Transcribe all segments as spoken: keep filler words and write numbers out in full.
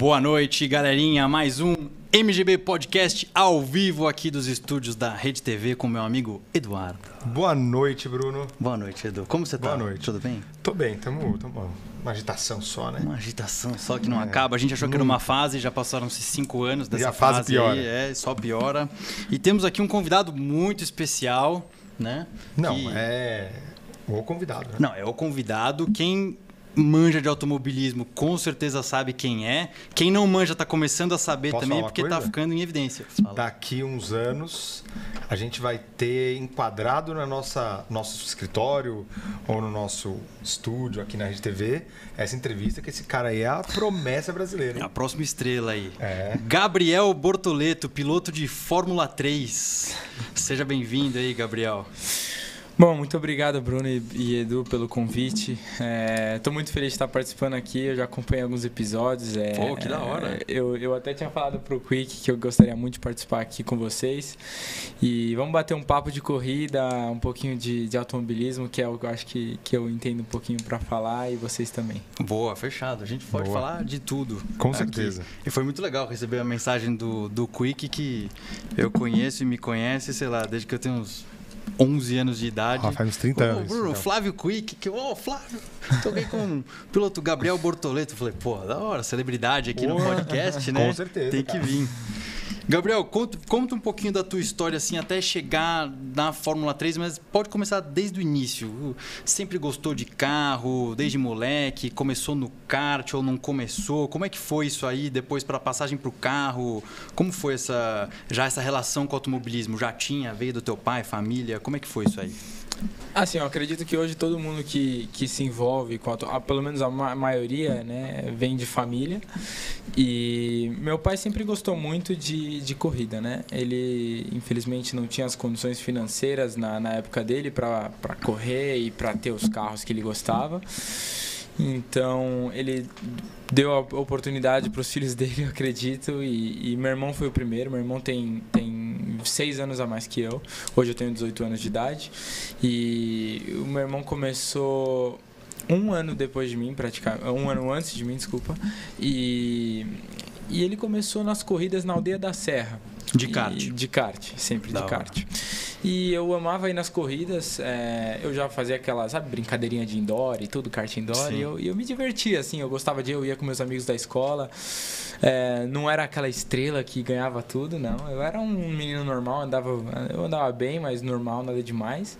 Boa noite, galerinha. Mais um M G B Podcast ao vivo aqui dos estúdios da Rede T V com meu amigo Eduardo. Boa noite, Bruno. Boa noite, Edu. Como você tá? Boa noite. Tudo bem? Tô bem, tamo, tamo... Uma agitação só, né? Uma agitação só que não é. acaba. A gente achou que era uma fase, já passaram-se cinco anos dessa e a fase, fase piora. aí. É, só piora. E temos aqui um convidado muito especial, né? Não, que... é o convidado, né? Não, é o convidado. Quem... manja de automobilismo, com certeza sabe quem é. Quem não manja está começando a saber Posso também, porque está ficando em evidência. Fala. Daqui uns anos, a gente vai ter enquadrado no nosso escritório ou no nosso estúdio aqui na Rede T V essa entrevista, que esse cara aí é a promessa brasileira. É a próxima estrela aí. É. Gabriel Bortoleto, piloto de Fórmula três. Seja bem-vindo aí, Gabriel. Bom, muito obrigado, Bruno e Edu, pelo convite. Estou é, muito feliz de estar participando aqui, eu já acompanhei alguns episódios. É, Pô, que da hora! É, eu, eu até tinha falado para o Quick que eu gostaria muito de participar aqui com vocês. E vamos bater um papo de corrida, um pouquinho de, de automobilismo, que é o que eu acho que, que eu entendo um pouquinho para falar, e vocês também. Boa, fechado. A gente pode Boa. falar de tudo. Com aqui. certeza. E foi muito legal receber a mensagem do, do Quick, que eu conheço e me conhece, sei lá, desde que eu tenho uns... onze anos de idade. Ah, faz uns trinta anos. Bruno, então. Flávio Quick, que eu, oh, Flávio, toquei com o piloto Gabriel Bortoleto. Falei, pô, da hora, celebridade aqui oh. no podcast, né? Com certeza. Tem que cara. vir. Gabriel, conta, conta um pouquinho da tua história, assim, até chegar na Fórmula três, mas pode começar desde o início. Sempre gostou de carro, desde moleque, começou no kart ou não começou? Como é que foi isso aí, depois para a passagem para o carro? Como foi essa, já essa relação com o automobilismo? Já tinha, veio do teu pai, família? Como é que foi isso aí? Assim, eu acredito que hoje todo mundo que, que se envolve com a, pelo menos a ma maioria, né, vem de família. E meu pai sempre gostou muito de, de corrida, né? Ele, infelizmente, não tinha as condições financeiras na, na época dele para para correr e para ter os carros que ele gostava. Então, ele deu a oportunidade para os filhos dele, eu acredito. E, e meu irmão foi o primeiro. Meu irmão tem... tem seis anos a mais que eu, hoje eu tenho dezoito anos de idade, e o meu irmão começou um ano depois de mim, praticamente, um ano antes de mim, desculpa, e, e ele começou nas corridas na Aldeia da Serra. De kart? E, de kart, sempre da de kart. Hora. E eu amava ir nas corridas, é, eu já fazia aquela, sabe, brincadeirinha de indoor e tudo, kart indoor, e eu, e eu me divertia, assim, eu gostava de ir, eu ia com meus amigos da escola, é, não era aquela estrela que ganhava tudo, não, eu era um menino normal, andava, eu andava bem, mas normal, nada demais.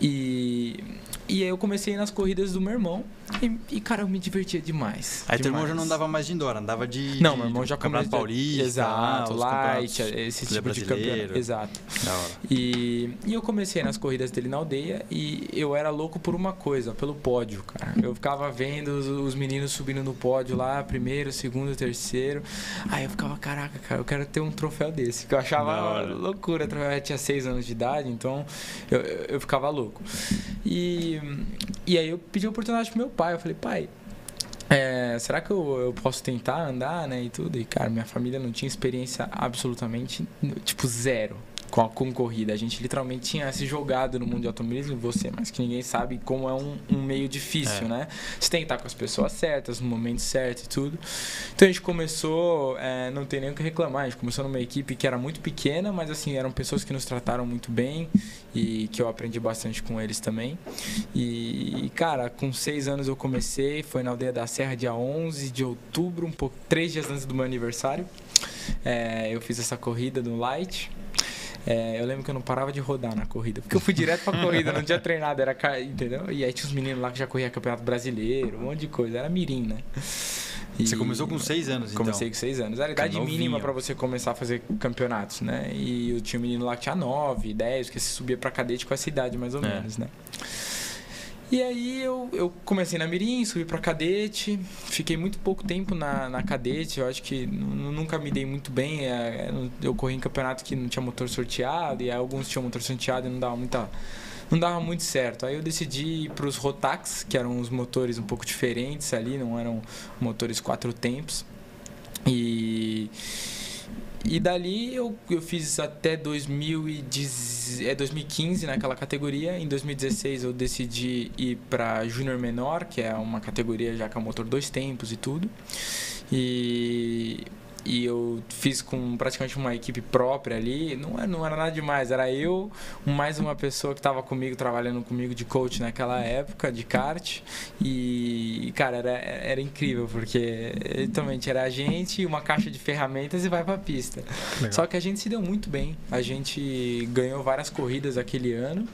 E, e aí eu comecei nas corridas do meu irmão e, e cara, eu me divertia demais. Aí demais. Teu irmão já não andava mais de indoor, andava de... Não, de, meu irmão já começou... Paulista, exato, light, esse tipo de campeonato. Exato. Da hora. E, e eu comecei nas corridas dele na Aldeia e eu era louco por uma coisa, pelo pódio, cara. Eu ficava vendo os, os meninos subindo no pódio lá, primeiro, segundo, terceiro. Aí eu ficava, caraca, cara, eu quero ter um troféu desse, que eu achava loucura. Eu tinha seis anos de idade, então eu, eu ficava louco. E, e aí eu pedi a oportunidade pro meu pai, eu falei, pai, é, será que eu, eu posso tentar andar, né, e tudo? E cara, minha família não tinha experiência absolutamente, tipo, zero com a com corrida. A gente literalmente tinha se jogado no mundo de automobilismo, você, mas que ninguém sabe como é um, um meio difícil, é. né? Você tem que estar com as pessoas certas, no momento certo e tudo. Então a gente começou, é, não tem nem o que reclamar, a gente começou numa equipe que era muito pequena, mas assim, eram pessoas que nos trataram muito bem e que eu aprendi bastante com eles também. E, cara, com seis anos eu comecei, foi na Aldeia da Serra, dia onze de outubro, um pouco, três dias antes do meu aniversário. É, eu fiz essa corrida no Light. É, eu lembro que eu não parava de rodar na corrida, porque eu fui direto pra corrida, não tinha treinado, era, entendeu? E aí tinha uns meninos lá que já corriam campeonato brasileiro, um monte de coisa, era mirim, né? E você começou com seis anos, então? Comecei com seis anos. Era a idade mínima para você começar a fazer campeonatos, né? E eu tinha um menino lá que tinha nove, dez, que se subia pra cadete com essa idade, mais ou é. menos, né? E aí eu, eu comecei na mirim, subi pra cadete, fiquei muito pouco tempo na, na cadete, eu acho que nunca me dei muito bem, é, eu corri em campeonato que não tinha motor sorteado, e aí alguns tinham motor sorteado e não dava muita... Não dava muito certo. Aí eu decidi ir para os Rotax, que eram uns motores um pouco diferentes ali, não eram motores quatro tempos. E... E dali eu, eu fiz até dois mil e quinze naquela categoria. Em dois mil e dezesseis eu decidi ir para Júnior Menor, que é uma categoria já com motor dois tempos e tudo. E, e eu fiz com praticamente uma equipe própria ali. Não era, não era nada demais, era eu, mais uma pessoa que estava comigo, trabalhando comigo de coach naquela época, de kart. E, cara, era, era incrível, porque realmente era a gente, uma caixa de ferramentas e vai pra pista. Legal. Só que a gente se deu muito bem, a gente ganhou várias corridas aquele ano.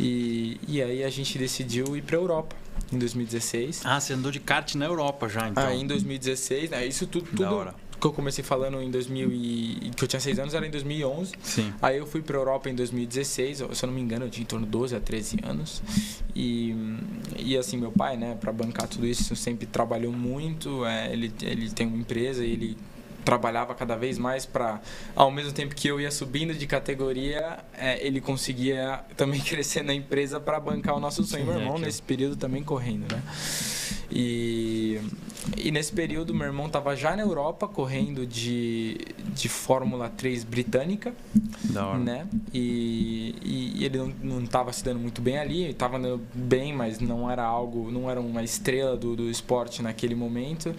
E, e aí a gente decidiu ir pra Europa em dois mil e dezesseis. Ah, você andou de kart na Europa já, então? Ah, em dois mil e dezesseis, né? Isso tudo, tudo... Da hora. Que eu comecei falando em dois mil e... que eu tinha seis anos, era em dois mil e onze. Sim. Aí eu fui para a Europa em dois mil e dezesseis, se eu não me engano, eu tinha em torno de doze a treze anos. E, e assim, meu pai, né, para bancar tudo isso, sempre trabalhou muito. É, ele, ele tem uma empresa e ele trabalhava cada vez mais para, ao mesmo tempo que eu ia subindo de categoria, é, ele conseguia também crescer na empresa para bancar o nosso sonho. Meu irmão, nesse período, também correndo, né? E, e nesse período, meu irmão estava já na Europa, correndo de, de Fórmula três britânica. Da hora. Né? E, e, e ele não estava se dando muito bem ali, estava andando bem, mas não era algo, não era uma estrela do, do esporte naquele momento.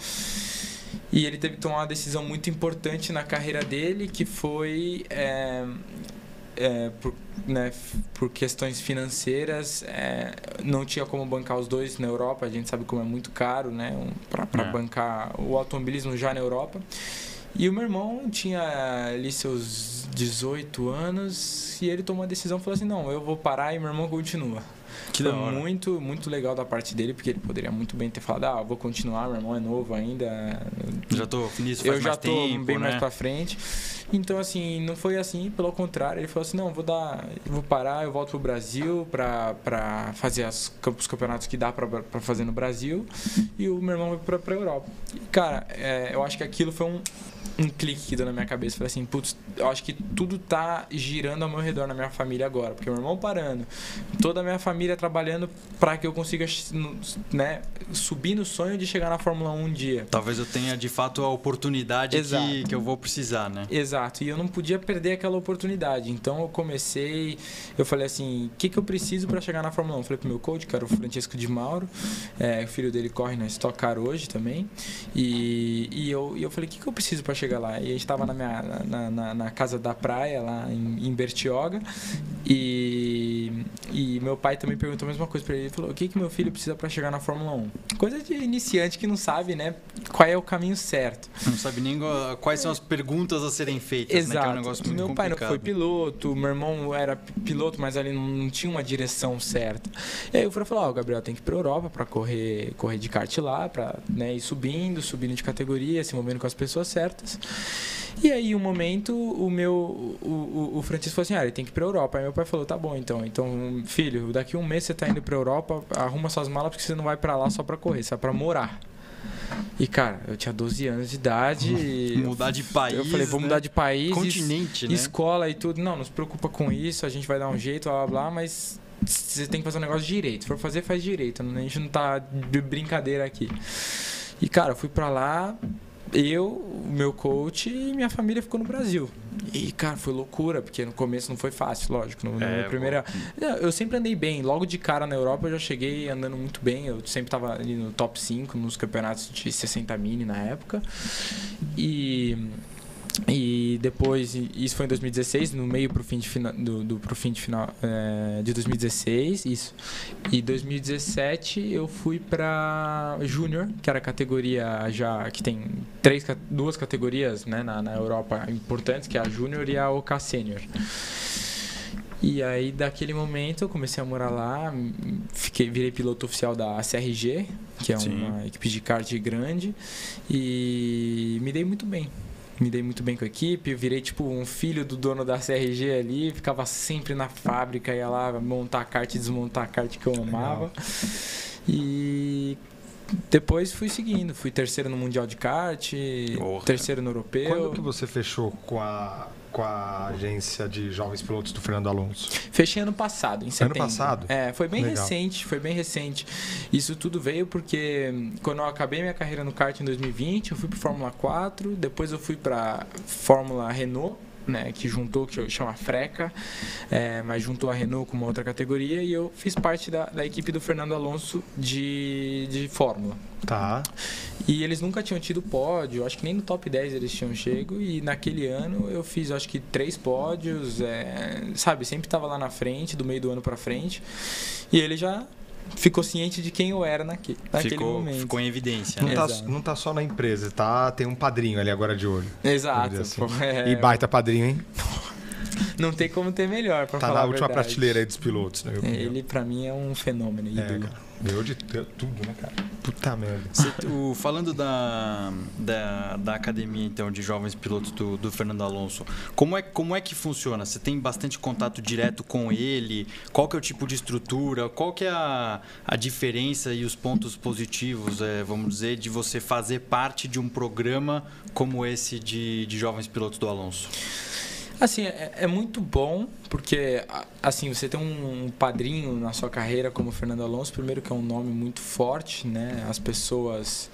E ele teve que tomar uma decisão muito importante na carreira dele, que foi, é, é, por, né, por questões financeiras, é, não tinha como bancar os dois na Europa. A gente sabe como é muito caro, né, um, para é. bancar o automobilismo já na Europa. E o meu irmão tinha ali seus dezoito anos e ele tomou a decisão e falou assim, não, eu vou parar e meu irmão continua. Que foi muito, muito legal da parte dele, porque ele poderia muito bem ter falado, ah, eu vou continuar, meu irmão é novo ainda. Já tô nisso faz eu mais tempo, eu já tô bem, né, mais pra frente. Então, assim, não foi assim, pelo contrário, ele falou assim, não, vou dar, vou parar, eu volto pro Brasil pra, pra fazer as, os campeonatos que dá pra, pra fazer no Brasil. E o meu irmão vai pra, pra Europa. E, cara, é, eu acho que aquilo foi um... um clique que deu na minha cabeça. Falei assim, putz, eu acho que tudo tá girando ao meu redor na minha família agora, porque meu irmão parando, toda a minha família trabalhando para que eu consiga, né, subir no sonho de chegar na Fórmula um um dia. Talvez eu tenha de fato a oportunidade que, que eu vou precisar, né? Exato, e eu não podia perder aquela oportunidade. Então eu comecei, eu falei assim, o que, que eu preciso para chegar na Fórmula um? Eu falei pro meu coach, que era o Francisco de Mauro, é, o filho dele corre na Stock Car hoje também, e, e, eu, e eu falei, o que, que eu preciso para chegar chegar lá? E a gente estava na, na, na, na casa da praia, lá em, em Bertioga, e, e meu pai também perguntou a mesma coisa para ele. Ele falou, o que, que meu filho precisa para chegar na Fórmula um? Coisa de iniciante que não sabe, né, qual é o caminho certo. Não sabe nem quais são as perguntas a serem feitas. Exato. Né, que é um negócio muito complicado. Meu pai não foi piloto, meu irmão era piloto, mas ali não, não tinha uma direção certa. E aí eu falei, ó, oh, Gabriel, tem que ir para Europa para correr, correr de kart lá, para, né, ir subindo, subindo de categoria, se movendo com as pessoas certas. E aí, um momento, o meu o, o, o Francisco falou assim, ah, ele tem que ir pra Europa. Aí meu pai falou, tá bom, então, então filho, daqui um mês você tá indo pra Europa, arruma suas malas, porque você não vai pra lá só pra correr, você vai pra morar. E, cara, eu tinha doze anos de idade. E mudar de país. Eu falei, vou, né, mudar de país. Continente, es, né? Escola e tudo. Não, não se preocupa com isso, a gente vai dar um jeito, blá, blá, blá, mas... você tem que fazer um negócio direito. Se for fazer, faz direito. A gente não tá de brincadeira aqui. E, cara, eu fui pra lá... eu, meu coach e minha família ficou no Brasil. E, cara, foi loucura, porque no começo não foi fácil, lógico. No, é, primeira... Eu sempre andei bem. Logo de cara na Europa eu já cheguei andando muito bem. Eu sempre estava ali no top cinco, nos campeonatos de sessenta mini na época. E... e depois, isso foi em dois mil e dezesseis, no meio pro fim de final, do, do, pro fim de, final é, de dois mil e dezesseis, isso. E dois mil e dezessete eu fui para Júnior, que era a categoria já, que tem três, duas categorias, né, na, na Europa importantes, que é a Júnior e a O K Sênior. E aí, daquele momento, eu comecei a morar lá, fiquei, virei piloto oficial da C R G, que é Sim. uma equipe de kart grande, e me dei muito bem. Me dei muito bem com a equipe, eu virei tipo um filho do dono da C R G ali, ficava sempre na fábrica, ia lá montar a kart e desmontar a kart que eu amava. Legal. E depois fui seguindo, fui terceiro no Mundial de Kart, Porra. terceiro no Europeu. Quando que você fechou com a... com a agência de jovens pilotos do Fernando Alonso? Fechei ano passado, em setembro. Ano passado? É, foi bem Legal. recente, foi bem recente. Isso tudo veio porque quando eu acabei minha carreira no kart em dois mil e vinte, eu fui para Fórmula quatro, depois eu fui para Fórmula Renault, né, que juntou, que chama Freca, é, mas juntou a Renault com uma outra categoria, e eu fiz parte da, da equipe do Fernando Alonso de, de Fórmula. Tá. E eles nunca tinham tido pódio, acho que nem no top dez eles tinham chego. E naquele ano eu fiz, acho que, três pódios, é, sabe? Sempre estava lá na frente, do meio do ano para frente. E ele já ficou ciente de quem eu era naque, naquele ficou, momento. Ficou em evidência. Não, né? tá, não tá só na empresa, tá? Tem um padrinho ali agora de olho. Exato. Assim. Pô, é... E baita padrinho, hein? Não tem como ter melhor, pra tá falar a verdade. Tá na última prateleira aí dos pilotos, né? Ele, pra mim, é um fenômeno, ídolo. É, ganhou de tudo, né, cara? Puta merda. Cê, o, falando da, da, da academia, então, de jovens pilotos do, do Fernando Alonso, como é, como é que funciona? Você tem bastante contato direto com ele? Qual que é o tipo de estrutura? Qual que é a, a diferença e os pontos positivos, é, vamos dizer, de você fazer parte de um programa como esse de, de jovens pilotos do Alonso? Assim, é, é muito bom, porque assim, você tem um padrinho na sua carreira como Fernando Alonso, primeiro que é um nome muito forte, né? As pessoas,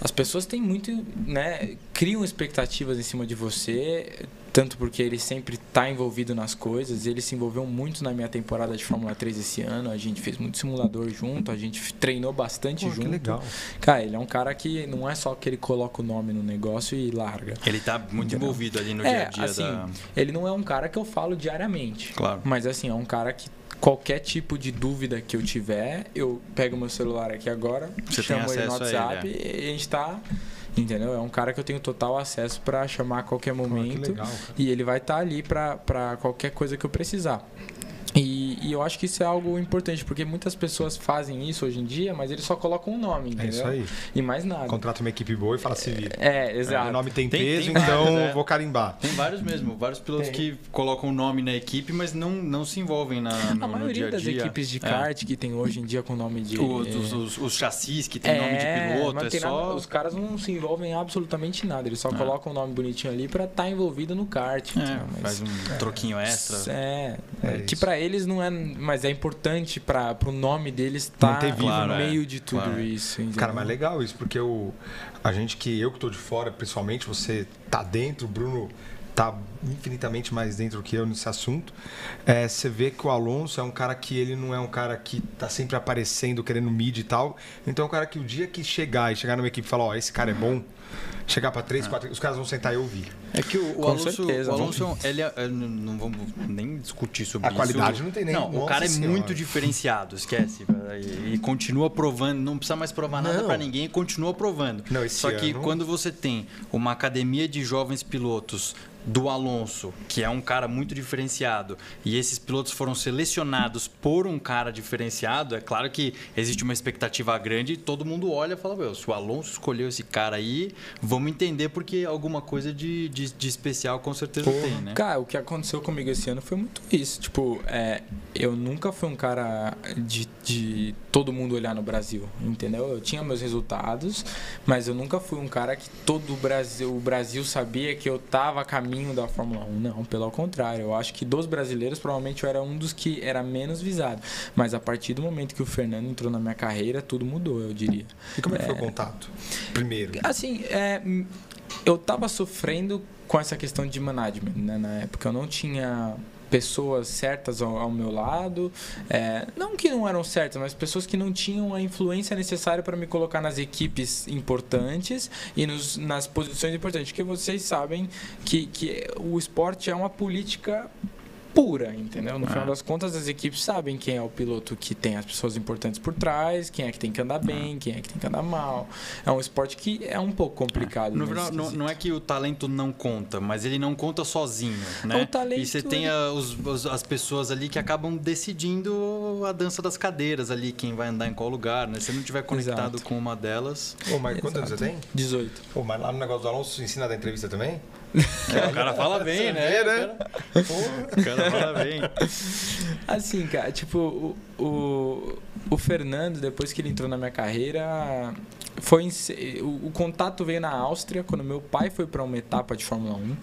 as pessoas têm muito, né? Criam expectativas em cima de você, tanto porque ele sempre está envolvido nas coisas, ele se envolveu muito na minha temporada de Fórmula três esse ano, a gente fez muito simulador junto, a gente treinou bastante Pô, junto. Que legal. Cara, ele é um cara que não é só que ele coloca o nome no negócio e larga. Ele está muito Entendeu? envolvido ali no é, dia a dia. Assim, da... Ele não é um cara que eu falo diariamente, claro. Mas assim, é um cara que qualquer tipo de dúvida que eu tiver, eu pego meu celular aqui agora, Você chamo ele no WhatsApp a ele, é. e a gente está... Entendeu? É um cara que eu tenho total acesso para chamar a qualquer momento. Pô, legal, e ele vai estar tá ali para qualquer coisa que eu precisar. E, e eu acho que isso é algo importante, porque muitas pessoas fazem isso hoje em dia, mas eles só colocam um nome, entendeu? É isso aí. E mais nada. Contrata uma equipe boa e fala se vira. É, é, exato. O nome tem, tem peso, tem, então vários, é. vou carimbar. Tem vários mesmo, vários pilotos tem. que colocam o nome na equipe, mas não, não se envolvem na, no, a maioria no dia a dia. Das equipes de kart é. que tem hoje em dia com nome de... Os, os, os, os chassis que tem é, nome de piloto, é só... Nada, os caras não se envolvem absolutamente nada, eles só é. colocam o nome bonitinho ali pra estar tá envolvido no kart. É, então, mas, faz um é, troquinho extra. É, é, é que pra ele eles não é, mas é importante para o nome deles estar tá claro, no meio é. de tudo claro. isso. Entendeu? Cara, mas é legal isso, porque eu, a gente que eu que estou de fora, principalmente, você tá dentro, o Bruno tá infinitamente mais dentro que eu nesse assunto. É, você vê que o Alonso é um cara que ele não é um cara que tá sempre aparecendo, querendo mídia e tal. Então é um cara que o dia que chegar e chegar numa equipe e falar, ó, esse cara é bom, chegar para três, ah. quatro, os caras vão sentar e ouvir. É que o, o Alonso, certeza, o Alonso ele é, não vamos nem discutir sobre a isso. A qualidade não tem nem. Não, o cara é senhora. muito diferenciado, esquece. E, e continua provando, não precisa mais provar não. nada para ninguém, continua provando. Não, Só ano... que quando você tem uma academia de jovens pilotos do Alonso, que é um cara muito diferenciado, e esses pilotos foram selecionados por um cara diferenciado, é claro que existe uma expectativa grande e todo mundo olha e fala, meu, se o Alonso escolheu esse cara aí, vamos entender porque alguma coisa de, de, de especial com certeza Pô, tem, né? Cara, o que aconteceu comigo esse ano foi muito isso. Tipo, é, eu nunca fui um cara de, de todo mundo olhar no Brasil, entendeu? Eu tinha meus resultados, mas eu nunca fui um cara que todo o Brasil, o Brasil sabia que eu tava a caminho da Fórmula um, não, pelo contrário, eu acho que dos brasileiros provavelmente eu era um dos que era menos visado, mas a partir do momento que o Fernando entrou na minha carreira, tudo mudou, eu diria. E como é que foi o contato? Primeiro. Assim, é, eu tava sofrendo com essa questão de management, né, na época eu não tinha... pessoas certas ao, ao meu lado, é, não que não eram certas, mas pessoas que não tinham a influência necessária para me colocar nas equipes importantes e nos, nas posições importantes, porque vocês sabem que, que o esporte é uma política pura, entendeu? No ah. final das contas, as equipes sabem quem é o piloto que tem as pessoas importantes por trás, quem é que tem que andar bem, ah. quem é que tem que andar mal. É um esporte que é um pouco complicado. Ah. No final, não, não é que o talento não conta, mas ele não conta sozinho, né? O talento... E você tem a, os, os, as pessoas ali que acabam decidindo a dança das cadeiras ali, quem vai andar em qual lugar, né? Se não estiver conectado Exato. com uma delas... Ô, mas quanto você tem? dezoito. Pô, mas lá no negócio do Alonso, ensina da entrevista também? É, o cara fala bem, né? né? O cara fala bem. Assim, cara, tipo, o, o, o Fernando, depois que ele entrou na minha carreira, foi em, o, o contato veio na Áustria, quando meu pai foi para uma etapa de Fórmula um.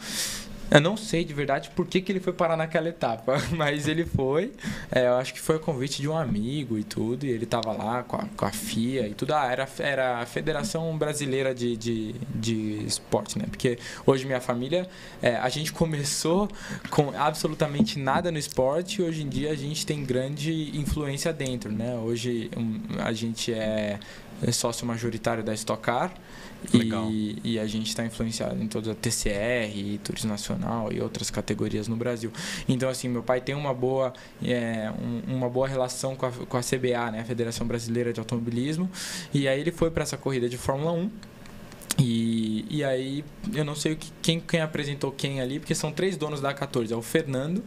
Eu não sei de verdade por que, que ele foi parar naquela etapa, mas ele foi. É, eu acho que foi o convite de um amigo e tudo, e ele estava lá com a, com a FIA e tudo. Ah, era, era a Federação Brasileira de, de, de Esporte, né? Porque hoje minha família, é, a gente começou com absolutamente nada no esporte e hoje em dia a gente tem grande influência dentro, né? Hoje um, a gente é... é sócio majoritário da Stock Car. Legal. E, e a gente está influenciado em toda a T C R, Turismo Nacional e outras categorias no Brasil. Então, assim, meu pai tem uma boa, é, um, uma boa relação com a, com a C B A, né? A Federação Brasileira de Automobilismo. E aí ele foi para essa corrida de Fórmula um. E, e aí eu não sei quem, quem apresentou quem ali, porque são três donos da A catorze. É o Fernando,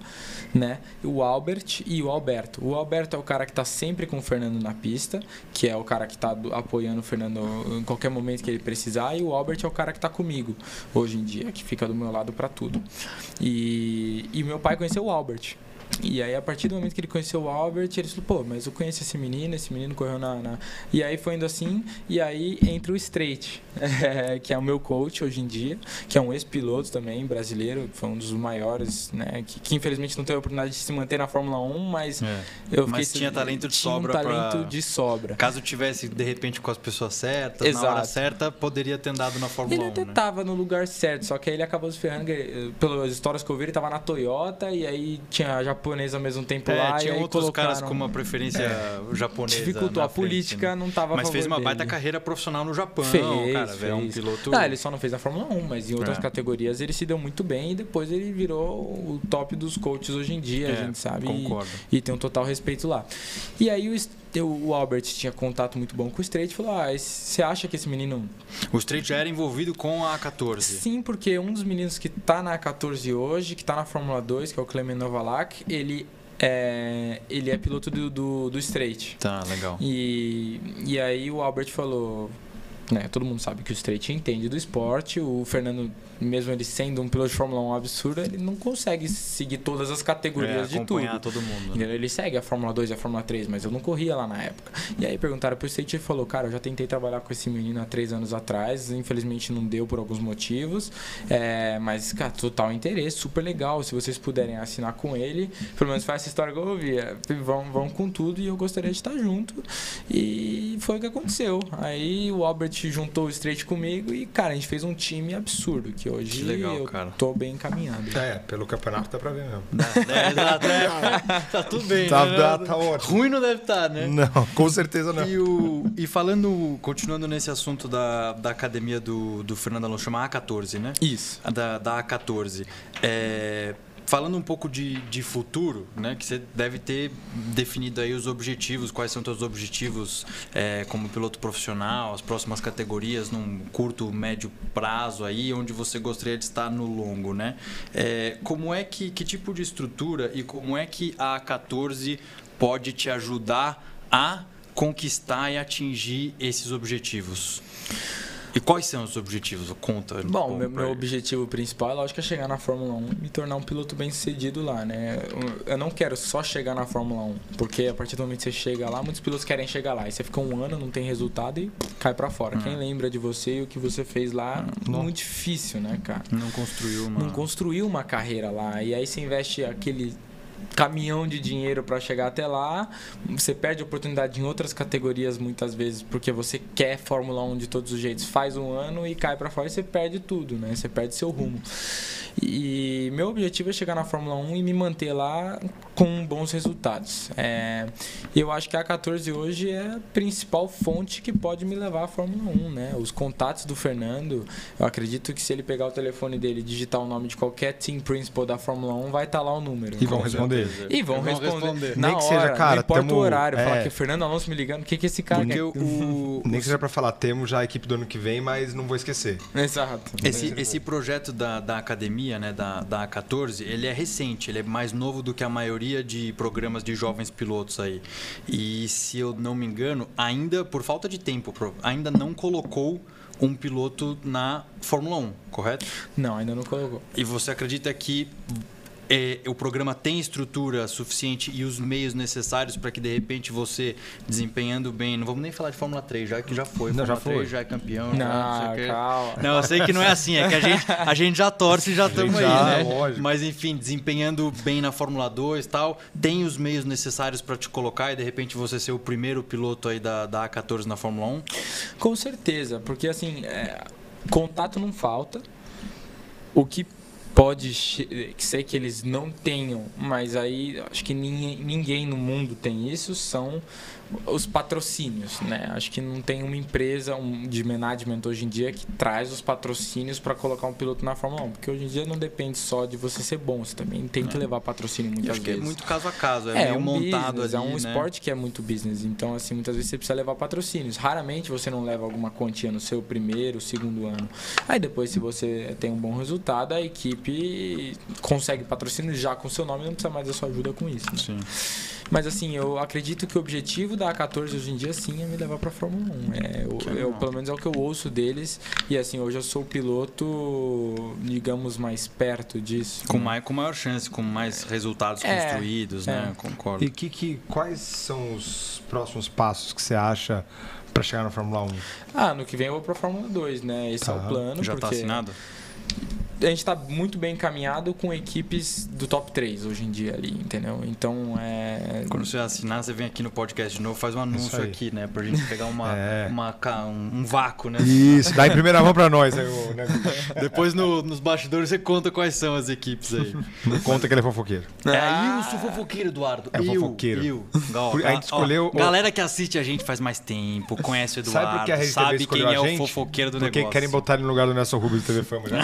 né, o Albert e o Alberto. O Alberto é o cara que está sempre com o Fernando na pista, que é o cara que está apoiando o Fernando em qualquer momento que ele precisar. E o Albert é o cara que está comigo hoje em dia, que fica do meu lado para tudo. E, e meu pai conheceu o Albert. E aí, a partir do momento que ele conheceu o Albert, ele falou, pô, mas eu conheço esse menino, esse menino correu na... na... E aí, foi indo assim, e aí entra o Streiff, é, que é o meu coach hoje em dia, que é um ex-piloto também, brasileiro, foi um dos maiores, né, que, que infelizmente não teve a oportunidade de se manter na Fórmula um, mas... É. Eu mas tinha talento de tinha sobra. Tinha um talento pra... de sobra. Caso tivesse, de repente, com as pessoas certas, exato, na hora certa, poderia ter andado na Fórmula ele um, ele até estava, né, no lugar certo, só que aí ele acabou se ferrando, pelas histórias que eu vi, ele estava na Toyota, e aí tinha já japonesa ao mesmo tempo é, lá. Tinha e outros colocaram... caras com uma preferência é, japonesa. Dificultou. A frente, política né? não estava Mas fez uma dele. baita carreira profissional no Japão. Fez, cara, fez. É um piloto... Ah, ele só não fez na Fórmula um, mas em outras é. categorias ele se deu muito bem e depois ele virou o top dos coaches hoje em dia, é, a gente sabe. Concordo. E, e tem um total respeito lá. E aí o O Albert tinha contato muito bom com o Streiff e falou, ah, você acha que esse menino... O Streiff já era envolvido com a A catorze? Sim, porque um dos meninos que está na A catorze hoje, que está na Fórmula dois, que é o Clement Novalak, ele... É, ele é piloto do, do, do Streiff. Tá, legal. E, e aí o Albert falou... Né, todo mundo sabe que o Streiff entende do esporte. O Fernando, mesmo ele sendo um piloto de Fórmula um absurdo, ele não consegue seguir todas as categorias é, de tudo. Todo mundo, né? Ele segue a Fórmula dois e a Fórmula três, mas eu não corria lá na época. E aí perguntaram pro Streiff e ele falou, cara, eu já tentei trabalhar com esse menino há três anos atrás, infelizmente não deu por alguns motivos, é, mas, cara, total interesse, super legal. Se vocês puderem assinar com ele, pelo menos faz essa história que eu ouvi, é, vão, vão com tudo e eu gostaria de estar junto. E foi o que aconteceu. Aí o Albert juntou o Streiff comigo e, cara, a gente fez um time absurdo, que hoje que legal, eu cara. tô bem encaminhado. É, pelo campeonato dá pra ver mesmo. É, exato, é, tá tudo bem, tá, né? Tá, tá ótimo. Ruim não deve estar, tá, né? Não, com certeza não. E, o, e falando, continuando nesse assunto da, da academia do, do Fernando Alonso, chama A catorze, né? Isso. Da, da A catorze. É... Falando um pouco de, de futuro, né, que você deve ter definido aí os objetivos, quais são os teus objetivos é, como piloto profissional, as próximas categorias num curto, médio prazo, aí, onde você gostaria de estar no longo, né? É, como é que, que tipo de estrutura e como é que a A catorze pode te ajudar a conquistar e atingir esses objetivos? E quais são os objetivos? Conta. Bom, meu, meu objetivo principal é, lógico, é chegar na Fórmula um e me tornar um piloto bem-sucedido lá, né? Eu não quero só chegar na Fórmula um, porque a partir do momento que você chega lá, muitos pilotos querem chegar lá. E você fica um ano, não tem resultado e cai pra fora. Hum. Quem lembra de você e o que você fez lá, hum. muito difícil, né, cara? Não construiu uma... Não construiu uma carreira lá. E aí você investe aquele... caminhão de dinheiro para chegar até lá, você perde oportunidade em outras categorias muitas vezes, porque você quer Fórmula um de todos os jeitos, faz um ano e cai para fora e você perde tudo, né? Você perde seu rumo. E meu objetivo é chegar na Fórmula um e me manter lá com bons resultados. É, eu acho que a A catorze hoje é a principal fonte que pode me levar à Fórmula um, né? Os contatos do Fernando, eu acredito que se ele pegar o telefone dele e digitar o nome de qualquer team principal da Fórmula um, vai estar lá o número. E vão responder. E vão responder. responder. Nem na que hora, seja, cara, não importa temo, o horário, é... falar que o Fernando Alonso me ligando, o que, que esse cara quer? O... Nem que seja para falar, temos já a equipe do ano que vem, mas não vou esquecer. Exato. Esse, esse projeto da, da academia, né, da, da A catorze, ele é recente, ele é mais novo do que a maioria de programas de jovens pilotos aí. E se eu não me engano, ainda, por falta de tempo, ainda não colocou um piloto na Fórmula um, correto? Não, ainda não colocou. E você acredita que é, o programa tem estrutura suficiente e os meios necessários para que, de repente, você desempenhando bem... Não vamos nem falar de Fórmula três, já que já foi. Não, Fórmula já foi. três já é campeão. Não, não sei calma. Que... Não, eu sei que não é assim. É que a gente, a gente já torce e já estamos aí, né? Lógico. Mas, enfim, desempenhando bem na Fórmula dois e tal, tem os meios necessários para te colocar e, de repente, você ser o primeiro piloto aí da, da A catorze na Fórmula um? Com certeza, porque, assim, é, contato não falta. O que... Pode ser que eles não tenham, mas aí acho que ninguém, ninguém no mundo tem isso, são os patrocínios, né? Acho que não tem uma empresa um, de management hoje em dia que traz os patrocínios para colocar um piloto na Fórmula um, porque hoje em dia não depende só de você ser bom, você também tem que levar patrocínio muitas acho vezes. Acho que é muito caso a caso, é, é meio um montado business, ali, é um esporte, né? Que é muito business, então assim, muitas vezes você precisa levar patrocínios, raramente você não leva alguma quantia no seu primeiro, segundo ano, aí depois se você tem um bom resultado, a equipe consegue patrocínio já com seu nome, não precisa mais da sua ajuda com isso, né? Sim. Mas assim, eu acredito que o objetivo da A quatorze hoje em dia sim é me levar para a Fórmula um. É, eu, eu, pelo menos é o que eu ouço deles. E assim, hoje eu sou o piloto, digamos, mais perto disso. Com, né? mais, com maior chance, com mais resultados é, construídos, é. né? Concordo. E que, que, quais são os próximos passos que você acha para chegar na Fórmula um? Ah, no que vem eu vou para a Fórmula dois, né? Esse tá. é o plano. Já está porque... assinado? A gente está muito bem encaminhado com equipes do top três hoje em dia ali, entendeu? Então, é... Quando você assinar, você vem aqui no podcast de novo, faz um anúncio aqui, né? Pra gente pegar uma, é. uma, um, um vácuo, né? Isso, dá em primeira mão pra nós. Aí, né? Depois no, nos bastidores você conta quais são as equipes aí. Não conta que ele é fofoqueiro. É, ah, eu sou fofoqueiro, Eduardo. É eu, fofoqueiro. Eu. Ó, a gente escolheu... Ó, galera que assiste a gente faz mais tempo, conhece o Eduardo, sabe, porque a Rede sabe T V quem a gente? É o fofoqueiro do porque negócio. Porque querem botar ele no lugar do Nelson Rubens do T V Fama, né?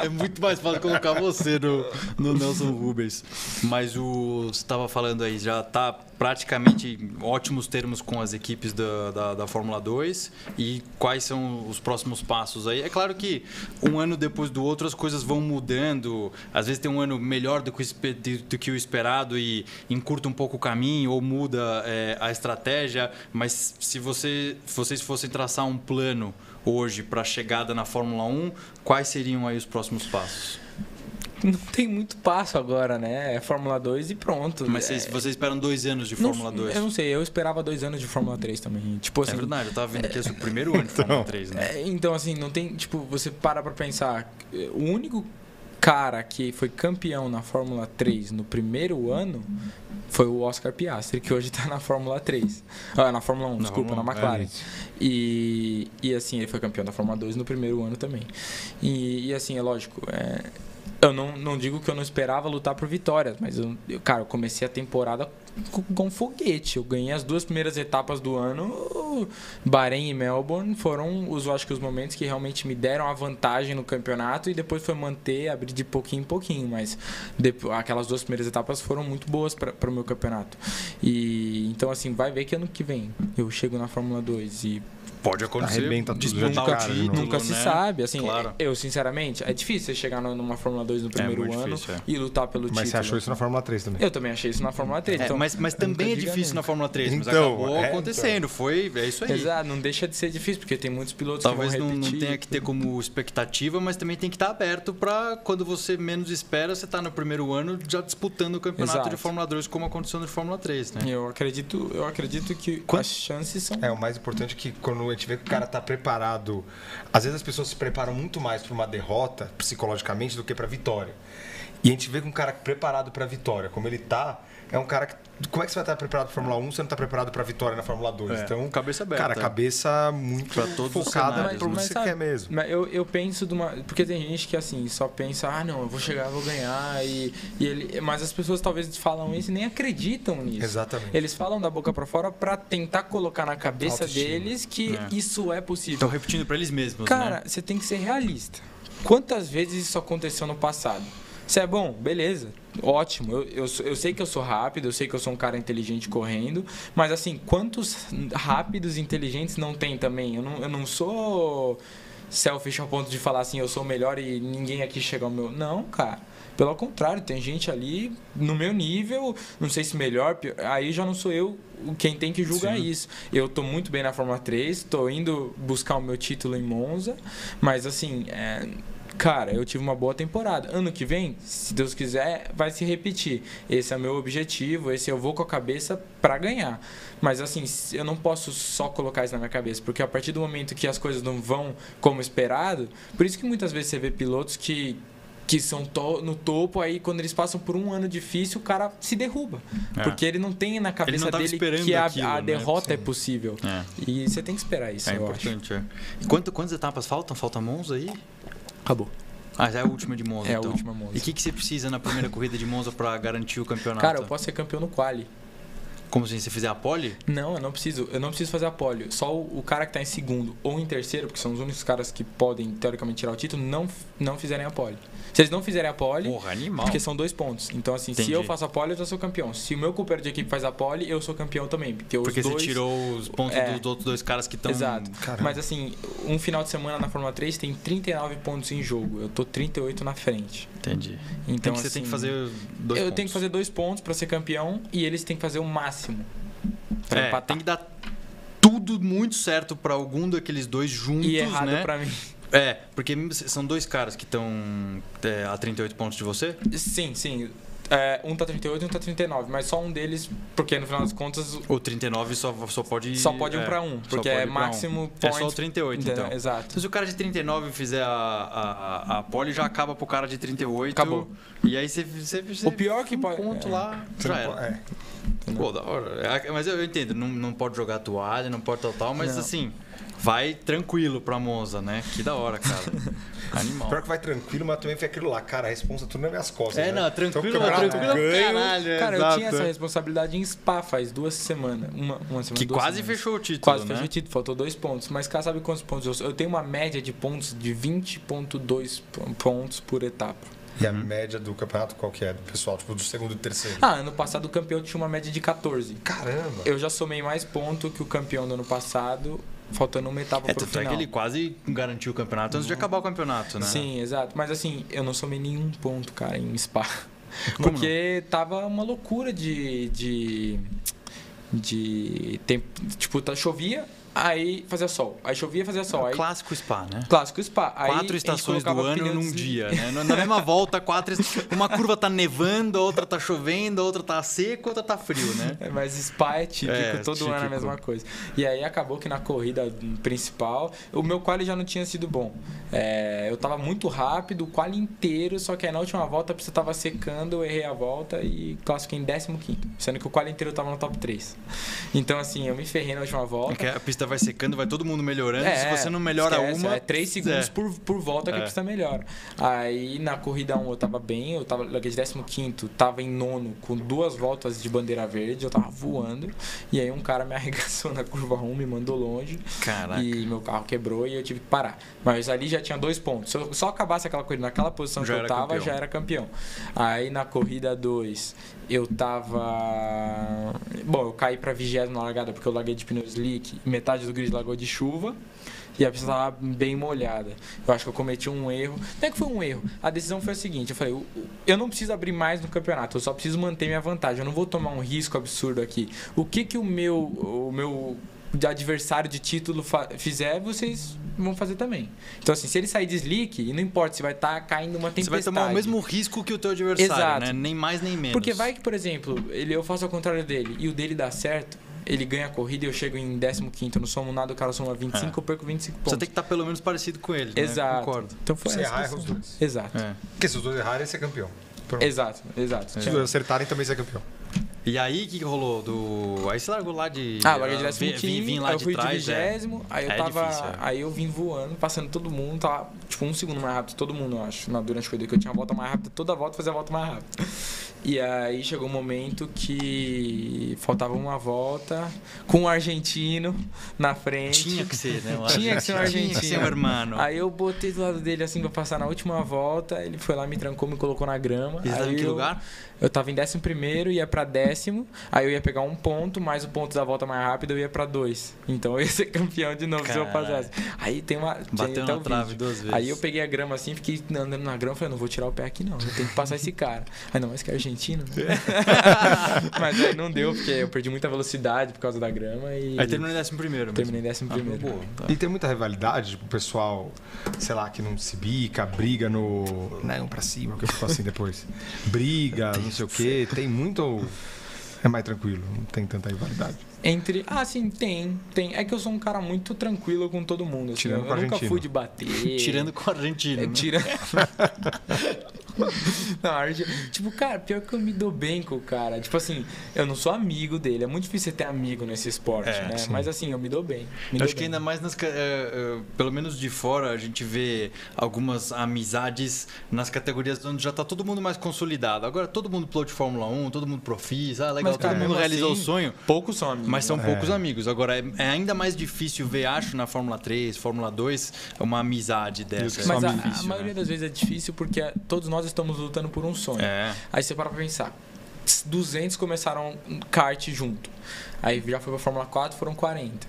É muito mais fácil colocar você no, no Nelson Rubens. Mas o, você estava falando aí, já está praticamente em ótimos termos com as equipes da, da, da Fórmula dois. E quais são os próximos passos aí? É claro que um ano depois do outro as coisas vão mudando. Às vezes tem um ano melhor do que, do que o esperado e encurta um pouco o caminho ou muda é, a estratégia. Mas se você, vocês fossem traçar um plano hoje para a chegada na Fórmula um, quais seriam aí os próximos passos? Não tem muito passo agora, né? É Fórmula dois e pronto. Mas vocês, é... vocês esperam dois anos de Fórmula não, dois? Eu não sei, eu esperava dois anos de Fórmula três também. Tipo, assim, é verdade, eu tava vendo que é o primeiro ano de Fórmula três, né? É, então, assim, não tem... Tipo, você para pra pensar, o único cara que foi campeão na Fórmula três no primeiro ano... foi o Oscar Piastri, que hoje está na Fórmula três. Ah, na Fórmula um, na desculpa, Fórmula um, na McLaren. É e, e assim, ele foi campeão da Fórmula dois no primeiro ano também. E, e assim, é lógico, é, eu não, não digo que eu não esperava lutar por vitórias, mas, eu, eu, cara, eu comecei a temporada com, com foguete. Eu ganhei as duas primeiras etapas do ano. Bahrein e Melbourne foram, os, acho que, os momentos que realmente me deram a vantagem no campeonato e depois foi manter, abrir de pouquinho em pouquinho, mas depois, aquelas duas primeiras etapas foram muito boas para o meu campeonato. E então, assim, vai ver que ano que vem eu chego na Fórmula dois e pode acontecer, arrebenta tudo, nunca, já tá o título, nunca né? se sabe, assim, claro. Eu sinceramente, é difícil você chegar numa Fórmula dois no primeiro é ano difícil, é. e lutar pelo mas título. Mas você achou isso na Fórmula três também? Eu também achei isso na Fórmula três. É, então, mas mas também é difícil na Fórmula três, então, mas acabou é, acontecendo, então. foi, é isso aí. Exato, não deixa de ser difícil, porque tem muitos pilotos talvez que vão repetir. Talvez não, não tenha que ter como expectativa, mas também tem que estar aberto para quando você menos espera, você tá no primeiro ano já disputando o campeonato Exato. de Fórmula dois como aconteceu na Fórmula três, né? Eu acredito, eu acredito que Quanto? as chances são... É, o mais importante é que quando a gente vê que o cara está preparado, às vezes as pessoas se preparam muito mais para uma derrota psicologicamente do que para a vitória. E a gente vê que um cara preparado para a vitória, como ele está, é um cara que... Como é que você vai estar preparado para a Fórmula um se você não está preparado para a vitória na Fórmula dois? É, então, cabeça aberta. Cara, cabeça muito focada para o que você quer mesmo. Mas eu, eu penso de uma... Porque tem gente que assim, só pensa, ah, não, eu vou chegar, eu vou ganhar. E, e ele, mas as pessoas talvez falam isso e nem acreditam nisso. Exatamente. Eles falam da boca para fora para tentar colocar na cabeça Autoestima. deles que é. isso é possível. Estão repetindo para eles mesmos. Cara, né? Você tem que ser realista. Quantas vezes isso aconteceu no passado? Se é bom, beleza, ótimo. Eu, eu, eu sei que eu sou rápido, eu sei que eu sou um cara inteligente correndo, mas assim, quantos rápidos e inteligentes não tem também? Eu não, eu não sou selfish ao ponto de falar assim, eu sou o melhor e ninguém aqui chega ao meu... Não, cara. Pelo contrário, tem gente ali no meu nível, não sei se melhor, pior, aí já não sou eu quem tem que julgar Sim. isso. Eu tô muito bem na Fórmula três, estou indo buscar o meu título em Monza, mas assim... É... Cara, eu tive uma boa temporada. Ano que vem, se Deus quiser, vai se repetir. Esse é o meu objetivo, esse eu vou com a cabeça para ganhar. Mas assim, eu não posso só colocar isso na minha cabeça, porque a partir do momento que as coisas não vão como esperado, por isso que muitas vezes você vê pilotos que... que são to- no topo, aí quando eles passam por um ano difícil, o cara se derruba. É. Porque ele não tem na cabeça dele que a, aquilo, a derrota né? é possível. É. E você tem que esperar isso, é eu importante, acho. É. E quanto, quantas etapas faltam? Falta Monza aí? Acabou. Ah, já é a última de Monza, é então. É a última Monza. E o que, que você precisa na primeira corrida de Monza para garantir o campeonato? Cara, eu posso ser campeão no quali. Como assim? Você fizer a pole? Não, eu não preciso. Eu não preciso fazer a pole. Só o, o cara que está em segundo ou em terceiro, porque são os únicos caras que podem, teoricamente, tirar o título, não, não fizerem a pole. Se eles não fizerem a pole... Porra, animal. Porque são dois pontos. Então, assim, entendi. Se eu faço a pole, eu já sou campeão. Se o meu companheiro de equipe faz a pole, eu sou campeão também. Porque, os porque dois, você tirou os pontos é, dos outros dois caras que estão... Exato. Caramba. Mas, assim, um final de semana na Fórmula três tem trinta e nove pontos em jogo. Eu tô trinta e oito na frente. Entendi. Então, então você assim, tem que fazer dois eu pontos. Tenho que fazer dois pontos para ser campeão e eles têm que fazer o máximo. Pra é, empatar. Tem que dar tudo muito certo para algum daqueles dois juntos, e errado, né? Pra mim. É, porque são dois caras que estão é, a trinta e oito pontos de você? Sim, sim. É, um tá trinta e oito e um tá trinta e nove, mas só um deles, porque no final das contas... O trinta e nove só, só pode... Só pode um é, pra um, porque é máximo... Um. É só o trinta e oito, entendeu? Então. Exato. Então, se o cara de trinta e nove fizer a, a, a pole, já acaba pro cara de trinta e oito. Acabou. E aí você... você, você o pior que um pode... ponto é, lá, já era. É. Pô, da hora. Mas eu entendo, não, não pode jogar toalha, não pode tal, tal, mas não. Assim... Vai tranquilo pra Monza, né? Que da hora, cara. Animal. Pior que vai tranquilo, mas também foi aquilo lá. Cara, a responsa tudo nas minhas costas. É, né? Não, tranquilo, então, cara, tranquilo. Ganho, caralho, cara, exato. Eu tinha essa responsabilidade em Spa faz duas semanas. Uma, uma semana, que duas quase semanas. Fechou o título, quase, né? Fechou o título, faltou dois pontos. Mas, cara, sabe quantos pontos eu sou? Eu tenho uma média de pontos de vinte vírgula dois pontos por etapa. E a média do campeonato qual que é, do pessoal? Tipo, do segundo e terceiro? Ah, ano passado o campeão tinha uma média de quatorze. Caramba! Eu já somei mais ponto que o campeão do ano passado, faltando uma etapa é, pro final. É, ele quase garantiu o campeonato antes uhum. de acabar o campeonato, né? Sim, exato. Mas assim, eu não somei nenhum ponto, cara, em Spa. Como porque não? Tava uma loucura de... de, de tempo, tipo, tá, chovia... Aí fazia sol, aí chovia, fazia sol. Aí... Clássico Spa, né? Clássico Spa. Aí quatro estações do ano num dia, né? Na mesma volta, quatro. Uma curva tá nevando, a outra tá chovendo, a outra tá seco, a outra tá frio, né? É, mas Spa é típico, é, todo típico. Ano é a mesma coisa. E aí acabou que na corrida principal, o meu quali já não tinha sido bom. É, eu tava muito rápido, o quali inteiro, só que aí na última volta a pista tava secando, eu errei a volta e classifiquei em décimo quinto. Sendo que o quali inteiro eu tava no top três. Então, assim, eu me ferrei na última volta. Okay, a pista vai secando, vai todo mundo melhorando. É, se você não melhora esquece, uma... É três segundos é. Por, por volta que é. A pista melhora. Aí, na corrida um, eu tava bem, eu tava de décimo quinto, tava em nono, com duas voltas de bandeira verde, eu tava voando, e aí um cara me arregaçou na curva um, me mandou longe. Caraca. E meu carro quebrou e eu tive que parar. Mas ali já tinha dois pontos. Se eu só acabasse aquela corrida naquela posição já que eu tava, campeão. Já era campeão. Aí, na corrida dois, eu tava... Bom, eu caí pra vigésima na largada, porque eu larguei de pneu slick, metade do grid largou de chuva e a pista estava bem molhada. Eu acho que eu cometi um erro. Não é que foi um erro. A decisão foi a seguinte, eu falei, eu não preciso abrir mais no campeonato, eu só preciso manter minha vantagem, eu não vou tomar um risco absurdo aqui. O que que o meu, o meu adversário de título fizer, vocês vão fazer também. Então, assim, se ele sair de slick, e não importa se vai estar tá caindo uma tempestade. Você vai tomar o mesmo risco que o teu adversário, exato. Né? Nem mais nem menos. Porque vai que, por exemplo, ele, eu faço ao contrário dele e o dele dá certo, ele ganha a corrida e eu chego em décimo quinto, eu não somo nada, o cara soma vinte e cinco, é. Eu perco vinte e cinco pontos. Você tem que estar pelo menos parecido com ele, né? Exato. Concordo. Então foi se errar, erra os dois. Exato. É. Porque se os dois errarem, você é campeão. Pronto. Exato, exato. É. Se os dois acertarem, também você é campeão. E aí, o que rolou? Do... Aí você largou lá de... Ah, larguei de décimo quinto, vim lá eu de fui trás, de vigésimo, é. Aí eu é tava... Difícil, é. Aí eu vim voando, passando todo mundo, tava tipo um segundo mais rápido, todo mundo, eu acho, na durante a corrida, que eu tinha a volta mais rápida, toda a volta fazia a volta mais rápida. E aí chegou um momento que faltava uma volta com um argentino na frente. Tinha que ser, né? Tinha que ser um argentino. Tinha que ser um irmão. Aí eu botei do lado dele assim pra passar na última volta, ele foi lá, me trancou, me colocou na grama. E aí em que eu... lugar? Eu tava em décimo primeiro, ia pra décimo, aí eu ia pegar um ponto, mais o ponto da volta mais rápida, eu ia pra dois. Então eu ia ser campeão de novo. Caralho. Se eu passasse. Aí tem uma... Bateu na trave duas vezes. Aí eu peguei a grama assim, fiquei andando na grama, falei, não vou tirar o pé aqui não, eu tenho que passar esse cara. Aí não, mas que é argentino. Mas aí não deu, porque eu perdi muita velocidade por causa da grama e... Aí terminou em décimo primeiro. Terminei em décimo primeiro. Ah, tá. E tem muita rivalidade, tipo, o pessoal, sei lá, que não se bica, briga no... Não, pra cima, que eu fico assim depois. Briga... Não sei o que, tem muito ou é mais tranquilo? Não tem tanta rivalidade? Entre... Ah, sim, tem, tem. É que eu sou um cara muito tranquilo com todo mundo. Assim, tirando eu com eu nunca fui de bater. Tirando com o argentino. É, né? Tirando... Não, tipo, cara, pior que eu me dou bem com o cara. Tipo assim, eu não sou amigo dele. É muito difícil você ter amigo nesse esporte, é, né? Sim. Mas assim, eu me dou bem. Me eu dou acho bem. Que ainda mais, nas, pelo menos de fora, a gente vê algumas amizades nas categorias onde já tá todo mundo mais consolidado. Agora todo mundo pulou de Fórmula um, todo mundo profis, ah, legal, mas, cara, todo mundo realizou assim, o sonho. Poucos são amigos. Mas são é. poucos amigos. Agora é, é ainda mais difícil ver, acho, na Fórmula três, Fórmula dois, uma amizade dessa. Mas é a, difícil, a maioria né? das vezes é difícil porque todos nós estamos lutando por um sonho. É. Aí você para pra pensar. duzentos começaram kart junto. Aí já foi pra Fórmula quatro, foram quarenta.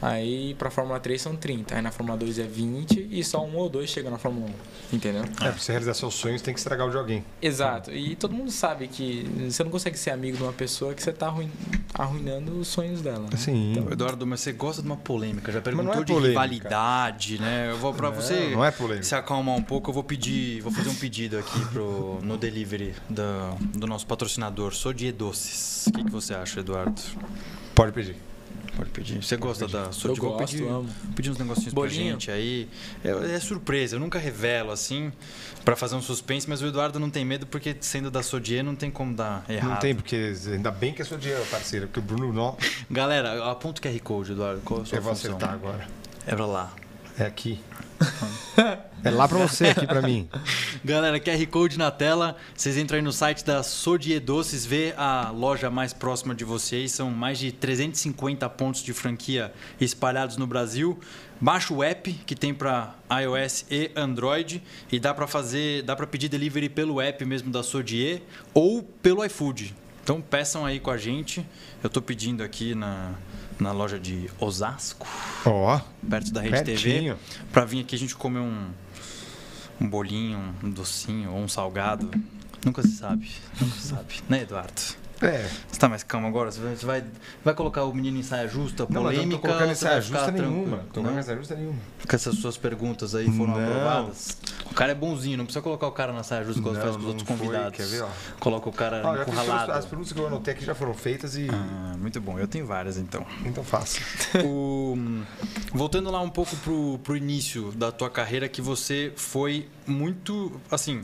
Aí pra Fórmula três são trinta. Aí na Fórmula dois é vinte. E só um ou dois chegam na Fórmula um. Entendeu? É, pra você realizar seus sonhos tem que estragar o de alguém. Exato. E todo mundo sabe que você não consegue ser amigo de uma pessoa que você tá arruin... arruinando os sonhos dela, né? Sim. Então... Eduardo, mas você gosta de uma polêmica. Já perguntou é de polêmica. Rivalidade, né? Eu vou pra é, você não é se acalmar um pouco. Eu vou pedir, vou fazer um pedido aqui pro, no delivery do, do nosso patrocinador Sodiê Doces. O que, que você acha, Eduardo? Pode pedir. Pode pedir. Você gosta pedir. da sorte? Eu vou gosto, pedir, amo. pedir uns negocinhos Bolinho. pra gente aí. É, é surpresa, eu nunca revelo assim, pra fazer um suspense, mas o Eduardo não tem medo porque sendo da Sodiê não tem como dar errado. Não tem, porque ainda bem que a Sodiê é parceira, porque o Bruno não... Galera, aponta o Q R Code, Eduardo. Qual é a sua eu função? vou acertar agora. É pra lá. É aqui. É lá pra você, aqui pra mim. Galera, Q R Code na tela. Vocês entram aí no site da Sodiê Doces, vê a loja mais próxima de vocês. São mais de trezentos e cinquenta pontos de franquia espalhados no Brasil. Baixa o app que tem para iOS e Android e dá pra fazer, dá pra pedir delivery pelo app mesmo da Sodiê ou pelo iFood. Então peçam aí com a gente. Eu tô pedindo aqui na... na loja de Osasco, oh, perto da Rede T V, para vir aqui a gente comer um, um bolinho, um docinho ou um salgado. Nunca se sabe, nunca se sabe, né, Eduardo? É. Você tá mais calmo agora? Você vai, vai colocar o menino em saia justa, polêmica? Não, não tô colocando em saia justa nenhuma. Não tô colocando em saia justa nenhuma. Porque essas suas perguntas aí foram não. aprovadas. O cara é bonzinho, não precisa colocar o cara na saia justa como faz com os outros foi. convidados. Quer ver, ó? Coloca o cara ah, encurralado. As perguntas que eu anotei aqui já foram feitas e... Ah, muito bom, eu tenho várias então. Então faça. O... Voltando lá um pouco pro, pro início da tua carreira, que você foi muito... Assim,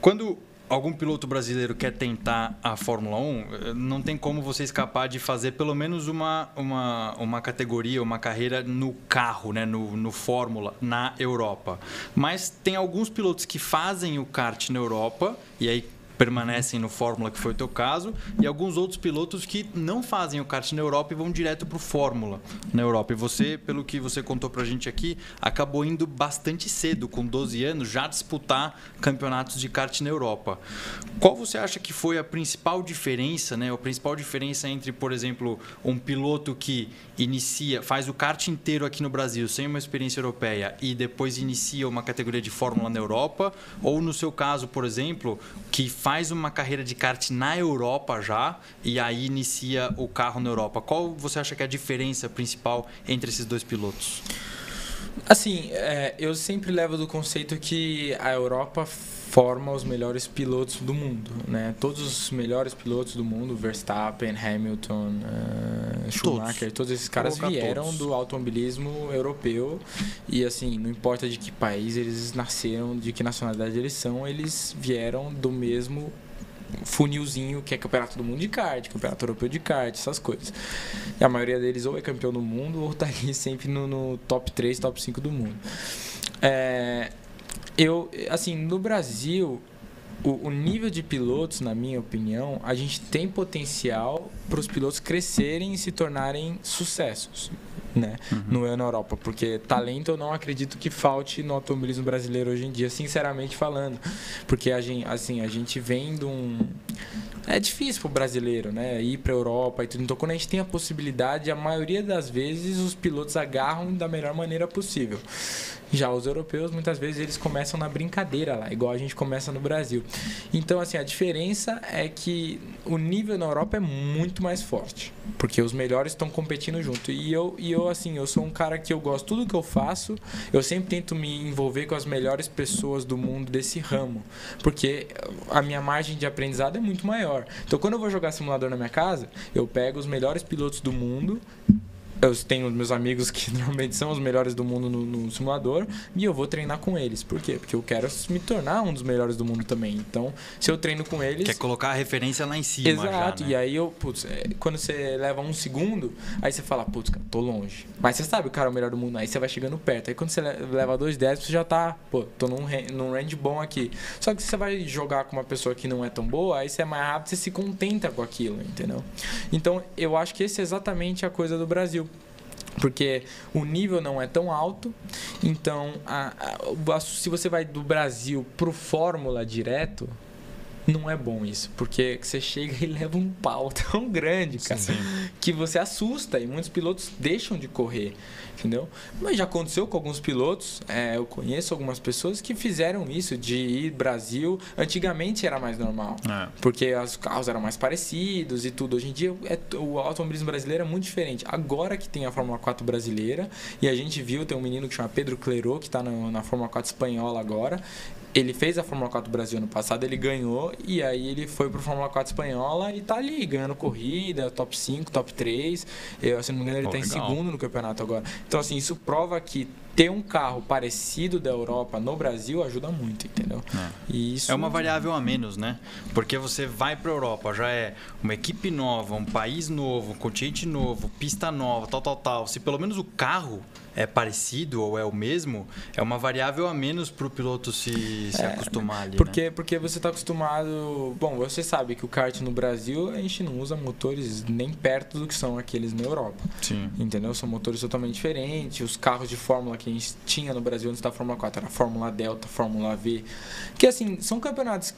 quando... Algum piloto brasileiro quer tentar a Fórmula um, não tem como você escapar de fazer pelo menos uma, uma, uma categoria, uma carreira no carro, né? no, no Fórmula, na Europa. Mas tem alguns pilotos que fazem o kart na Europa e aí permanecem no Fórmula, que foi o teu caso, e alguns outros pilotos que não fazem o kart na Europa e vão direto para o Fórmula na Europa. E você, pelo que você contou para a gente aqui, acabou indo bastante cedo, com doze anos, já disputar campeonatos de kart na Europa. Qual você acha que foi a principal diferença, né? A principal diferença entre, por exemplo, um piloto que inicia, faz o kart inteiro aqui no Brasil, sem uma experiência europeia, e depois inicia uma categoria de Fórmula na Europa, ou no seu caso, por exemplo, que faz faz uma carreira de kart na Europa já e aí inicia o carro na Europa. Qual você acha que é a diferença principal entre esses dois pilotos? Assim, é, eu sempre levo do conceito que a Europa forma os melhores pilotos do mundo, né? Todos os melhores pilotos do mundo, Verstappen, Hamilton, uh, Schumacher, todos, todos esses caras vieram todos. do automobilismo europeu e, assim, não importa de que país eles nasceram, de que nacionalidade eles são, eles vieram do mesmo funilzinho que é campeonato do mundo de kart, campeonato europeu de kart, essas coisas. E a maioria deles ou é campeão do mundo ou tá aqui sempre no, no top três, top cinco do mundo. É, eu, assim, no Brasil, o, o nível de pilotos, na minha opinião, a gente tem potencial para os pilotos crescerem e se tornarem sucessos, né? Uhum. No, na Europa, porque talento eu não acredito que falte no automobilismo brasileiro hoje em dia, sinceramente falando, porque a gente, assim, a gente vem de um... É difícil pro brasileiro, né? Ir pra Europa e tudo. Então, quando a gente tem a possibilidade, a maioria das vezes os pilotos agarram da melhor maneira possível. Já os europeus, muitas vezes, eles começam na brincadeira lá, igual a gente começa no Brasil. Então, assim, a diferença é que o nível na Europa é muito mais forte, porque os melhores estão competindo junto. E eu, e eu, assim, eu sou um cara que eu gosto de tudo que eu faço, eu sempre tento me envolver com as melhores pessoas do mundo desse ramo, porque a minha margem de aprendizado é muito maior. Então, quando eu vou jogar simulador na minha casa, eu pego os melhores pilotos do mundo... eu tenho meus amigos que normalmente são os melhores do mundo no, no simulador, e eu vou treinar com eles. Por quê? Porque eu quero me tornar um dos melhores do mundo também. Então, se eu treino com eles... Quer colocar a referência lá em cima. Exato. Já, né? E aí, eu, putz, quando você leva um segundo, aí você fala, putz, cara, tô longe. Mas você sabe o cara é o melhor do mundo, aí você vai chegando perto. Aí quando você leva dois décimos, você já tá, pô, tô num, num range bom aqui. Só que se você vai jogar com uma pessoa que não é tão boa, aí você é mais rápido, você se contenta com aquilo, entendeu? Então, eu acho que esse é exatamente a coisa do Brasil. Porque o nível não é tão alto, então a, a, se você vai do Brasil pro Fórmula direto, não é bom isso. Porque você chega e leva um pau tão grande, cara, sim, sim, que você assusta e muitos pilotos deixam de correr, entendeu? Mas já aconteceu com alguns pilotos, é, eu conheço algumas pessoas que fizeram isso de ir Brasil. Antigamente era mais normal, é, porque os carros eram mais parecidos e tudo. Hoje em dia é, o automobilismo brasileiro é muito diferente. Agora que tem a Fórmula quatro brasileira, e a gente viu, tem um menino que chama Pedro Clerô, que está na Fórmula quatro espanhola agora. Ele fez a Fórmula quatro Brasil ano passado, ele ganhou, e aí ele foi para a Fórmula quatro espanhola e tá ali ganhando corrida, top cinco, top três. Eu, se não me engano, ele oh, tá legal. em segundo no campeonato agora. Então, assim, isso prova que ter um carro parecido da Europa no Brasil ajuda muito, entendeu? É, e isso... é uma variável a menos, né? Porque você vai para a Europa, já é uma equipe nova, um país novo, um continente novo, pista nova, tal, tal, tal. Se pelo menos o carro é parecido ou é o mesmo, é uma variável a menos para o piloto se, se é, acostumar ali, porque, né? Porque você está acostumado... Bom, você sabe que o kart no Brasil, a gente não usa motores nem perto do que são aqueles na Europa. Sim. Entendeu? São motores totalmente diferentes. Os carros de Fórmula que a gente tinha no Brasil antes da Fórmula quatro, era Fórmula Delta, Fórmula V. Que, assim, são campeonatos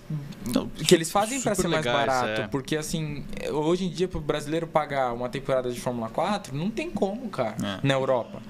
não, que eles fazem para ser mais barato. É. Porque, assim, hoje em dia, para o brasileiro pagar uma temporada de Fórmula quatro, não tem como, cara, é, na Europa.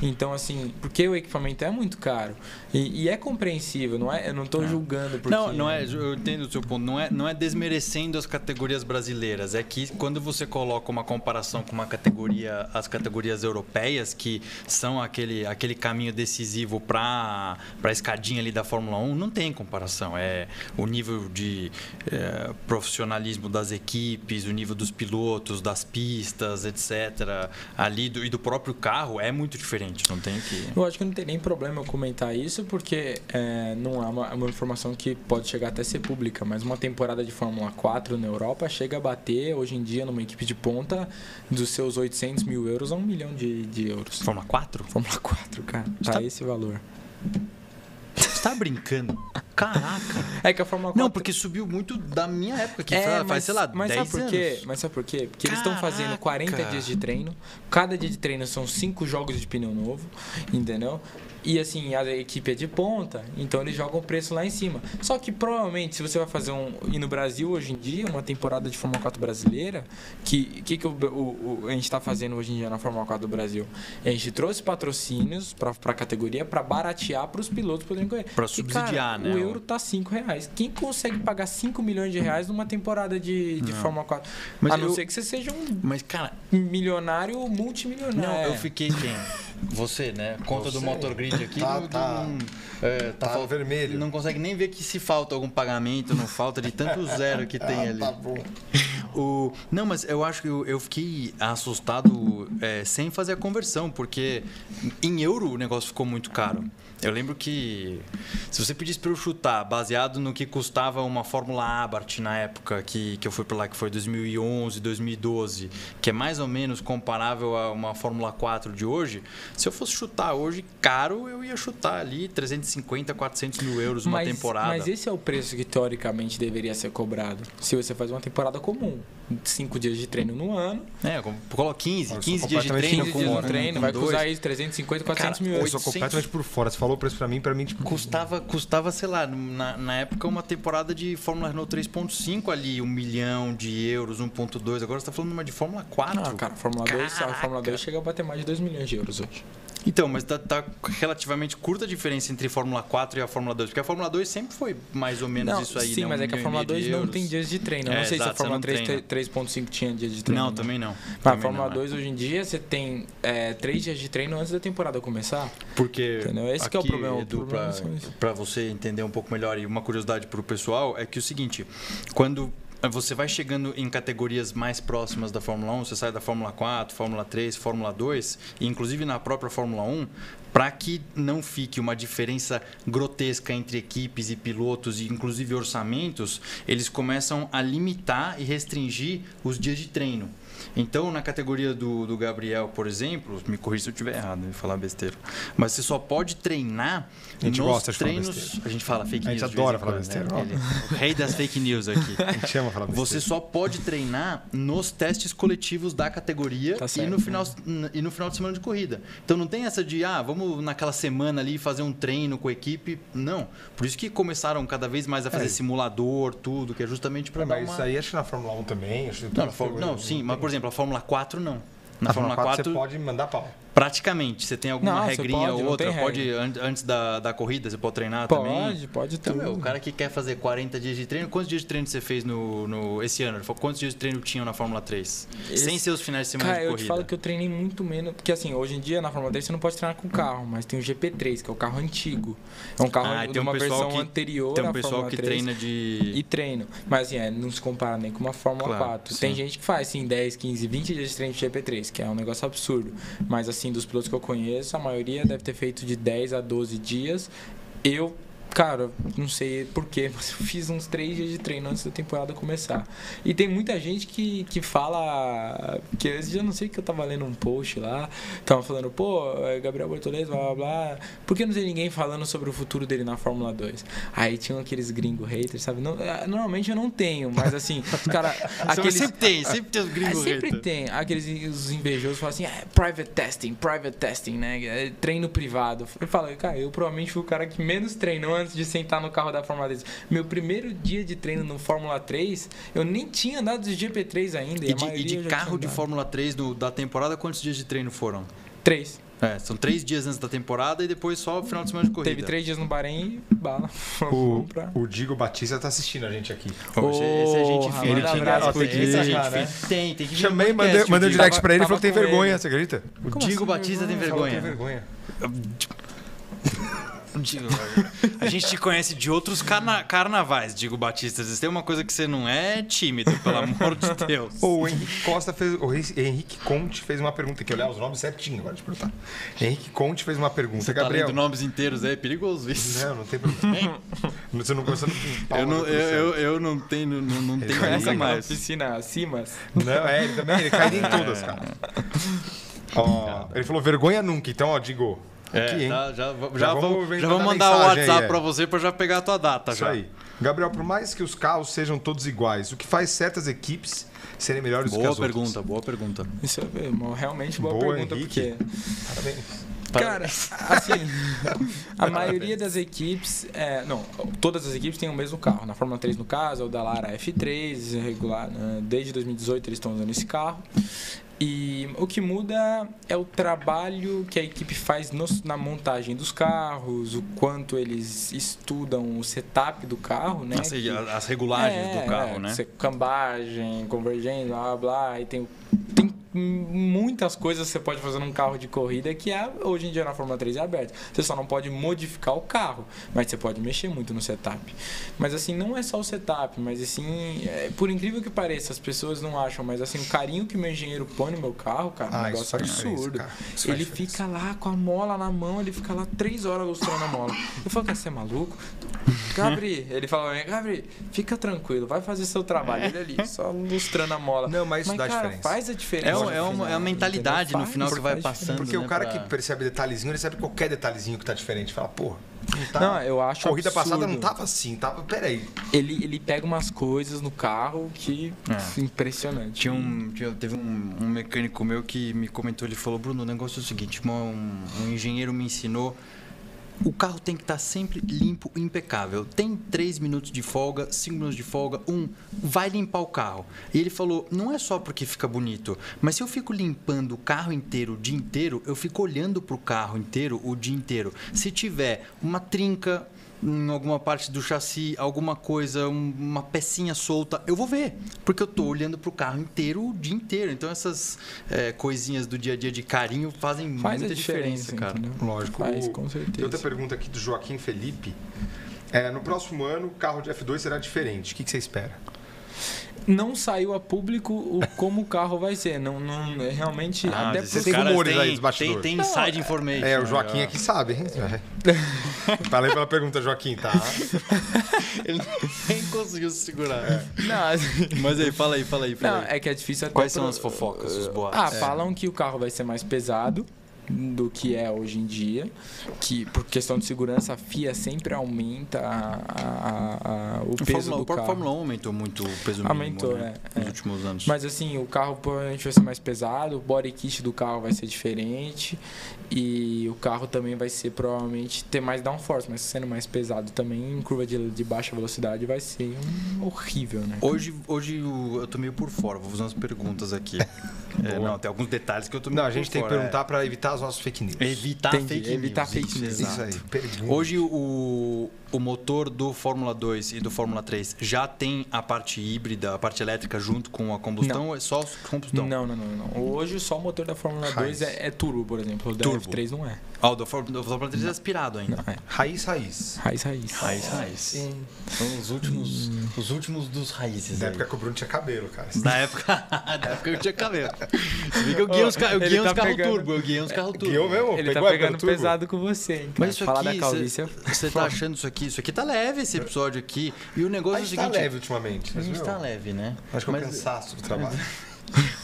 Então, assim, porque o equipamento é muito caro e, e é compreensível, não é? Eu não estou julgando porque... Não, não é, eu entendo o seu ponto, não é, não é desmerecendo as categorias brasileiras, é que quando você coloca uma comparação com uma categoria, as categorias europeias, que são aquele, aquele caminho decisivo para a escadinha ali da Fórmula um, não tem comparação, é o nível de é, profissionalismo das equipes, o nível dos pilotos, das pistas, etcétera, ali do, e do próprio carro é muito diferente. Não tem que... Eu acho que não tem nem problema eu comentar isso, porque é, não é uma, uma informação que pode chegar até ser pública, mas uma temporada de Fórmula quatro na Europa chega a bater, hoje em dia, numa equipe de ponta, dos seus oitocentos mil euros a um milhão de, de euros. Fórmula quatro? Fórmula quatro, cara. Tá, tá esse valor. Você tá brincando? Caraca. É que a Fórmula quatro... Não, porque subiu muito da minha época, que é, faz, mas, sei lá, mas dez sabe por quê? anos. Mas sabe por quê? Porque Caraca. eles estão fazendo quarenta dias de treino. Cada dia de treino são cinco jogos de pneu novo, entendeu? E, assim, a equipe é de ponta, então eles jogam o preço lá em cima. Só que, provavelmente, se você vai fazer um... E no Brasil, hoje em dia, uma temporada de Fórmula quatro brasileira, que, que, que o, o, a gente está fazendo hoje em dia na Fórmula quatro do Brasil? A gente trouxe patrocínios para a categoria para baratear para os pilotos poderem correr. Para subsidiar, cara, né? O euro tá cinco reais. Quem consegue pagar cinco milhões de reais numa temporada de, de Fórmula quatro? Mas a não eu... ser que você seja um mas, cara... milionário ou multimilionário. Não, eu fiquei quem? Você, né? Conta Você. do Motor Grid aqui. Tá, não, tá, não, é, tá, tá vermelho. Não consegue nem ver que se falta algum pagamento, não falta, de tanto zero que tem ah, ali. Tá bom. O, não, mas eu acho que eu, eu fiquei assustado é, sem fazer a conversão, porque em euro o negócio ficou muito caro. Eu lembro que se você pedisse para eu chutar, baseado no que custava uma Fórmula Abarth na época que, que eu fui para lá, que foi dois mil e onze, dois mil e doze, que é mais ou menos comparável a uma Fórmula quatro de hoje, se eu fosse chutar hoje caro, eu ia chutar ali trezentos e cinquenta, quatrocentos mil euros uma mas, temporada. Mas esse é o preço que teoricamente deveria ser cobrado, se você faz uma temporada comum. cinco dias de treino no ano. É, coloca quinze, quinze dias de treino. quinze dias de treino, vai custar aí trezentos e cinquenta, quatrocentos mil euros. Eu sou completamente por fora. Você falou o preço pra mim, pra mim... Tipo... Custava, custava, sei lá, na, na época uma temporada de Fórmula Renault três ponto cinco ali, um milhão de euros, um ponto dois. Agora você tá falando uma de Fórmula quatro. Ah, cara, Fórmula dois, a Fórmula dois chega a bater mais de dois milhões de euros hoje. Então, mas tá, tá relativamente curta a diferença entre Fórmula quatro e a Fórmula dois, porque a Fórmula dois sempre foi mais ou menos não, isso aí, sim, né? Sim, mas um é que a Fórmula dois não euros. tem dias de treino. Eu é, não sei exato, se a Fórmula três ponto cinco tinha dias de treino. Não, também não. Mas a Fórmula dois hoje em dia você tem é, três dias de treino antes da temporada começar. Porque entendeu? Esse aqui, que é o problema. Edu, para você entender um pouco melhor e uma curiosidade para o pessoal, é que é o seguinte, quando... Você vai chegando em categorias mais próximas da Fórmula um, você sai da Fórmula quatro, Fórmula três, Fórmula dois, e inclusive na própria Fórmula um, para que não fique uma diferença grotesca entre equipes e pilotos, e inclusive orçamentos, eles começam a limitar e restringir os dias de treino. Então, na categoria do, do Gabriel, por exemplo, me corrija se eu estiver errado, eu falar besteira, mas você só pode treinar a gente nos gosta de treinos... Falar a gente fala fake news. A gente news adora falar quando, besteira. Né? Ele, o rei das fake news aqui. A gente chama falar besteira. Você só pode treinar nos testes coletivos da categoria, tá certo, e, no final, né? e no final de semana de corrida. Então, não tem essa de, ah, vamos naquela semana ali fazer um treino com a equipe. Não. Por isso que começaram cada vez mais a fazer é. simulador, tudo, que é justamente para é, dar mas uma... isso aí acho que na Fórmula um também. Acho que não, na Fórmula... não, sim, mas por exemplo, a Fórmula quatro não. Na Fórmula quatro você pode mandar pau. Praticamente, você tem alguma não, regrinha pode, ou outra, pode antes da, da corrida, você pode treinar pode, também? Pode, pode então, também. O cara que quer fazer quarenta dias de treino, quantos dias de treino você fez no, no, esse ano? Quantos dias de treino tinham na Fórmula três? Esse... Sem ser os finais de semana cara, de corrida. Cara, eu te falo que eu treinei muito menos, porque assim, hoje em dia na Fórmula três você não pode treinar com carro, mas tem o G P três, que é o carro antigo. É um carro ah, de uma um versão que, anterior tem um na pessoal Fórmula que três, treina de... E treino, mas assim, é, não se compara nem com uma Fórmula claro, quatro. Sim. Tem gente que faz assim, dez, quinze, vinte dias de treino de G P três, que é um negócio absurdo, mas assim, Assim, dos pilotos que eu conheço, a maioria deve ter feito de dez a doze dias. Eu, cara, não sei porquê, mas eu fiz uns três dias de treino antes da temporada começar. E tem muita gente que, que fala... que esse dia eu não sei, que eu tava lendo um post lá, tava falando, pô, Gabriel Bortoleto, blá, blá, blá. Por que não tem ninguém falando sobre o futuro dele na Fórmula dois? Aí tinham aqueles gringo haters, sabe? Não, normalmente eu não tenho, mas assim, cara... aqueles, sempre tem, sempre tem os gringo haters. Sempre tem. Aqueles os invejosos falam assim, ah, private testing, private testing, né? Treino privado. Eu falo, cara, eu provavelmente fui o cara que menos treinou antes de sentar no carro da Fórmula três. Meu primeiro dia de treino no Fórmula três, eu nem tinha andado de G P três ainda. E, e, de, e de carro de Fórmula três do, da temporada, quantos dias de treino foram? Três. É, são três dias antes da temporada e depois só o final de semana de corrida. Teve três dias no Bahrein e bala. O, o Digo Batista tá assistindo a gente aqui. Hoje, oh, esse é gente fina. Ele tinha que tem, tem, tem, gente né? tem, tem que Chamei, mandei, mandei um direct tava, pra ele e falou que tem vergonha, ele. Você acredita? O Como Digo assim, Batista tem vergonha. Tem vergonha. Digo, a gente te conhece de outros carna carnavais, Digo Batista. Você tem uma coisa que você não é tímido, pelo amor de Deus. O Henrique Costa fez. O Henrique Conte fez uma pergunta aqui. Olhar os nomes certinho agora de perguntar. Henrique Conte fez uma pergunta. Você Gabriel, tá lendo nomes inteiros, é perigoso isso. Não, não tem problema. Você não começa no. Eu não, eu, eu, eu não tenho, não, não tenho essa mais. Piscina acima. Não, é, ele também ele cai em todas, cara. Ó, ele falou vergonha nunca, então, ó, Digo. É, aqui, já, já, já, já vamos, vamos já mandar, mandar mensagem, o WhatsApp é. para você para já pegar a tua data. Isso já. aí. Gabriel, por mais que os carros sejam todos iguais, o que faz certas equipes serem melhores boa que as pergunta, outras? Boa pergunta, boa pergunta. Isso é uma, realmente boa, boa pergunta, Henrique. Porque... Parabéns. Cara, assim, a maioria das equipes, é, não, todas as equipes têm o mesmo carro. Na Fórmula três, no caso, é o da Lara F três, regular, desde dois mil e dezoito eles estão usando esse carro. E o que muda é o trabalho que a equipe faz no, na montagem dos carros, o quanto eles estudam o setup do carro, né? As, que, as regulagens é, do carro, é, né? Cambagem, convergência, blá, blá, e tem... tem muitas coisas que você pode fazer num carro de corrida que é, hoje em dia na Fórmula três é aberto. Você só não pode modificar o carro, mas você pode mexer muito no setup. Mas assim, não é só o setup, mas assim, é, por incrível que pareça, as pessoas não acham, mas assim, o carinho que meu engenheiro põe no meu carro, cara, ah, um negócio absurdo. Isso, ele fica lá com a mola na mão, ele fica lá três horas lustrando a mola. Eu falo, cara, você é maluco? Gabri, ele fala, Gabri, fica tranquilo, vai fazer seu trabalho. Ele ali, só lustrando a mola. Não, mas isso mas, dá cara, diferença. Faz a diferença. É É uma, é uma mentalidade no final que vai passando. Porque né, o cara pra... que percebe detalhezinho, ele sabe qualquer detalhezinho que tá diferente. Fala, porra. Não, tá... não, eu acho corrida absurdo. Passada não tava assim, tava. Peraí. Ele, ele pega umas coisas no carro que. É. Impressionante. Tinha um, tinha, teve um, um mecânico meu que me comentou, ele falou, Bruno, o negócio é o seguinte, um, um engenheiro me ensinou. O carro tem que estar sempre limpo e impecável. Tem três minutos de folga, cinco minutos de folga, um, vai limpar o carro. E ele falou, não é só porque fica bonito, mas se eu fico limpando o carro inteiro o dia inteiro, eu fico olhando para o carro inteiro o dia inteiro. Se tiver uma trinca em alguma parte do chassi, alguma coisa, uma pecinha solta, eu vou ver, porque eu tô olhando pro carro inteiro o dia inteiro. Então essas é, coisinhas do dia a dia de carinho fazem Faz muita diferença, diferença cara. Entendeu? Lógico. Faz, com certeza. Tem outra pergunta aqui do Joaquim Felipe. É, no próximo ano, o carro de F dois será diferente. O que, que você espera? não saiu a público o, como o carro vai ser. Não, não, realmente, ah, até porque tem rumores aí dos bastidores. Tem, tem inside não, information. É, o Joaquim aqui sabe, hein? Tá lendo pela pergunta, Joaquim, tá? Ele nem conseguiu se segurar. É. Não, mas aí, fala aí, fala aí. Fala não, aí. É que é difícil até. Quais pro... são as fofocas, os boatos? Ah, é. Falam que o carro vai ser mais pesado do que é hoje em dia, que por questão de segurança a F I A sempre aumenta a, a, a, o peso do carro. A Fórmula um aumentou muito o peso mínimo, aumentou, né? é, nos é. últimos anos. Mas assim, o carro provavelmente vai ser mais pesado, o body kit do carro vai ser diferente e o carro também vai ser provavelmente ter mais downforce, mas sendo mais pesado também em curva de, de baixa velocidade vai ser um horrível, né? Hoje, hoje eu tô meio por fora, vou fazer umas perguntas aqui. É, não, tem alguns detalhes que eu tô meio não, por fora. A gente tem que perguntar é. para evitar as nossas fake news. Evitar Entendi. fake evitar news. Evitar fake news. Isso aí. Pergunta. Hoje o, o motor do Fórmula dois e do Fórmula três já tem a parte híbrida, a parte elétrica junto com a combustão, não. ou é só combustão? Não, não, não, não. Hoje só o motor da Fórmula raiz. dois é, é turbo, por exemplo. O da turbo. F três não é. Ah, o da Fórmula três não. é aspirado ainda. Não, é. Raiz, raiz. Raiz, raiz. Raiz, raiz. É. São os últimos, hum. os últimos dos raízes. Da aí. época que o Bruno tinha cabelo, cara. Da época, da época eu tinha cabelo. Você vê que eu guiei uns, ca... eu guiei uns tá carros pegando... turbo, eu guiei uns carros turbo. Guiou mesmo? Ele Pegou tá pegando turbo? pesado com você, hein? Mas isso Fala aqui, você tá achando isso aqui? Isso aqui tá leve, esse episódio aqui. E o negócio é o seguinte... A gente tá leve ultimamente. A gente tá leve, né? Acho que é o cansaço do trabalho.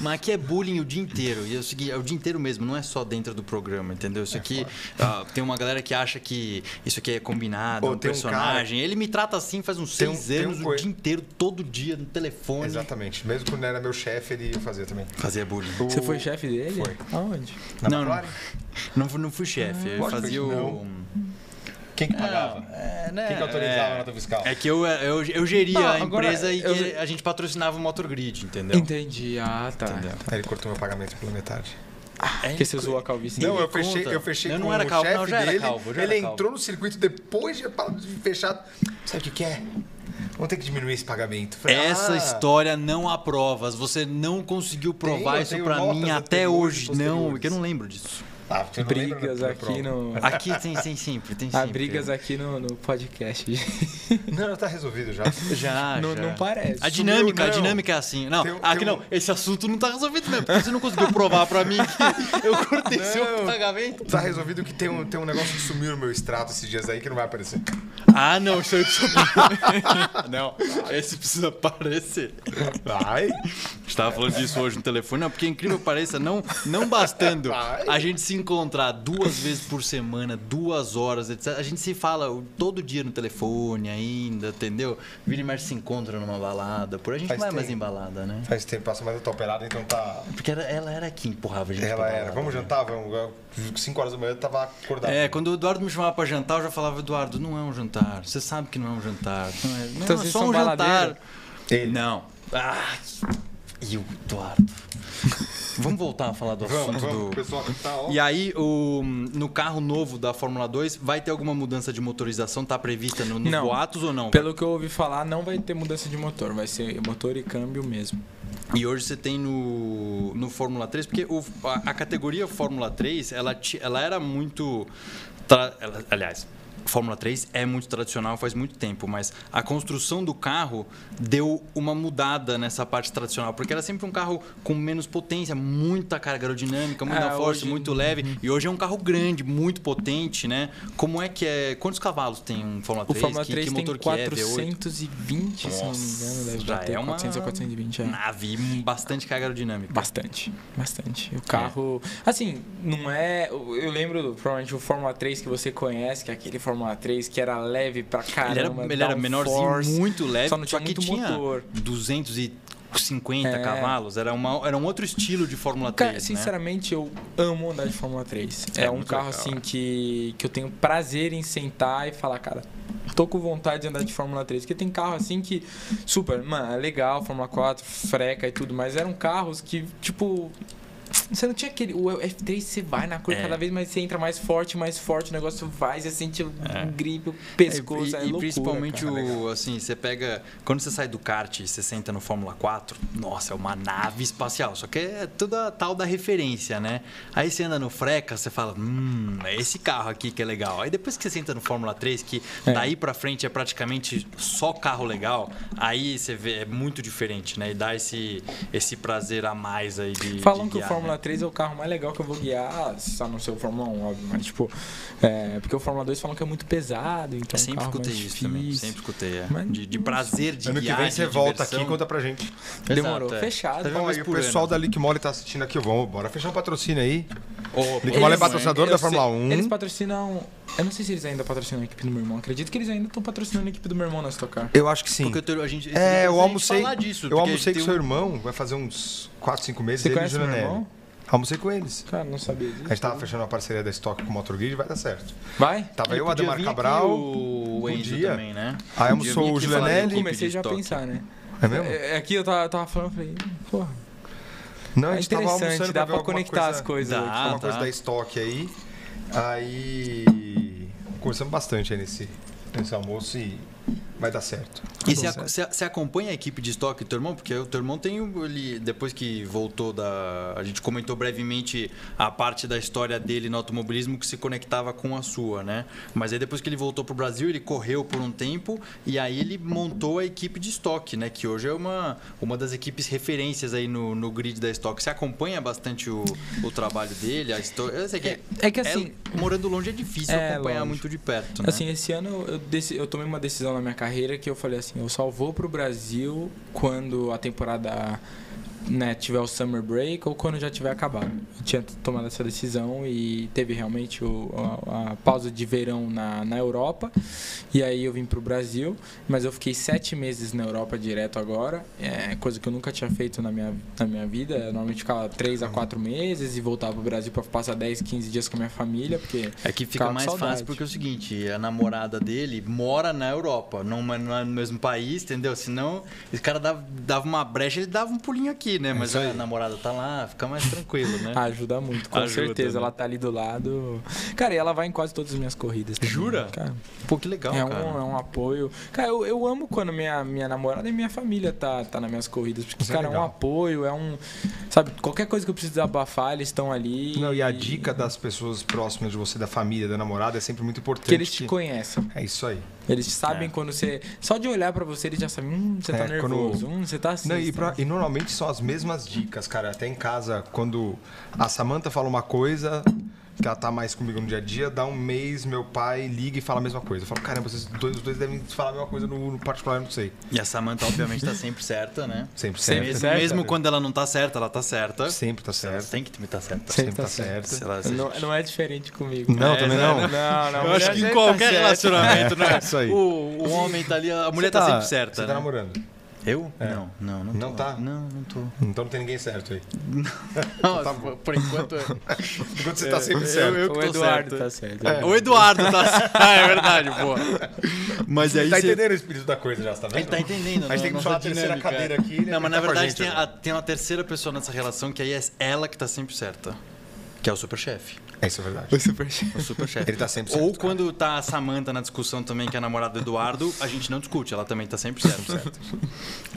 Mas aqui é bullying o dia inteiro. E eu segui, é o dia inteiro mesmo, não é só dentro do programa, entendeu? Isso aqui, é uh, tem uma galera que acha que isso aqui é combinado, é um personagem. Um cara... Ele me trata assim faz uns tem seis um, anos, um o co... dia inteiro, todo dia, no telefone. Exatamente. Mesmo quando era meu chefe, ele fazia também. Fazia bullying. O... Você foi chefe dele? Foi. Aonde? Na não, não, não fui, não fui chefe. Eu fazia o... Quem que pagava? É, né, Quem que autorizava é, a nota fiscal? É que eu, eu, eu geria não, a empresa e eu... a gente patrocinava o Motorgrid, entendeu? Entendi, ah, tá. Entendeu? Aí ele cortou meu pagamento pela metade. Ah, é porque você zoou a calvície. Não, eu fechei, eu fechei eu com não era o calvo, chefe não, já era dele. Calvo, já era ele calvo. entrou no circuito depois de fechado. Sabe o que, que é? Vamos ter que diminuir esse pagamento. Falei, Essa ah, história não há provas. Você não conseguiu provar tenho, isso tenho pra mim até hoje. Não, porque eu não lembro disso. Ah, brigas não aqui no... Aqui tem, tem sempre, tem sempre. Há brigas aqui no, no podcast. Não, não tá resolvido já. Já, não, já. Não parece. A dinâmica, Sumiu, a dinâmica é assim. Não, tem, aqui tem não. Um... Esse assunto não tá resolvido mesmo. Porque você não conseguiu provar pra mim que eu cortei não, seu pagamento. Tá resolvido que tem um, tem um negócio que sumiu no meu extrato esses dias aí que não vai aparecer. Ah, não. Isso aí precisa... Não, esse precisa aparecer. Vai. A gente tava falando disso hoje no telefone. Não, porque incrível pareça, não, não bastando. Vai. A gente se encontrar duas vezes por semana, duas horas, etcétera. A gente se fala todo dia no telefone ainda, entendeu? Vira e mexe se encontra numa balada. Por aí a gente Faz não é mais embalada, né? Faz tempo, passa mais a topelada, então tá... Porque era, ela era quem empurrava a gente Ela era. Balada, vamos né? jantar? Vamos. cinco horas da manhã eu tava acordado. É, quando o Eduardo me chamava pra jantar, eu já falava, Eduardo, não é um jantar. Você sabe que não é um jantar. Não é, não, então, é só um jantar. Ele. Não. Ah, e o Eduardo... Vamos voltar a falar do assunto vamos, vamos, do... Pessoal, tá, e aí, o, no carro novo da Fórmula dois, vai ter alguma mudança de motorização? Está prevista no, nos não. boatos ou não? Pelo que eu ouvi falar, não vai ter mudança de motor. Vai ser motor e câmbio mesmo. E hoje você tem no, no Fórmula três... Porque o, a, a categoria Fórmula três, ela, ela era muito... Tra, ela, aliás... Fórmula três é muito tradicional faz muito tempo, mas a construção do carro deu uma mudada nessa parte tradicional, porque era sempre um carro com menos potência, muita carga aerodinâmica, muita ah, força, hoje... muito leve, uhum. e hoje é um carro grande, muito potente, né? Como é que é? Quantos cavalos tem um Fórmula três? O Fórmula que, três que tem motor quatrocentos e vinte, que é? V oito? Nossa, se não me engano, deve já ter é uma quatrocentos ou quatrocentos e vinte, é. Nave, bastante carga aerodinâmica. Bastante, bastante. O carro, é. assim, não é... Eu lembro, provavelmente, o Fórmula três que você conhece, que é aquele Fórmula Fórmula três, que era leve pra caramba. Ele era, ele era menorzinho, force, muito leve, só, não tinha só que muito tinha motor. duzentos e cinquenta é. cavalos. Era, uma, era um outro estilo de Fórmula três, cara, sinceramente, né? Eu amo andar de Fórmula três. É, é um carro legal, assim cara. que, que eu tenho prazer em sentar e falar, cara, tô com vontade de andar de Fórmula três. Porque tem carro assim que, super, mano, é legal, Fórmula quatro, Freca e tudo, mas eram carros que, tipo... Você não tinha aquele... O F três, você vai na curva é. cada vez, mas você entra mais forte, mais forte. O negócio vai, você sente o é. gripe, o pescoço. É, e é e loucura, principalmente, cara, o, assim, você pega... Quando você sai do kart e você senta no Fórmula quatro, nossa, é uma nave espacial. Só que é toda a tal da referência, né? Aí você anda no Freca, você fala... Hum, é esse carro aqui que é legal. Aí depois que você senta no Fórmula três, que é. daí pra frente é praticamente só carro legal, aí você vê, é muito diferente, né? E dá esse, esse prazer a mais aí de Falam de que guiar, o Fórmula né? três é o carro mais legal que eu vou guiar, só não ser o Fórmula um, óbvio, mas tipo... É, porque o Fórmula dois falam que é muito pesado, então sempre é um carro mais difícil. Sempre escutei isso também, sempre escutei, é. Mas, de, de prazer de ano guiar, que vem você volta diversão. Aqui e conta pra gente. Demorou, é. fechado. Tá vendo, aí, o pessoal ano. da Liquimole tá assistindo aqui, vamos, bora fechar um patrocínio aí. Oh, Liquimole é patrocinador da Fórmula um. Eles patrocinam... Eu não sei se eles ainda patrocinam a equipe do meu irmão. Acredito que eles ainda estão patrocinando a equipe do meu irmão na Stock Car. Eu acho que sim. Porque eu, a gente, é, eu, eu almocei, falar disso, eu almocei com o seu um... irmão, vai fazer uns quatro, cinco meses. Você conhece meu irmão? Almocei com eles. Cara, não sabia disso. A gente tava fechando uma parceria da Stock com o Motorgrid, vai dar certo. Vai? Tava eu, eu Ademar Cabral, o um Enzo dia. também, né? Aí almoçou o Julianelli. Eu comecei já a pensar, né? É mesmo? É, aqui eu tava, tava falando, falei, porra. Não, é a gente tava almoçando, dá pra conectar as coisas. Uma coisa da Stock aí. Aí conversamos bastante aí nesse, nesse almoço e vai dar certo. E você acompanha a equipe de estoque do teu irmão? Porque o teu irmão tem, ele, depois que voltou da... A gente comentou brevemente a parte da história dele no automobilismo que se conectava com a sua, né? Mas aí depois que ele voltou para o Brasil, ele correu por um tempo e aí ele montou a equipe de estoque, né? Que hoje é uma, uma das equipes referências aí no, no grid da estoque. Você acompanha bastante o, o trabalho dele, a história... Eu sei que é, é que assim... É, morando longe é difícil é acompanhar longe. muito de perto, né? Assim, esse ano eu, dec... eu tomei uma decisão na minha carreira que eu falei assim, eu só vou pro Brasil quando a temporada, né, tiver o summer break ou quando já tiver acabado. Eu tinha tomado essa decisão e teve realmente o, a, a pausa de verão na, na Europa, e aí eu vim pro Brasil, mas eu fiquei sete meses na Europa direto agora, é, coisa que eu nunca tinha feito na minha, na minha vida. Eu normalmente ficava três a quatro meses e voltava pro Brasil para passar dez, quinze dias com a minha família, porque é que fica mais fácil, porque é o seguinte, a namorada dele mora na Europa, não, não é no mesmo país, entendeu? Senão esse cara dava, dava uma brecha, ele dava um pulinho aqui, né? Mas a namorada tá lá, fica mais tranquilo, né? Ajuda muito, com Ajuda, certeza. Né? Ela tá ali do lado. Cara, e ela vai em quase todas as minhas corridas. Também, Jura? Cara. Pô, que legal, é um, cara. É um apoio. Cara, eu, eu amo quando minha, minha namorada e minha família tá, tá nas minhas corridas. Porque, Isso cara, é, é um apoio, é um... Sabe, qualquer coisa que eu preciso desabafar, eles estão ali. Não, e a dica das pessoas próximas de você, da família, da namorada, é sempre muito importante. Que eles te conheçam. É isso aí. Eles sabem é. quando você... Só de olhar pra você, eles já sabem. Hum, você tá é, nervoso. Quando... Hum, você tá assim. Não, e, pra... e normalmente são as mesmas dicas, cara. Até em casa, quando a Samantha fala uma coisa... que ela tá mais comigo no dia a dia, dá um mês, meu pai liga e fala a mesma coisa. Eu falo, caramba, vocês dois, os dois devem falar a mesma coisa no, no particular, eu não sei. E a Samantha, obviamente, tá sempre certa, né? Sempre certa. Sempre certa. Mesmo certa. Quando ela não tá certa, ela tá certa. Sempre tá certa. Ela tem que estar tá certa. Sempre, sempre tá, tá certa. certa. Lá, não, não é diferente comigo. Não, é, também não. Não, não. não, não. Eu acho que em qualquer tá relacionamento, né? É isso aí. O, o homem tá ali, a mulher tá, tá sempre certa. Você né? tá namorando? Eu? É. Não, não, não tô. Não tá? Não, não tô. Então não tem ninguém certo aí. Não, tá bom. Por enquanto... Por enquanto você tá sempre eu, certo. Eu, eu o Eduardo certo. tá certo. É. O Eduardo tá certo. Ah, é verdade, pô. Mas aí tá você... entendendo o espírito da coisa já, tá vendo? Ele tá entendendo. A gente tem que puxar a terceira cadeira aqui. Né? Não, mas na tá verdade tem, a, tem uma terceira pessoa nessa relação que aí é ela que tá sempre certa. Que é o superchefe. É, isso é verdade. O superchefe. O superchefe. Ele tá sempre certo. Ou cara. quando tá a Samantha na discussão também, que é a namorada do Eduardo, a gente não discute, ela também tá sempre certo. certo.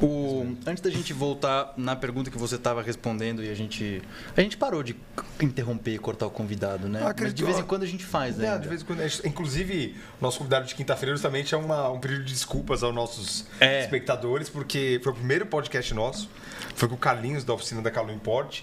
O, antes da gente voltar na pergunta que você tava respondendo e a gente... A gente parou de interromper e cortar o convidado, né? Ah, Mas de vez em quando a gente faz, né? De vez em quando. Inclusive, nosso convidado de quinta-feira justamente é uma, um período de desculpas aos nossos é. espectadores, porque foi o primeiro podcast nosso, foi com o Carlinhos da oficina da Carlo Import,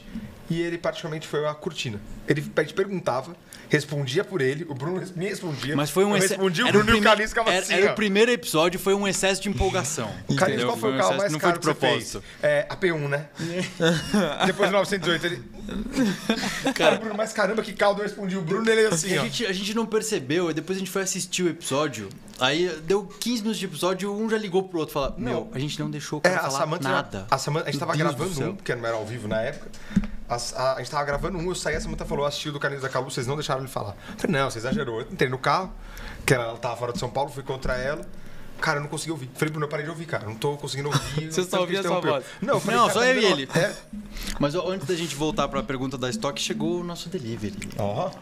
e ele praticamente foi uma cortina. Ele perguntava, respondia por ele, o Bruno me respondia. Mas foi um excesso. Respondia o Bruno e o Carlinhos ficava assim. Era o primeiro episódio, foi um excesso de empolgação. O Carlinhos, qual foi o carro mais caro que você fez? É, a P um, né? Depois do novecentos e oito, ele... Cara, o Bruno, mas caramba, que caldo, eu respondi. O Bruno, ele assim, ó. A gente, a gente não percebeu, e depois a gente foi assistir o episódio, aí deu quinze minutos de episódio, um já ligou pro outro e falou, meu, a gente não deixou o cara falar nada. A Samantha, a gente tava gravando um, porque não era ao vivo na época. A, a, a gente tava gravando um, eu saí, a Samantha falou, assistiu do Carlinhos da Calu, vocês não deixaram ele falar. Eu falei, não, você exagerou. Eu entrei no carro, que ela, ela tava fora de São Paulo, fui contra ela. Cara, eu não consegui ouvir. Falei, Bruno, eu parei de ouvir, cara. Não tô conseguindo ouvir. Você só ouvia a sua voz. Não, eu falei, não, só eu e ele. É. Mas ó, antes da gente voltar para a pergunta da Stock, chegou o nosso delivery. Ó. Oh.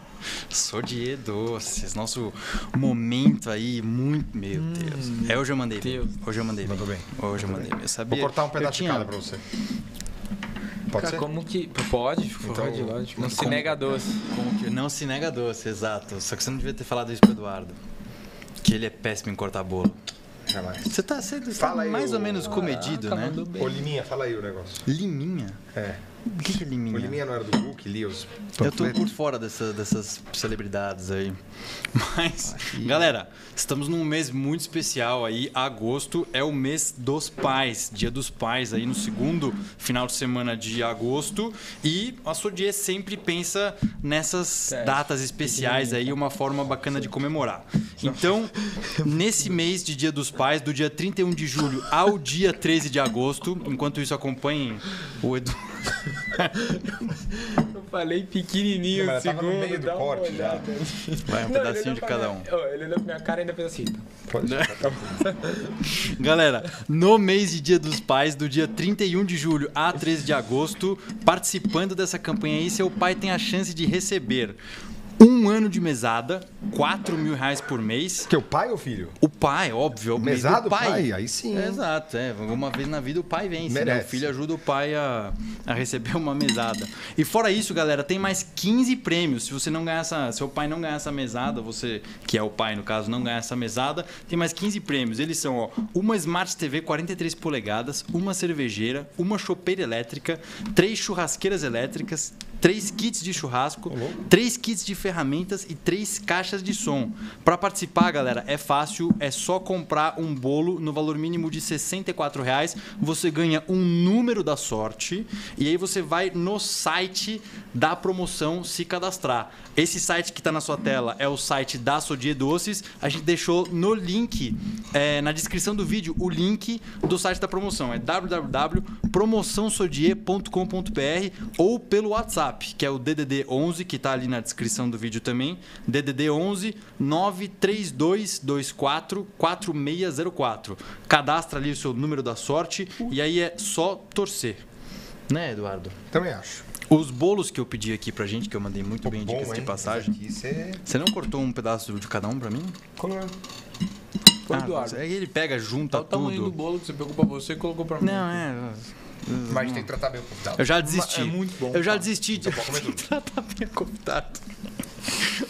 Sodiê Doces, nosso momento aí, muito... Meu hum, Deus. É, hoje eu mandei. Deus. Hoje eu mandei. Mandou bem. Hoje eu mandei. Eu sabia. Vou cortar um pedaço de cada para você. Pode cara, ser? Como que... Pode, então, pode, lógico. Não como, se nega doce. Como que... Não se nega doce, exato. Só que você não devia ter falado isso pro Eduardo. Que ele é péssimo em cortar bolo. Jamais. Você tá, você fala tá aí mais o... ou menos comedido, ah, né? Ô, Liminha, fala aí o negócio. Liminha? É. O que, que é Liminha? O Liminha não era do Hulk, Lios. Eu tô por fora dessa, dessas celebridades aí. Mas, aqui, galera, estamos num mês muito especial aí. Agosto é o mês dos pais. Dia dos pais aí no segundo final de semana de agosto. E a Sodiê sempre pensa nessas datas especiais aí, uma forma bacana de comemorar. Então, nesse mês de Dia dos Pais, do dia trinta e um de julho ao dia treze de agosto. Enquanto isso, acompanhem o Edu... Eu falei pequenininho, mas segundo, no meio do dá corte, uma olhada. Vai, um não, pedacinho de cada um. Minha, ele olhou pra minha cara e ainda fez assim. Pode ser, tá bom. Galera, no mês de Dia dos Pais, do dia trinta e um de julho a treze de agosto, participando dessa campanha aí, seu pai tem a chance de receber... Um ano de mesada, quatro mil reais por mês. Que é o pai ou o filho? O pai, óbvio. Mesada, o pai. pai. Aí sim. É, exato, é. Uma vez na vida o pai vence, né? O filho ajuda o pai a, a receber uma mesada. E fora isso, galera, tem mais quinze prêmios. Se você não ganhar essa, seu pai não ganhar essa mesada, você, que é o pai no caso, não ganhar essa mesada, tem mais quinze prêmios. Eles são, ó, uma Smart T V quarenta e três polegadas, uma cervejeira, uma chopeira elétrica, três churrasqueiras elétricas, três kits de churrasco, três kits de ferramentas e três caixas de som. Para participar, galera, é fácil, é só comprar um bolo no valor mínimo de sessenta e quatro reais. Você ganha um número da sorte e aí você vai no site da promoção se cadastrar. Esse site que está na sua tela é o site da Sodiê Doces. A gente deixou no link, é, na descrição do vídeo, o link do site da promoção. É w w w ponto promoção sodiê ponto com ponto b r ou pelo WhatsApp, que é o D D D onze, que está ali na descrição do vídeo também. D D D onze nove três dois dois quatro quatro seis zero quatro. Cadastra ali o seu número da sorte e aí é só torcer. Né, Eduardo? Também acho. Os bolos que eu pedi aqui pra gente, que eu mandei muito bem, dicas de passagem. Você não cortou um pedaço de cada um pra mim? Colorado. Ah, Eduardo. Aí ele pega, junta tudo. Olha o tamanho do bolo que você pegou pra você e colocou pra mim. Não, é... Mas tem que tratar bem o convidado. Eu já desisti. É muito bom. Eu já desisti de tratar bem o convidado.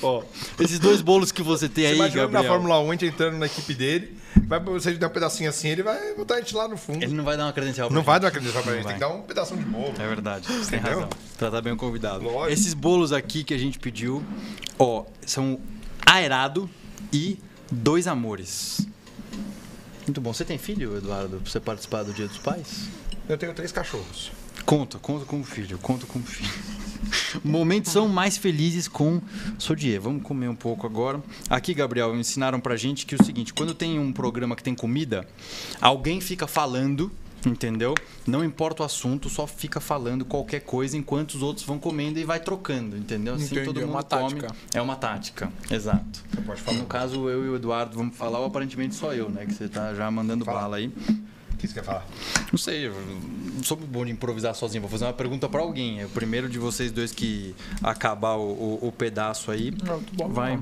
Ó, esses dois bolos que você tem aí, Gabriel. Na Fórmula um, a gente entrando na equipe dele, vai você dar um pedacinho assim, ele vai botar a gente lá no fundo. Ele não vai dar uma credencial pra gente. Não vai dar uma credencial pra gente, tem que dar um pedaço de bolo. É verdade, você tem razão. Tratar bem o convidado. Lógico. Esses bolos aqui que a gente pediu, ó, são aerado e dois amores. Muito bom. Você tem filho, Eduardo, pra você participar do Dia dos Pais? Eu tenho três cachorros. Conta, conta como filho, conta como filho. Momentos são mais felizes com Sodiê. Vamos comer um pouco agora. Aqui, Gabriel, ensinaram pra gente que é o seguinte, quando tem um programa que tem comida, alguém fica falando, entendeu? Não importa o assunto, só fica falando qualquer coisa enquanto os outros vão comendo e vai trocando, entendeu? Assim Entendi. todo mundo é uma tática. Come. É uma tática, exato. Você pode falar. No caso, eu e o Eduardo vamos falar, ou aparentemente só eu, né? Que você tá já mandando Fala. bala aí. O que você quer falar? Não sei, eu não sou bom de improvisar sozinho. Vou fazer uma pergunta para alguém. É o primeiro de vocês dois que acabar o, o, o pedaço aí. Não, tô bom, vai.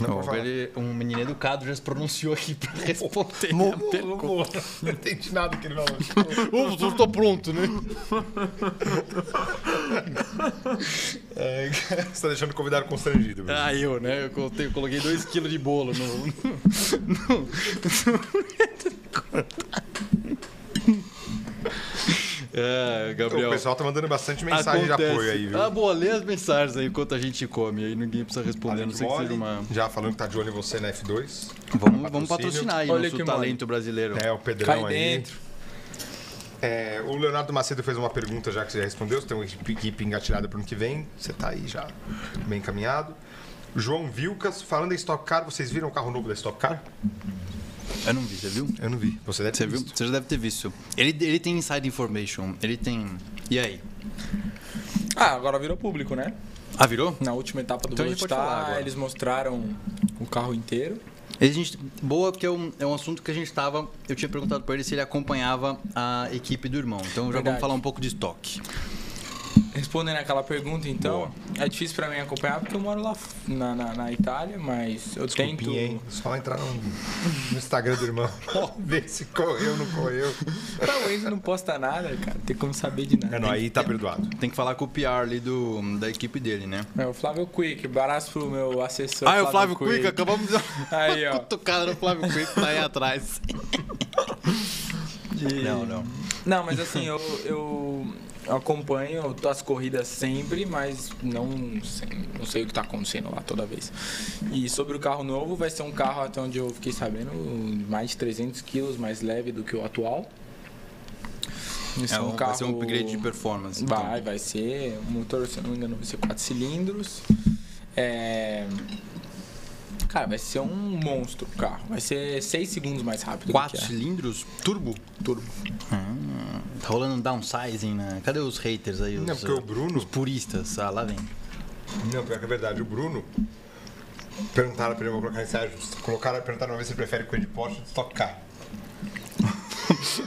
Não, oh, ele, um menino educado já se pronunciou aqui para responder. Não, não, não, não entendi nada que ele falou. Eu tô pronto, né? É, você tá deixando o convidado constrangido. Mesmo. Ah, eu, né? Eu coloquei, eu coloquei dois quilos de bolo no... no, no, no... É, Gabriel. O pessoal tá mandando bastante mensagem Acontece. de apoio aí, viu? Ah, boa, lê as mensagens aí enquanto a gente come. Aí ninguém precisa responder, não sei que seja uma... Já falando que tá de olho em você na F dois. Vamos, vamos patrocinar aí Olha nosso que talento mole. brasileiro. É, o Pedrão Cai aí. dentro. É, o Leonardo Macedo fez uma pergunta já que você já respondeu. Você tem uma equipe engatilhada pro ano que vem. Você tá aí já bem encaminhado. João Vilcas, falando da Stock Car, vocês viram o carro novo da Stock Car? Eu não vi, você viu? Eu não vi. Você deve ter você visto. Viu? Você já deve ter visto. Ele, ele tem inside information, ele tem... E aí? Ah, agora virou público, né? Ah, virou? Na última etapa do então Volkstar, eles mostraram o carro inteiro. Existe... Boa, porque é um, é um assunto que a gente estava... Eu tinha perguntado para ele se ele acompanhava a equipe do irmão. Então, já Verdade. Vamos falar um pouco de estoque. Respondendo aquela pergunta, então, Boa. É difícil para mim acompanhar, porque eu moro lá na, na, na Itália, mas eu Desculpinha, tento... Hein? Só entrar no, no Instagram do irmão, ver se correu ou não correu. Talvez eu não posta nada, cara, tem como saber de nada. É, não, aí tá perdoado. Tem que falar com o P R ali do, da equipe dele, né? É, o Flávio Quick, abraço pro meu assessor. Ah, é o Flávio Quick, acabamos de... Aí, ó. Cutucada no Flávio Quick, tá aí atrás. De... Não, não. Não, mas assim, eu... eu... Eu acompanho as corridas sempre, mas não sei, não sei o que está acontecendo lá toda vez. E sobre o carro novo, vai ser um carro, até onde eu fiquei sabendo, mais de trezentos quilos mais leve do que o atual. Isso é um, um carro... Vai ser um upgrade de performance. Então. Vai, vai ser. O motor, se não me engano, vai ser quatro cilindros. É... Cara, vai ser um monstro o carro. Vai ser seis segundos mais rápido. quatro cilindros? Turbo? Turbo. Ah, tá rolando um downsizing, né? Cadê os haters aí? Os, não, porque o Bruno... Os puristas. Ah, lá vem. Não, pior que é verdade. O Bruno... Perguntaram pra ele, vou colocar mensagem. Colocaram, perguntaram uma vez se ele prefere correr de Porsche ou de Stock Car.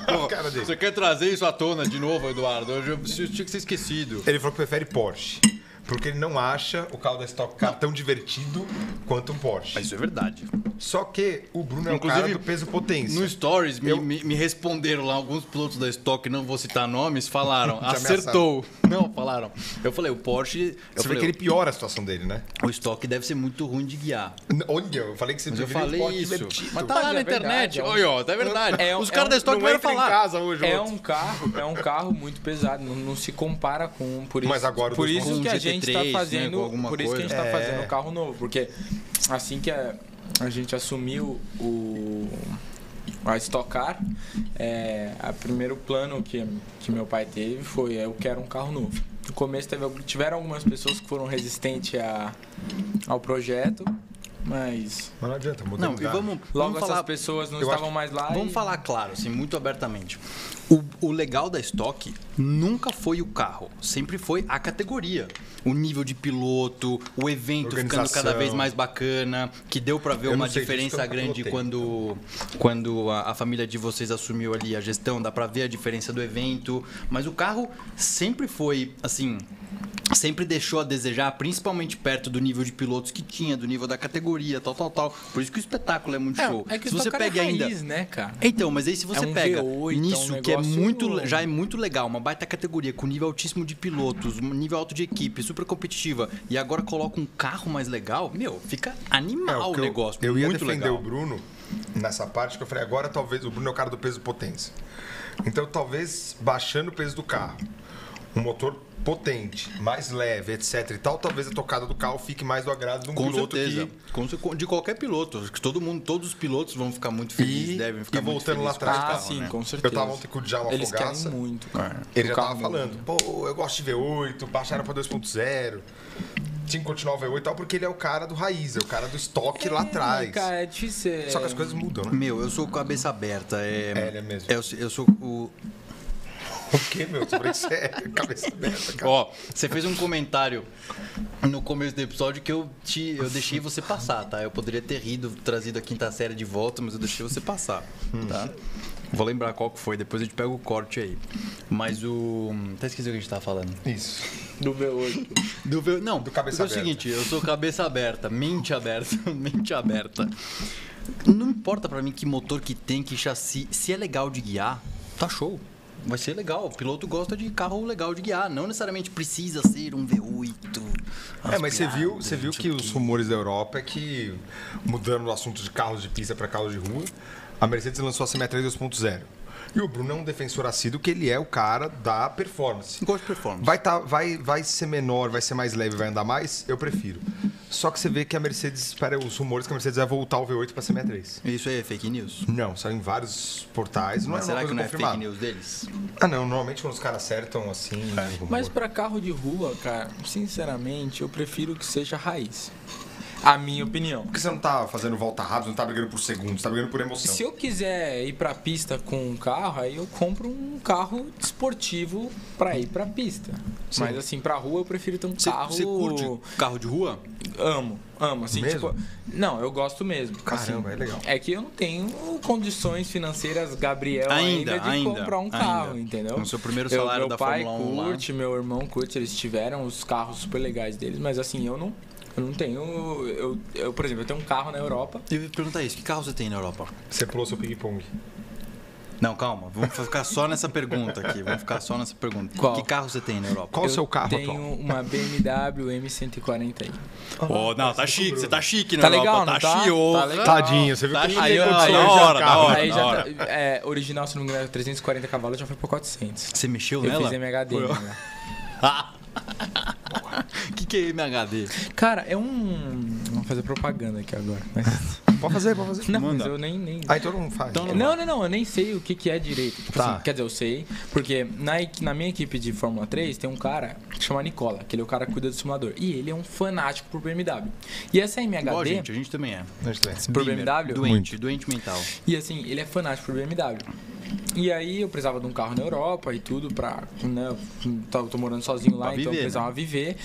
Pô, cara dele. Você quer trazer isso à tona de novo, Eduardo? Eu, já, eu tinha que ser esquecido. Ele falou que prefere Porsche. Porque ele não acha o carro da Stock Car tão divertido quanto um Porsche. Mas isso é verdade. Só que o Bruno é um cara do peso potência. No Stories, eu... me, me responderam lá alguns pilotos da Stock, não vou citar nomes, falaram, acertou. Não, falaram. Eu falei, o Porsche... Eu você falei, vê que ele piora a situação dele, né? O Stock deve ser muito ruim de guiar. Olha, eu falei que você devia um Porsche isso. divertido. Mas tá lá mas na é internet. Verdade, olha, ó, tá verdade. É um, Os caras é um, da Stock não vieram falar. Casa hoje, é, um carro, é um carro muito pesado, não, não se compara com... Por isso, mas agora por isso que a gente... A gente tá fazendo, né, por isso coisa. Que a gente está é. fazendo o carro novo, porque assim que a, a gente assumiu o a Stock Car, é, a primeiro plano que, que meu pai teve foi eu quero um carro novo. No começo teve, tiveram algumas pessoas que foram resistentes a, ao projeto, mas... Mas não adianta, mudar. Não, e vamos, Logo vamos essas falar, pessoas não estavam acho, mais lá Vamos e... falar claro, assim, muito abertamente. O, o legal da Stock nunca foi o carro, sempre foi a categoria. O nível de piloto, o evento ficando cada vez mais bacana, que deu para ver eu uma diferença grande quando, quando a, a família de vocês assumiu ali a gestão, dá para ver a diferença do evento. Mas o carro sempre foi, assim... Sempre deixou a desejar, principalmente perto do nível de pilotos que tinha, do nível da categoria, tal, tal, tal. Por isso que o espetáculo é muito é, show. É que se você pega é raiz, ainda, né, cara? Então, mas aí se você é um pega V oito, nisso, é um que é muito, já é muito legal, uma baita categoria, com nível altíssimo de pilotos, nível alto de equipe, super competitiva, e agora coloca um carro mais legal, meu, fica animal é, o, o negócio. Eu, eu ia muito defender legal. O Bruno nessa parte, que eu falei, agora talvez o Bruno é o cara do peso potência. Então, talvez baixando o peso do carro, um motor potente, mais leve, etc e tal, talvez a tocada do carro fique mais do agrado de um com piloto certeza. Que... De qualquer piloto. Acho que todo mundo, todos os pilotos vão ficar muito felizes, e, devem ficar e muito felizes. E voltando lá atrás, ah, sim, né? Com certeza. Eu tava ontem com o Djalma Eles Fogaça, muito, cara. Ele já tava falando, mesmo. Pô, eu gosto de V oito, baixaram pra dois ponto zero, tinha que continuar o V oito e tal, porque ele é o cara do raiz, é o cara do estoque é, lá atrás. Cara, é difícil. Só que as coisas mudam, né? Meu, eu sou cabeça aberta. É, é ele é mesmo. Eu, eu sou o... O que, meu? Você é cabeça aberta, cara. Ó, você fez um comentário no começo do episódio que eu, te, eu deixei você passar, tá? Eu poderia ter rido, trazido a quinta série de volta, mas eu deixei você passar, tá? Vou lembrar qual que foi, depois a gente pega o corte aí. Mas o... Até esqueci o que a gente tava falando. Isso. Do V oito. Do V oito. Não, do cabeça aberta. É o seguinte, eu sou cabeça aberta, mente aberta, mente aberta. Não importa pra mim que motor que tem, que chassi, se é legal de guiar, tá show. Vai ser legal, o piloto gosta de carro legal de guiar, não necessariamente precisa ser um V oito. É, mas você viu, você viu que os rumores da Europa é que, mudando o assunto de carros de pista para carros de rua, a Mercedes lançou a C sessenta e três dois ponto zero. E o Bruno é um defensor assíduo, que ele é o cara da performance. Gosto de performance. Vai, tá, vai, vai ser menor, vai ser mais leve, vai andar mais? Eu prefiro. Só que você vê que a Mercedes, para os rumores que a Mercedes vai voltar o V oito para a C sessenta e três. Isso é fake news? Não, saiu em vários portais. Não Mas é será que não confirmada. É fake news deles? Ah, não. Normalmente quando os caras acertam assim... É. Mas para carro de rua, cara, sinceramente, eu prefiro que seja raiz. A minha opinião. Porque você não tá fazendo volta rápida, não tá brigando por segundos, você tá brigando por emoção. Se eu quiser ir pra pista com um carro, aí eu compro um carro esportivo pra ir pra pista. Sim. Mas assim, pra rua eu prefiro ter um cê, carro... Você curte carro de rua? amo, amo. Assim, mesmo? Tipo, não, eu gosto mesmo. Caramba, assim, é legal. É que eu não tenho condições financeiras, Gabriel, ainda, ainda de ainda, comprar um carro, ainda. Entendeu? No seu primeiro salário eu, da Fórmula um. Meu pai curte, meu irmão curte, eles tiveram os carros super legais deles, mas assim, eu não, eu não tenho... Eu, eu, por exemplo, eu tenho um carro na Europa. Eu ia perguntar isso, que carro você tem na Europa? Você pulou seu ping-pong. Não, calma, vamos ficar só nessa pergunta aqui. Vamos ficar só nessa pergunta. Qual? Que carro você tem na Europa? Qual o seu carro atual? Eu tenho uma B M W M cento e quarenta i. Oh, não, tá chique, você tá chique na Europa. Tá chique, ô. Tadinho, você viu que aí da hora, da hora. É, original, se não me engano, trezentos e quarenta cavalos, já foi pra quatrocentos. Você mexeu nela? Eu fiz M H D nela. O que, que é M H D? Cara, é um... Vamos fazer propaganda aqui agora. Mas... Pode fazer, pode fazer. Não, manda. Mas eu nem... nem... Aí todo mundo faz. Então, não, não, não, não. Eu nem sei o que, que é direito. Tipo, tá. Assim, quer dizer, eu sei. Porque na, na minha equipe de Fórmula três tem um cara que chama Nicola, que ele é o cara que cuida do simulador. E ele é um fanático por B M W. E essa M H D... Igual a gente, a gente também é. Por B M W? Doente, doente mental. E assim, ele é fanático por B M W. E aí eu precisava de um carro na Europa e tudo pra... Né, eu tô morando sozinho lá, pra então viver, eu precisava né? viver.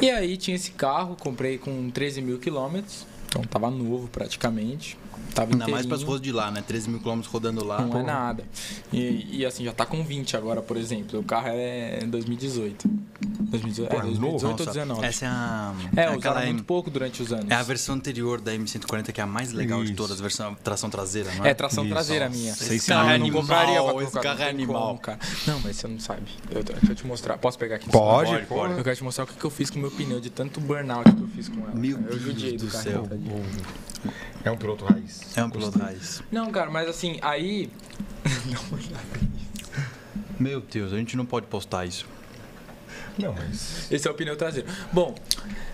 E aí tinha esse carro, comprei com treze mil quilômetros. Então tava novo praticamente. Tava Ainda inteirinho. Mais para as ruas de lá, né? treze mil quilômetros rodando lá. Não pô. é nada. E, e assim, já tá com vinte agora, por exemplo. O carro é dois mil e dezoito. dois mil e dezoito, pô, é dois mil e dezoito ou dezenove. Essa é a... É, é usaram muito M... pouco durante os anos. É a versão anterior da M cento e quarenta que é a mais legal Isso. de todas. Versão tração traseira, não é? É, tração Isso. traseira minha. Esse carro é animal. Esse carro é animal, cara. Não, mas você não sabe. Eu, eu quero te mostrar. Posso pegar aqui? Pode, pode, pode. Eu quero te mostrar o que, que eu fiz com o meu pneu de tanto burnout que eu fiz com ela. Meu cara. Deus eu judiei do, do céu. É um piloto raiz. É um piloto raiz. Não, cara, mas assim, aí... Meu Deus, a gente não pode postar isso. Não, mas... Esse é o pneu traseiro. Bom,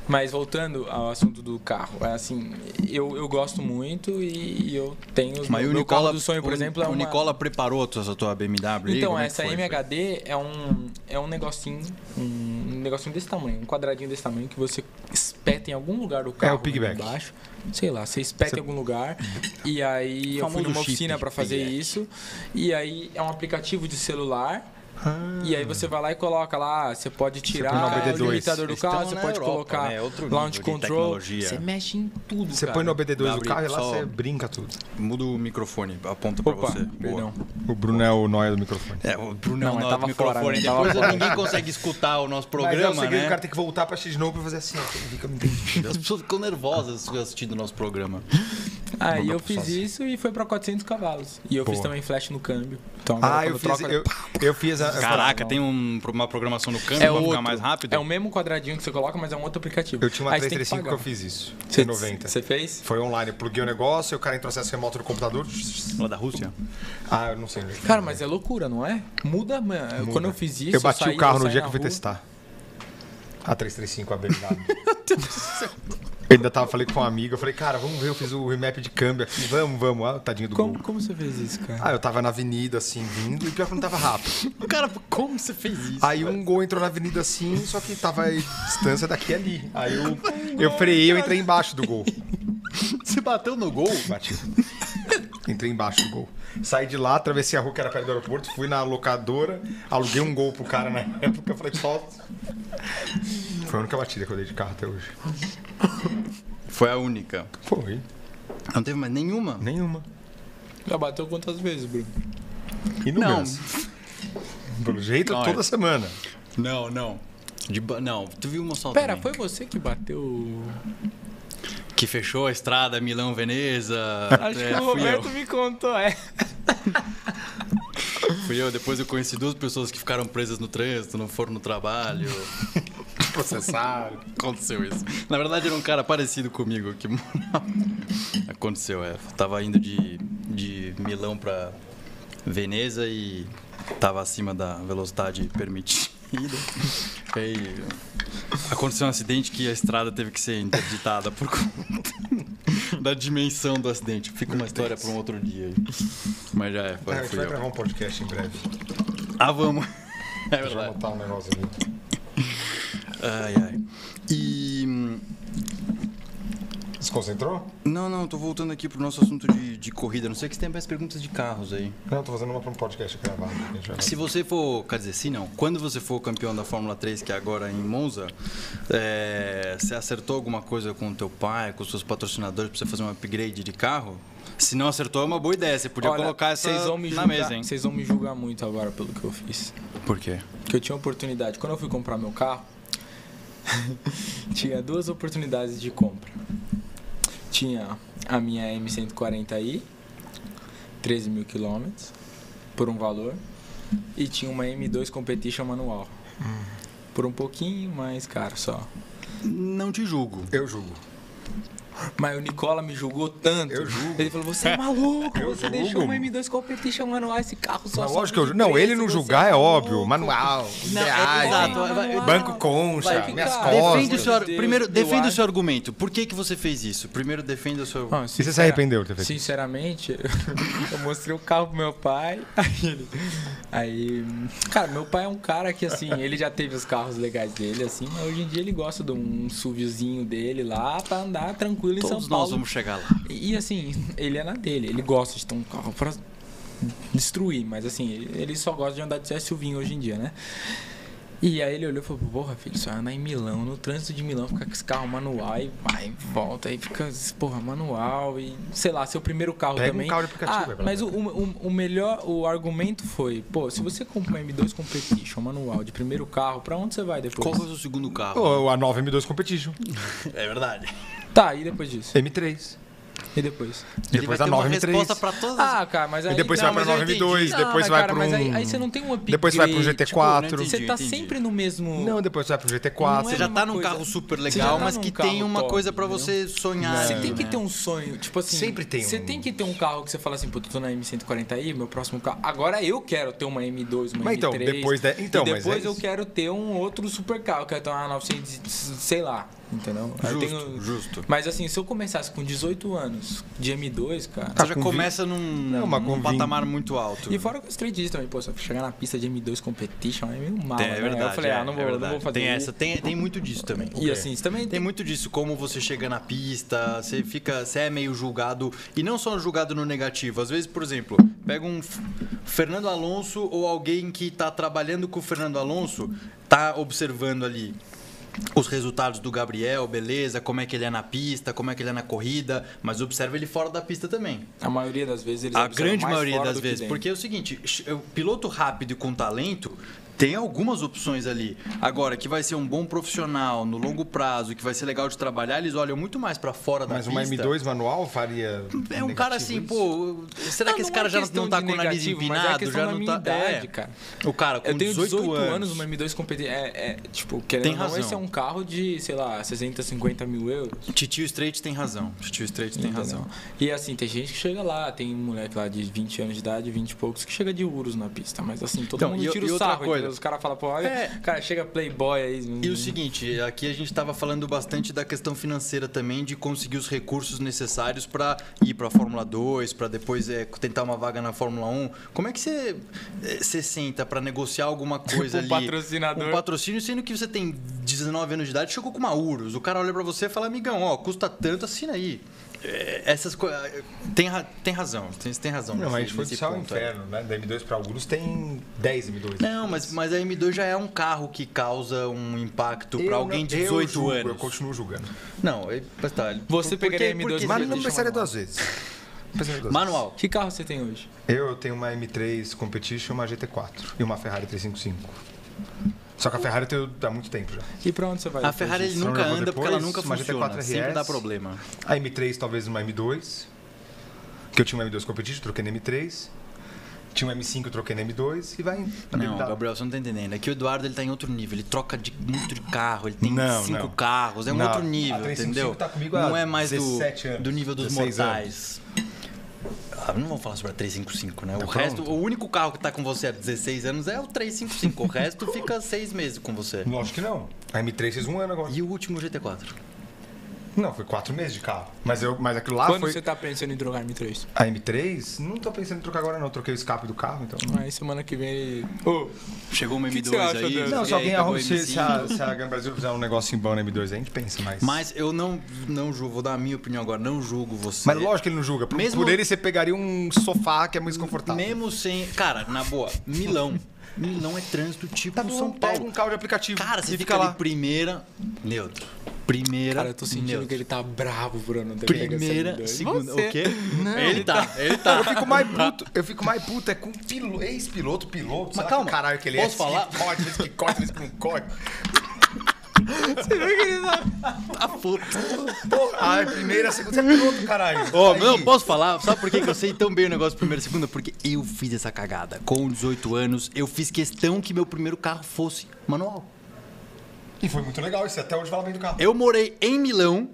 mas voltando ao assunto do carro, é assim, eu, eu gosto muito e eu tenho... Mas o meu Nicola, carro do sonho, por o, exemplo, é uma... O Nicola preparou a tua B M W? Então, aí, essa foi, M H D foi? é um é um negocinho, um negocinho desse tamanho, um quadradinho desse tamanho que você espeta em algum lugar do carro. É o piggyback. Embaixo. Sei lá, você espeta você... em algum lugar. E aí eu fui numa oficina para fazer piggyback. isso. E aí é um aplicativo de celular. Ah. E aí você vai lá e coloca lá, você pode tirar você o limitador do carro, você pode Europa, colocar né? launch control, você mexe em tudo, Você cara. põe no O B D dois Gabriel, do carro e lá você brinca tudo. Muda o microfone, aponta pra Opa, você. Boa. O Bruno Boa. é o nóia do microfone. É, o Bruno Não, é o nóia do microfone. Depois ninguém consegue escutar o nosso programa, Mas é o né? O cara tem que voltar pra X novo pra fazer assim. Ó, as pessoas ficam nervosas assistindo o nosso programa. Aí eu fiz isso e foi pra quatrocentos cavalos. E eu Boa. fiz também flash no câmbio. Então, ah, eu, eu fiz... Eu, eu fiz a... Caraca, tem um, uma programação no câmbio é pra outro, ficar mais rápido? É o mesmo quadradinho que você coloca, mas é um outro aplicativo. Eu tinha uma três três cinco que, que eu fiz isso. cento e noventa. Você fez? Foi online, eu pluguei o negócio, o cara entrou acesso remoto do computador. Lá da Rússia? Ah, eu não sei. Cara, mas é loucura, não é? Muda, mano. Muda. Quando eu fiz isso, eu bati eu saí, o carro no dia que eu fui rua. testar. A três três cinco, a B M W. Meu Deus do céu. Eu ainda tava, falei com um amigo, eu falei, cara, vamos ver, eu fiz o remap de câmbio aqui, vamos, vamos, ah, tadinho do como, gol. Como você fez isso, cara? Ah, eu tava na avenida, assim, vindo, e pior que não tava rápido. Cara, como você fez isso? Aí cara? um gol entrou na avenida, assim, só que tava a distância daqui ali. Aí eu, eu freiei, eu entrei embaixo do gol. Você bateu no gol? Bati. Entrei embaixo do gol. Saí de lá, atravessei a rua que era perto do aeroporto, fui na locadora, aluguei um gol pro cara na época, falei, só... Foi a única batida que eu dei de carro até hoje. Foi a única? Foi. Não teve mais nenhuma? Nenhuma. Já bateu quantas vezes, Bruno? E no não. Ganso? Pelo jeito, não, toda eu... semana. Não, não. De ba... Não, tu viu uma só Pera, também. foi você que bateu... Que fechou a estrada Milão-Veneza. Acho é, que o Roberto me contou, é. Fui eu, depois eu conheci duas pessoas que ficaram presas no trânsito, não foram no trabalho. Processaram. Aconteceu isso. Na verdade, era um cara parecido comigo que aconteceu, é. Tava indo de, de Milão pra Veneza e tava acima da velocidade permitida. E aconteceu um acidente que a estrada teve que ser interditada por conta da dimensão do acidente. Fica uma história para um outro dia aí. Mas já é. Foi, é fui vai eu. gravar um podcast em breve. Ah, vamos. É verdade. Deixa eu botar um negócio ali. Ai, ai. E Desconcentrou? Não, não, tô voltando aqui pro nosso assunto de, de corrida. Não sei que você tem mais perguntas de carros aí. Não, tô fazendo uma pra um podcast gravado. Se você for, quer dizer, se não, quando você for campeão da Fórmula três, que é agora em Monza, é, você acertou alguma coisa com o teu pai, com os seus patrocinadores, pra você fazer um upgrade de carro? Se não acertou, é uma boa ideia. Você podia Olha, colocar essa na julgar, mesa, hein? Vocês vão me julgar muito agora pelo que eu fiz. Por quê? Porque eu tinha oportunidade. Quando eu fui comprar meu carro, tinha duas oportunidades de compra. Tinha a minha M cento e quarenta i, treze mil quilômetros, por um valor. E tinha uma M dois Competition manual, por um pouquinho mais caro só. Não te julgo. Eu julgo. Mas o Nicola me julgou tanto. Eu julgo. Ele falou, você é maluco, eu você julgo. Deixou uma M dois Competition manual, esse carro só... Não, lógico que eu julgo. Não, ele não julgar é óbvio. Manual, viagem, banco concha, minhas costas. Defende o seu, primeiro, defenda o seu argumento. Por que, que você fez isso? Primeiro, defenda o seu... Não, e você se arrependeu de ter feito? Sinceramente, eu mostrei o carro pro meu pai. Aí ele... Aí... Cara, meu pai é um cara que, assim, ele já teve os carros legais dele, assim, mas hoje em dia ele gosta de um SUVzinho dele lá pra andar tranquilo. Em Todos São nós Paulo. Vamos chegar lá. E assim, ele é na dele, ele gosta de ter um carro pra destruir, mas assim, ele só gosta de andar de S U V hoje em dia, né? E aí ele olhou e falou, porra, filho, só anda em Milão, no trânsito de Milão, fica com esse carro manual e vai, e volta, aí fica, porra, manual e, sei lá, seu primeiro carro Pega também. Um carro de aplicativo, ah, é mas o, o, o melhor, o argumento foi, pô, se você compra uma M dois Competition, manual, de primeiro carro, pra onde você vai depois? Qual foi o seu segundo carro? Oh, a nova M dois Competition. É verdade. Tá, e depois disso? M três. E depois? E depois a nove M três. Ah, cara, mas aí... E depois não, você vai pra nove M dois, depois vai para um... Mas aí, aí você não tem um upgrade. Depois você vai pro G T quatro. Tipo, você tá entendi. Sempre no mesmo... Não, depois você vai pro G T quatro. Não você é já tá num coisa... carro super legal, tá mas que tem uma top, coisa pra você sonhar. Você tem que ter um sonho, tipo assim... Sempre tem um... Você tem que ter um carro que você fala assim, pô, tô na M cento e quarenta i, meu próximo carro... Agora eu quero ter uma M dois, uma mas M três. Então, depois... De... Então, e depois mas eu é quero ter um outro super carro, que é uma novecentos, sei lá... Entendeu? Justo, tenho... justo. Mas assim, se eu começasse com dezoito anos de M dois, cara... Você já começa vinte... num, não, num, num patamar muito alto. E fora que os três também, pô, só chegar na pista de M dois Competition é meio mal, é, né? É verdade, eu falei, é, ah, não vou, é não vou fazer... Tem essa, tem, tem muito disso também. E assim, isso também... Tem muito disso, como você chega na pista, você fica... Você é meio julgado, e não só julgado no negativo. Às vezes, por exemplo, pega um Fernando Alonso ou alguém que tá trabalhando com o Fernando Alonso, tá observando ali... Os resultados do Gabriel, beleza, como é que ele é na pista, como é que ele é na corrida, mas observa ele fora da pista também. A maioria das vezes eles observam mais fora do que dentro. A grande maioria das vezes, porque é o seguinte, o piloto rápido e com talento tem algumas opções ali. Agora, que vai ser um bom profissional no longo prazo, que vai ser legal de trabalhar, eles olham muito mais pra fora da pista. Mas uma M dois manual faria... É um cara assim, pô... Será não, que esse cara é já não tá com o nariz empinado? Já não tá... Idade, é. Cara. O cara com dezoito anos, uma M dois competindo... É, é, tipo, querendo tem razão. Não, esse é um carro de, sei lá, sessenta, cinquenta mil euros. Titio Streiff tem razão. Titio Streiff tem razão. E assim, tem gente que chega lá, tem moleque lá de vinte anos de idade, vinte e poucos, que chega de Urus na pista. Mas assim, todo então, mundo e, tira e o sarro. Os caras falam, pô, olha, é. Cara, chega playboy aí. E o seguinte, aqui a gente estava falando bastante da questão financeira também, de conseguir os recursos necessários para ir para a Fórmula dois, para depois é, tentar uma vaga na Fórmula um. Como é que você se senta para negociar alguma coisa um ali? Patrocinador. Um patrocínio, sendo que você tem dezenove anos de idade, chegou com uma Urus. O cara olha para você e fala, amigão, ó, custa tanto, assina aí. Essas coisas... Tem, ra... tem razão, tem, tem razão. Não, mas foi só o inferno, né? Da M dois para alguns tem dez M dois. Não, mas, mas a M dois já é um carro que causa um impacto para alguém de dezoito anos. Eu continuo julgando. Não, mas tá. Você pegaria M dois, mas não pensaria duas vezes. Manual. Que carro você tem hoje? Eu tenho uma M três Competition, uma G T quatro e uma Ferrari trezentos e cinquenta e cinco. Só que a Ferrari tem há muito tempo já. E pra onde você vai? A Ferrari ele nunca anda depois, porque ela nunca funciona. G T quatro R S, sempre dá problema. A M três talvez uma M dois. Que eu tinha uma M dois Competition, troquei na M três. Tinha uma M cinco, troquei na M dois e vai indo. Não, Gabriel, você não tá entendendo. É que o Eduardo ele tá em outro nível. Ele troca de, muito de carro, ele tem não, cinco não. carros. É um não. outro nível, entendeu? Tá comigo há não é mais do, do nível dos mortais. Anos. Ah, não vamos falar sobre a trezentos e cinquenta e cinco, né? Tá o, resto, o único carro que tá com você há dezesseis anos é o trezentos e cinquenta e cinco. O resto fica seis meses com você. Lógico que não. A M três fez um ano agora. E o último G T quatro? Não, foi quatro meses de carro. Mas, eu, mas aquilo lá Quando foi... Quando você tá pensando em trocar a M três? A M três? Não tô pensando em trocar agora, não. Eu troquei o escape do carro, então... Mas semana que vem... Oh, chegou uma M dois aí... aí? Não, se alguém arruma... Se, se a, se a Gran Brasil fizer um negocinho bom na M dois aí, a gente pensa mais. Mas eu não, não julgo. Vou dar a minha opinião agora. Não julgo você. Mas lógico que ele não julga. Por, Mesmo... por ele, você pegaria um sofá que é muito desconfortável. Mesmo sem... Cara, na boa, Milão... Milão é trânsito tipo tá bom, São Paulo. Pega um carro de aplicativo. Cara, você fica, fica lá. Primeira, neutro. Primeira. Cara, eu tô sentindo neutro. Que ele tá bravo por eu não ter Primeira, pega segunda. Você. O quê? Não, ele tá. tá. Ele tá. Eu fico mais puto. Eu fico mais puto é com pilo, ex-piloto, piloto. Mas calma. Que caralho que ele Posso é. Posso falar? Corte, vezes que corte, vezes que não corte. Você viu que ele tá puto. Ah, primeira, segunda, você é piloto, caralho. Oh, não, posso falar? Sabe por que eu sei tão bem o negócio de primeira e segunda? Porque eu fiz essa cagada. Com dezoito anos, eu fiz questão que meu primeiro carro fosse manual. E foi muito legal isso, até hoje fala bem do carro. Eu morei em Milão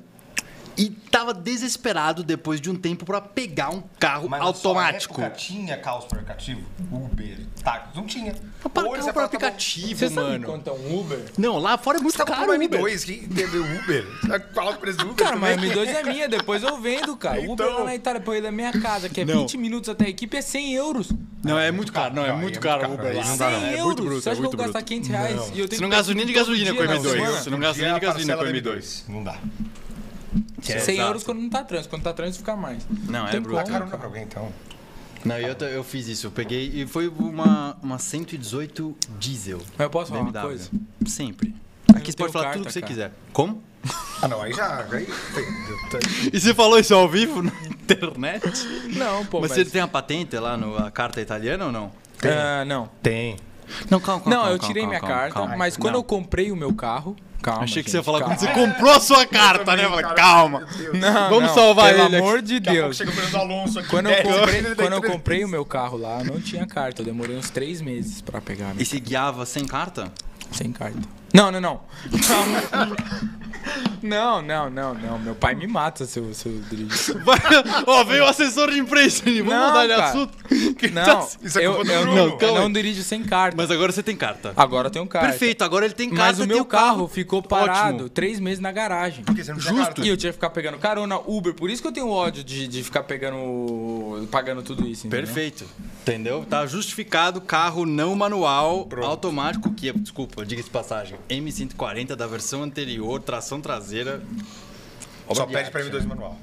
e tava desesperado depois de um tempo pra pegar um carro Mas automático. Mas tinha carros para aplicativo? Uber, táxi, não tinha. Para Hoje carro para aplicativo, você mano. Você sabe quanto é um Uber? Não, lá fora é muito você caro. Você tá com M dois, quem teve Uber? Qual é o preço do Uber? Cara, mas M dois é minha, depois eu vendo, cara. Então... Uber lá na Itália, depois da minha casa, que é não. vinte minutos até a equipe, é cem euros. Não, é muito caro, não, é muito caro o Uber lá. cem euros, você acha que eu vou gastar quinhentos reais? Você não gasta nem de gasolina com M dois. Você não gasta nem de gasolina com M dois. Não dá. cem euros quando não tá trânsito. Quando tá trânsito, fica mais. Não, é brutal. Dá carona pra alguém, então. Não, eu, eu fiz isso. Eu peguei e foi uma, uma cento e dezoito diesel. Mas eu posso falar B M W. Uma coisa? Sempre. Aqui eu você pode falar carta, tudo o que você cara. quiser. Como? Ah, não, aí já... Aí, tô... E você falou isso ao vivo na internet? Não, pô, mas... Mas você tem a patente lá, na carta italiana ou não? Tem. Uh, não. Tem. Não, calma, calma. Não, calma, eu tirei calma, minha calma, carta, calma, mas calma. quando não. eu comprei o meu carro... Calma, Achei que gente, você ia falar calma. Quando você comprou a sua carta, também, né? Cara, calma. Não, Vamos não, salvar pelo ele. Pelo amor de Deus. Chega o Fernando Alonso aqui. Quando eu comprei, quando eu comprei o meu carro lá, não tinha carta. Eu demorei uns três meses pra pegar. E você guiava sem carta? Sem carta. Não, não, não. Não, não, não, não. Meu pai me mata se eu, se eu dirijo. Ó, veio o assessor de imprensa. Vamos não, mudar de assunto. Não, tá... Isso é eu, eu, não, eu não dirijo sem carta. Mas agora você tem carta. Agora eu tenho carta. Perfeito, agora ele tem carta. Mas o meu carro, carro ficou parado ótimo. três meses na garagem. Porque você não tinha Justo. Carta. E eu tinha que ficar pegando carona, Uber. Por isso que eu tenho ódio de, de ficar pegando, pagando tudo isso. Entendeu? Perfeito. Entendeu? Tá justificado carro não manual, Pronto. automático, que é, desculpa, diga de passagem, M cento e quarenta da versão anterior, tração traseira. Só pede para M dois manual.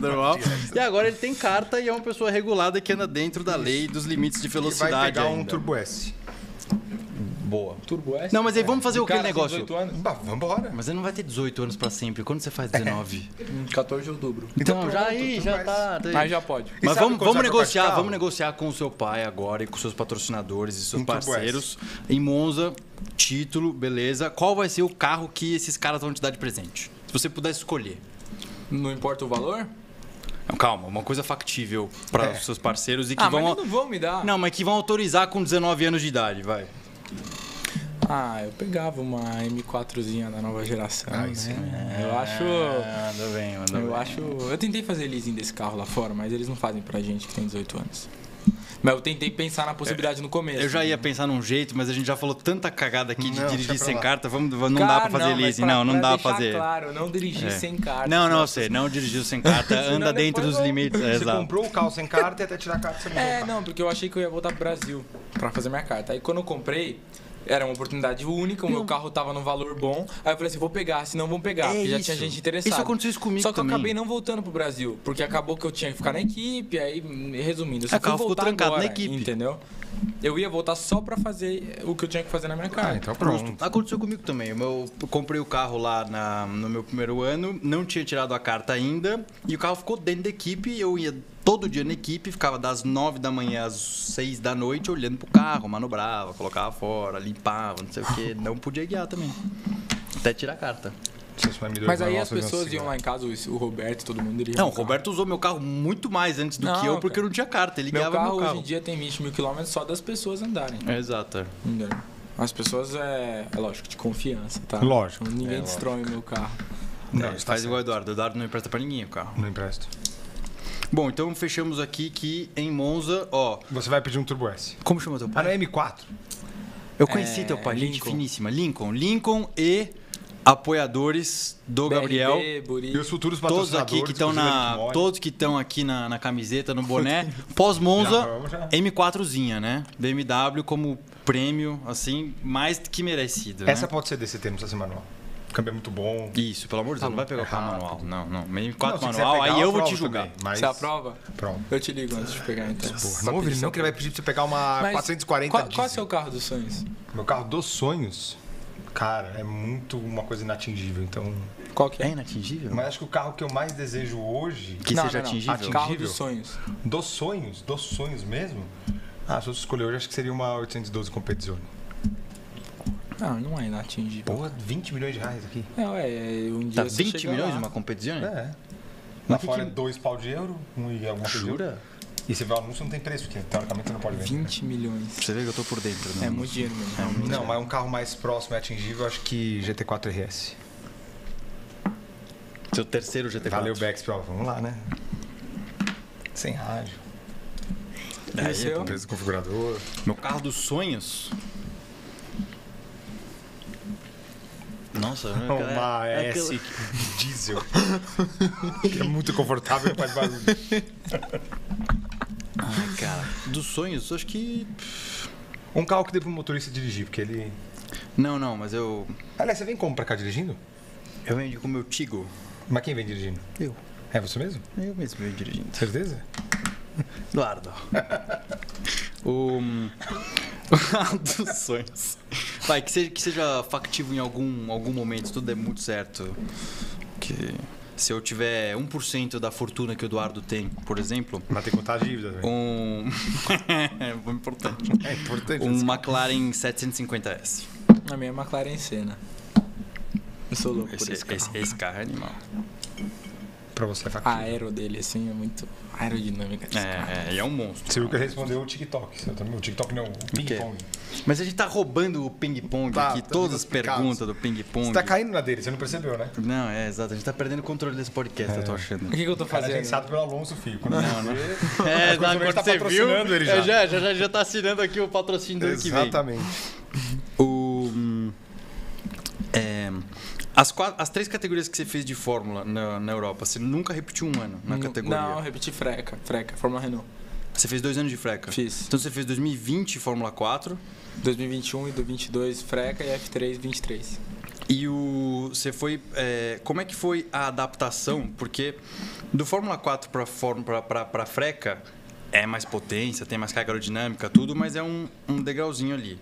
Manual. E agora ele tem carta e é uma pessoa regulada que anda dentro da lei e dos limites de velocidade. Vai pegar ainda. um Turbo S. Boa. Turbo S? Não, mas aí vamos fazer é. o que negócio? dezoito anos. Bah, vambora. Mas ele não vai ter dezoito anos pra sempre. Quando você faz dezenove? É. quatorze de outubro. Então, então já pronto, aí, já tá. Aí ah, já pode. E mas vamos, vamos negociar, vamos negociar com o seu pai agora e com seus patrocinadores e seus um parceiros. Em Monza, título, beleza. Qual vai ser o carro que esses caras vão te dar de presente? Se você pudesse escolher. Não importa o valor? Calma, uma coisa factível para os é. seus parceiros e que ah, vão. Mas não vão me dar. Não, mas que vão autorizar com dezenove anos de idade, vai. Ah, eu pegava uma M quatrozinha da nova geração. Ah, isso né? é. Eu acho. É, andou bem, andou eu bem. acho. Eu tentei fazer leasing desse carro lá fora, mas eles não fazem pra gente que tem dezoito anos. Mas eu tentei pensar na possibilidade eu, no começo. Eu já ia né? pensar num jeito, mas a gente já falou tanta cagada aqui de não, dirigir sem carta. Vamos, não Cara, dá pra fazer não, leasing, pra, não, não pra dá pra fazer. Claro, não dirigir é. sem carta. Não, não, eu sei, não dirigiu sem carta, anda dentro dos não. limites. Você Exato. comprou o carro sem carta e até tirar a carta sem É, não, porque eu achei que eu ia voltar pro Brasil pra fazer minha carta. Aí quando eu comprei, era uma oportunidade única, o meu carro tava num valor bom. Aí eu falei assim, vou pegar, senão vão pegar, é porque já isso. tinha gente interessada. Isso aconteceu isso comigo Só que também. eu acabei não voltando pro Brasil, porque acabou que eu tinha que ficar na equipe, aí, resumindo, eu só o carro ficou trancado agora, na equipe. Entendeu? Eu ia voltar só pra fazer o que eu tinha que fazer na minha carta. Ah, então pronto. Aconteceu comigo também. Eu comprei o carro lá na, no meu primeiro ano, não tinha tirado a carta ainda, e o carro ficou dentro da equipe, eu ia... Todo dia na equipe, ficava das nove da manhã às seis da noite, olhando pro carro, manobrava, colocava fora, limpava, não sei o quê. Não podia guiar também. Até tirar a carta. Mas aí as pessoas iam lá em casa, o Roberto, todo mundo iria. Não, o Roberto usou meu carro muito mais antes do não, que eu, porque eu não tinha carta. Ele guiava meu carro. Meu carro hoje em dia tem vinte mil quilômetros só das pessoas andarem. Né? Exato. As pessoas, é, é lógico, de confiança, tá? Lógico. Ninguém é, destrói lógico. meu carro. Não, é, faz igual o Eduardo. O Eduardo não empresta pra ninguém o carro. Não empresta. Bom, então fechamos aqui que em Monza, ó... Você vai pedir um Turbo S. Como chama teu pai? Ah, na M quatro. Eu conheci é, teu pai, Lincoln. Gente finíssima. Lincoln. Lincoln e apoiadores do B R B, Gabriel, Buri, e os futuros patrocinadores, todos aqui que estão na, todos que estão aqui na, na camiseta, no boné, pós Monza, M quatrozinha, né? B M W como prêmio, assim, mais que merecido. Essa, né? Pode ser desse termo, essa manual. O câmbio é muito bom. Isso, pelo amor de Deus, não vai pegar o carro manual. Não, não. M quatro não, manual, aí eu vou te julgar. Mas... Você aprova? Pronto. Eu te ligo antes de pegar, então. Porra, não ouvi, não, que ele vai pedir pra você pegar uma mas quatrocentos e quarenta. Qual, qual é o seu carro dos sonhos? Meu carro dos sonhos? Cara, é muito uma coisa inatingível, então... Qual que é? É inatingível? Mas acho que o carro que eu mais desejo hoje... Que não, seja não, atingível. Atingível? Carro dos sonhos. Dos sonhos? Dos sonhos mesmo? Ah, se eu escolher hoje, acho que seria uma oitocentos e doze Competizione. Não, não é inatingível. Porra, vinte milhões de reais aqui. Não, é, é um dia... Tá vinte milhões de uma Competizione? É. Lá Mas fora que... é dois pau de euro, um e alguma coisa. Jura? E você vê o anúncio, não tem preço, porque teoricamente você não pode vender. vinte milhões. Você vê que eu tô por dentro, né? É muito dinheiro mesmo. É muito não, dinheiro. Mas um carro mais próximo e atingível, acho que G T quatro R S. Seu terceiro G T quatro. Valeu, Bex, vamos lá, né? Sem rádio. Daí, e eu preso do configurador. Meu carro dos sonhos. Nossa, uma é S aquela... diesel. Que é muito confortável e faz barulho. Ai, cara. Dos sonhos, acho que... Um carro que dê pro motorista dirigir, porque ele... Não, não, mas eu... Aliás, você vem como pra cá dirigindo? Eu venho com o meu Tigo. Mas quem vem dirigindo? Eu. É você mesmo? Eu mesmo venho dirigindo. Certeza? Eduardo. O... Dos sonhos. Vai, que seja, que seja factível em algum, algum momento, tudo é muito certo. Que... Se eu tiver um por cento da fortuna que o Eduardo tem, por exemplo... Mas tem que contar a dívida também. Um... é importante. É importante. Um McLaren setecentos e cinquenta S. A minha é McLaren Senna. Eu sou louco esse, por esse carro. Esse, esse carro é animal. Pra você é factível. A aero dele, assim, é muito aerodinâmica. Desse é, carro. É, e é um monstro. Você viu que respondeu o TikTok. O TikTok não, o ping-pong. Mas a gente tá roubando o ping-pong tá, aqui, tá todas as perguntas do ping-pong. Você tá caindo na dele, você não percebeu, né? Não, é, exato. A gente tá perdendo o controle desse podcast, é. eu tô achando. O que, que eu tô fazendo? Cara, é pensado pelo Alonso, filho. Quando não, não. Você... É, é quando tá você patrocinando viu? Ele já. É, já, já, já tá assinando aqui o patrocínio do ano que vem. Exatamente. O... Hum, é... As, quatro, as três categorias que você fez de Fórmula na, na Europa, você nunca repetiu um ano na não, categoria? Não, eu repeti Freca, Freca, Fórmula Renault. Você fez dois anos de Freca? Fiz. Então você fez dois mil e vinte Fórmula quatro. dois mil e vinte e um e dois mil e vinte e dois Freca e F três vinte e três. E o, você foi... É, como é que foi a adaptação? Porque do Fórmula quatro para Freca é mais potência, tem mais carga aerodinâmica, tudo, mas é um, um degrauzinho ali.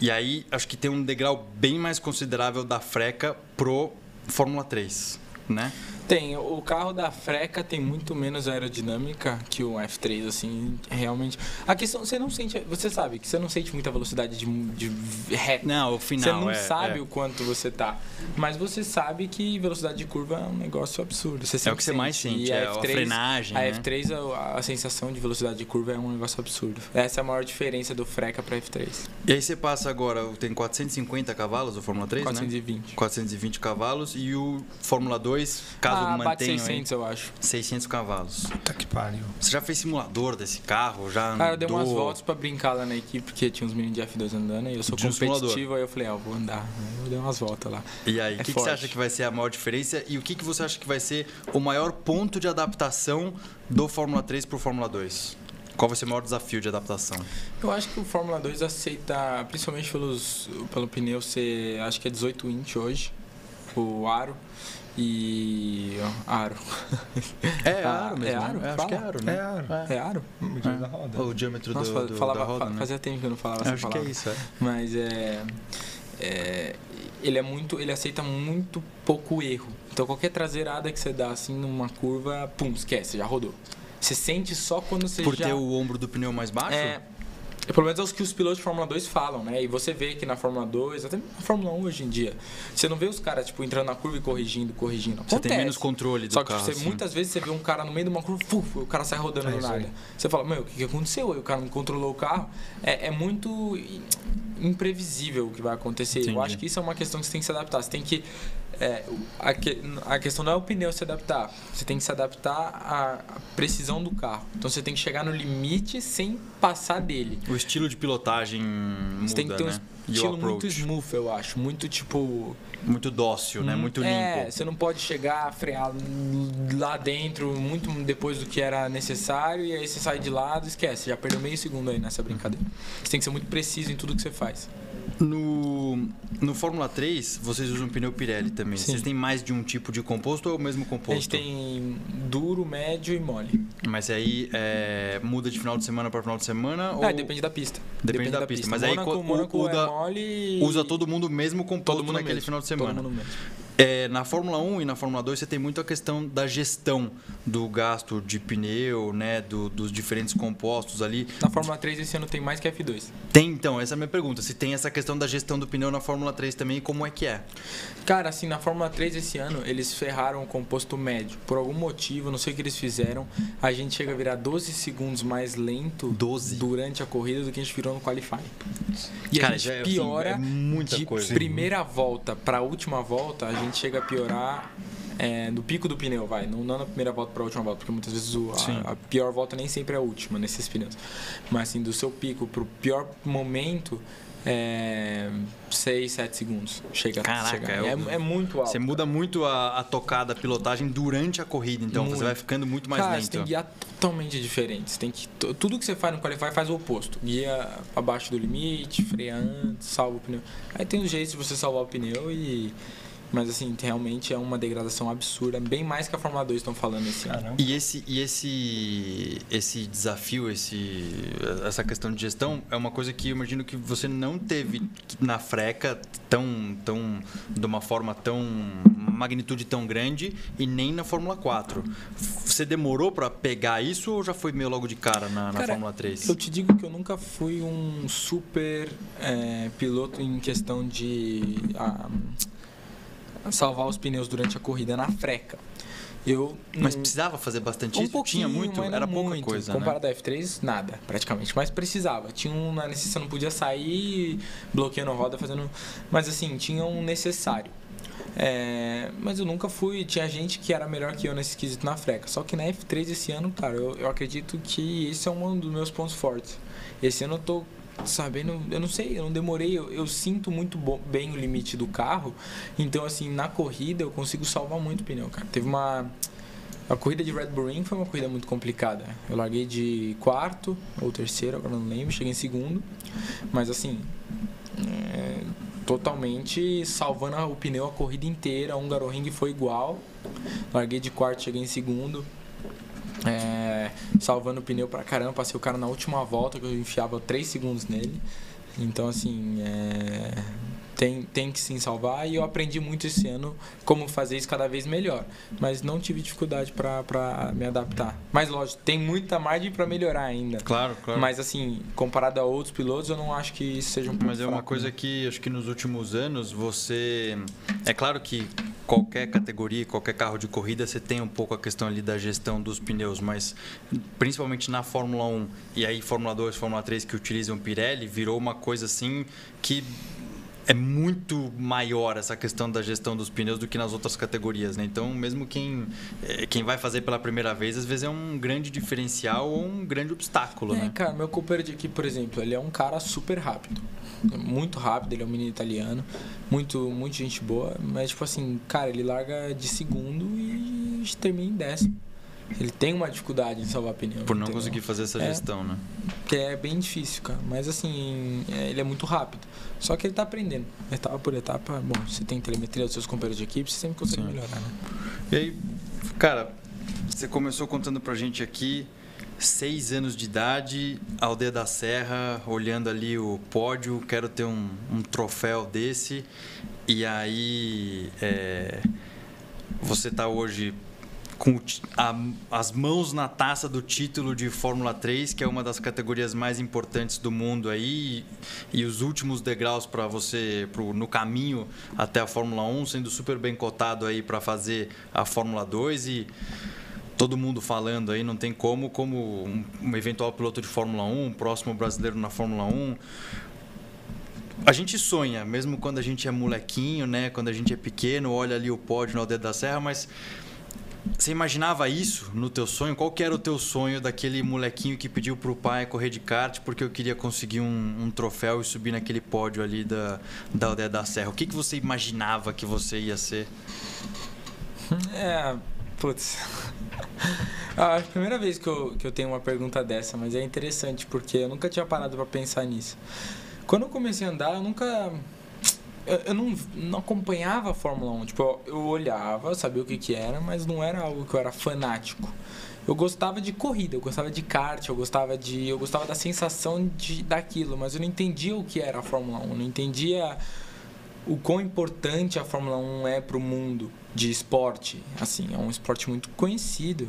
E aí, acho que tem um degrau bem mais considerável da Freca pro Fórmula três, né? Tem. O carro da Freca tem muito menos aerodinâmica que o F três, assim, realmente. A questão, você não sente... Você sabe que você não sente muita velocidade de, de ré. Não, o final Você não é, sabe é. o quanto você tá. Mas você sabe que velocidade de curva é um negócio absurdo. Você é o que você sente. mais sente, e a, é F três, a frenagem, a né? F três, a, a sensação de velocidade de curva é um negócio absurdo. Essa é a maior diferença do Freca pra F três. E aí você passa agora, tem quatrocentos e cinquenta cavalos o Fórmula três, quatrocentos e vinte. Né? quatrocentos e vinte cavalos e o Fórmula dois... Ah, bate seiscentos, aí, eu acho. seiscentos cavalos. Puta que pariu. Você já fez simulador desse carro? Já Cara, andou... eu dei umas voltas pra brincar lá na equipe, porque tinha uns meninos de F dois andando, e eu sou de competitivo, um aí eu falei, ah, eu vou andar. Eu dei umas voltas lá. E aí, o é que, que você acha que vai ser a maior diferença? E o que, que você acha que vai ser o maior ponto de adaptação do Fórmula três pro Fórmula dois? Qual vai ser o maior desafio de adaptação? Eu acho que o Fórmula dois aceita, principalmente pelos, pelo pneu ser, acho que é dezoito inch hoje, o aro. E aro. É aro mesmo. É aro? Né? Acho que é aro, né? É aro. É aro? O diâmetro da roda. O diâmetro Nossa, do, do, falava, da roda, né? Fazia tempo que eu não falava essa palavra. Acho que é isso, é. Mas é, é... Ele é muito... Ele aceita muito pouco erro. Então qualquer traseirada que você dá assim numa curva, pum, esquece, já rodou. Você sente só quando você Por já... Por ter o ombro do pneu mais baixo? É... Pelo menos é os que os pilotos de Fórmula dois falam, né? E você vê que na Fórmula dois, até na Fórmula um hoje em dia, você não vê os caras, tipo, entrando na curva e corrigindo, corrigindo. Acontece. Você tem menos controle do Só que carro, você, assim. Muitas vezes você vê um cara no meio de uma curva, puf, o cara sai rodando é do nada. Aí. Você fala, meu, o que aconteceu? Aí o cara não controlou o carro. É, é muito imprevisível o que vai acontecer. Entendi. Eu acho que isso é uma questão que você tem que se adaptar. Você tem que... É, a, que, a questão não é o pneu se adaptar. Você tem que se adaptar à precisão do carro. Então você tem que chegar no limite sem passar dele. O estilo de pilotagem muda, você tem que ter, né? estilo muito smooth, eu acho. Muito tipo... Muito dócil, hum, né? Muito limpo. É, você não pode chegar a frear lá dentro muito depois do que era necessário e aí você sai de lado e esquece. Já perdeu meio segundo aí nessa brincadeira. Você tem que ser muito preciso em tudo que você faz. No, no Fórmula três, vocês usam pneu Pirelli também. Sim. Vocês têm mais de um tipo de composto ou é o mesmo composto? A gente tem duro, médio e mole. Mas aí é, muda de final de semana para final de semana? Ou... É, depende da pista. Depende, depende da, da pista. Mas Mônaco, aí Mônaco o, o da, é mole e... usa todo mundo o mesmo composto todo mundo naquele mesmo. final de semana. Todo mundo mesmo. É, na Fórmula um e na Fórmula dois, você tem muito a questão da gestão do gasto de pneu, né, do, dos diferentes compostos ali. Na Fórmula três esse ano tem mais que a F dois. Tem, então, essa é a minha pergunta. Se tem essa questão da gestão do pneu na Fórmula três também, como é que é? Cara, assim, na Fórmula três esse ano eles ferraram o composto médio. Por algum motivo, não sei o que eles fizeram, a gente chega a virar doze segundos mais lento doze durante a corrida do que a gente virou no qualifying. E cara, a gente já, piora assim, é muita de coisa. Primeira volta para a última volta, a gente chega a piorar é, do pico do pneu, vai, não, não na primeira volta para a última volta, porque muitas vezes o, a, a pior volta nem sempre é a última nesses pneus, mas assim, do seu pico para o pior momento é seis, sete segundos chega. Caraca, chega. É, é, é muito alto. Você muda muito a, a tocada, a pilotagem durante a corrida, então muito. Você vai ficando muito mais Cara, lento. Você tem que guiar totalmente diferente. Você tem que, tudo que você faz no qualify faz o oposto. Guia abaixo do limite, freia antes, salva o pneu. Aí tem um jeito de você salvar o pneu e... Mas, assim, realmente é uma degradação absurda, bem mais que a Fórmula dois estão falando esse ano. E, esse, e esse, esse desafio, esse, essa questão de gestão, é uma coisa que eu imagino que você não teve na Freca tão, tão, de uma forma tão... magnitude tão grande e nem na Fórmula quatro. Você demorou para pegar isso ou já foi meio logo de cara na, na cara, Fórmula três? Eu te digo que eu nunca fui um super é, piloto em questão de... Ah, salvar os pneus durante a corrida na Freca. Eu, mas precisava fazer bastante um isso? Tinha muito? Era pouca muito. coisa, Comparado né? à F três, nada, praticamente. Mas precisava. Tinha um necessário, não podia sair bloqueando a roda, fazendo... Mas assim, tinha um necessário. É, mas eu nunca fui... Tinha gente que era melhor que eu nesse quesito na Freca. Só que na F três esse ano, cara, eu, eu acredito que esse é um dos meus pontos fortes. Esse ano eu tô... sabendo, eu não sei, eu não demorei, eu, eu sinto muito bom, bem o limite do carro, então assim, na corrida eu consigo salvar muito o pneu, cara. Teve uma, a corrida de Red Bull Ring foi uma corrida muito complicada, eu larguei de quarto ou terceiro, agora não lembro, cheguei em segundo, mas assim, é, totalmente salvando o pneu a corrida inteira, a Húngaro Ring foi igual, larguei de quarto, cheguei em segundo. É, salvando o pneu pra caramba, passei o cara na última volta que eu enfiava três segundos nele. Então assim é, tem, tem que sim salvar. E eu aprendi muito esse ano como fazer isso cada vez melhor, mas não tive dificuldade pra, pra me adaptar. Mas lógico, tem muita margem pra melhorar ainda. Claro, claro. Mas assim, comparado a outros pilotos, eu não acho que isso seja um ponto Mas fraco, é uma coisa né? que acho que nos últimos anos você... É claro que qualquer categoria, qualquer carro de corrida, você tem um pouco a questão ali da gestão dos pneus, mas principalmente na Fórmula um e aí Fórmula dois, Fórmula três que utilizam Pirelli, virou uma coisa assim que é muito maior essa questão da gestão dos pneus do que nas outras categorias, né? Então, mesmo quem, quem vai fazer pela primeira vez, às vezes é um grande diferencial ou um grande obstáculo, é, né? Cara, meu companheiro de equipe, por exemplo, ele é um cara super rápido. Muito rápido, ele é um menino italiano, muito, muito gente boa, mas tipo assim, cara, ele larga de segundo e termina em décimo. Ele tem uma dificuldade em salvar pneu. Por não entendeu? conseguir fazer essa é, gestão, né? Que é bem difícil, cara. Mas assim, é, ele é muito rápido. Só que ele tá aprendendo. Etapa por etapa, bom, você tem telemetria dos seus companheiros de equipe, você sempre consegue Sim. melhorar, né? E aí, cara, você começou contando pra gente aqui, seis anos de idade, Aldeia da Serra, olhando ali o pódio, quero ter um, um troféu desse. E aí, é, você tá hoje... com a, as mãos na taça do título de Fórmula três, que é uma das categorias mais importantes do mundo aí, e, e os últimos degraus para você pro, no caminho até a Fórmula um, sendo super bem cotado aí para fazer a Fórmula dois e todo mundo falando aí, não tem como, como um, um eventual piloto de Fórmula um, um próximo brasileiro na Fórmula um. A gente sonha, mesmo quando a gente é molequinho, né, quando a gente é pequeno, olha ali o pódio no Aldeia da Serra, mas Você imaginava isso no teu sonho? Qual que era o teu sonho daquele molequinho que pediu pro pai correr de kart porque eu queria conseguir um, um troféu e subir naquele pódio ali da, da Aldeia da Serra? O que, que você imaginava que você ia ser? É... Putz... Ah, é a primeira vez que eu, que eu tenho uma pergunta dessa, mas é interessante porque eu nunca tinha parado pra pensar nisso. Quando eu comecei a andar, eu nunca... Eu, eu não, não acompanhava a Fórmula um, tipo, eu, eu olhava, eu sabia o que que era, mas não era algo que eu era fanático. Eu gostava de corrida, eu gostava de kart, eu gostava de, eu gostava da sensação de, daquilo, mas eu não entendia o que era a Fórmula um, não entendia o quão importante a Fórmula um é pro mundo de esporte, assim, é um esporte muito conhecido.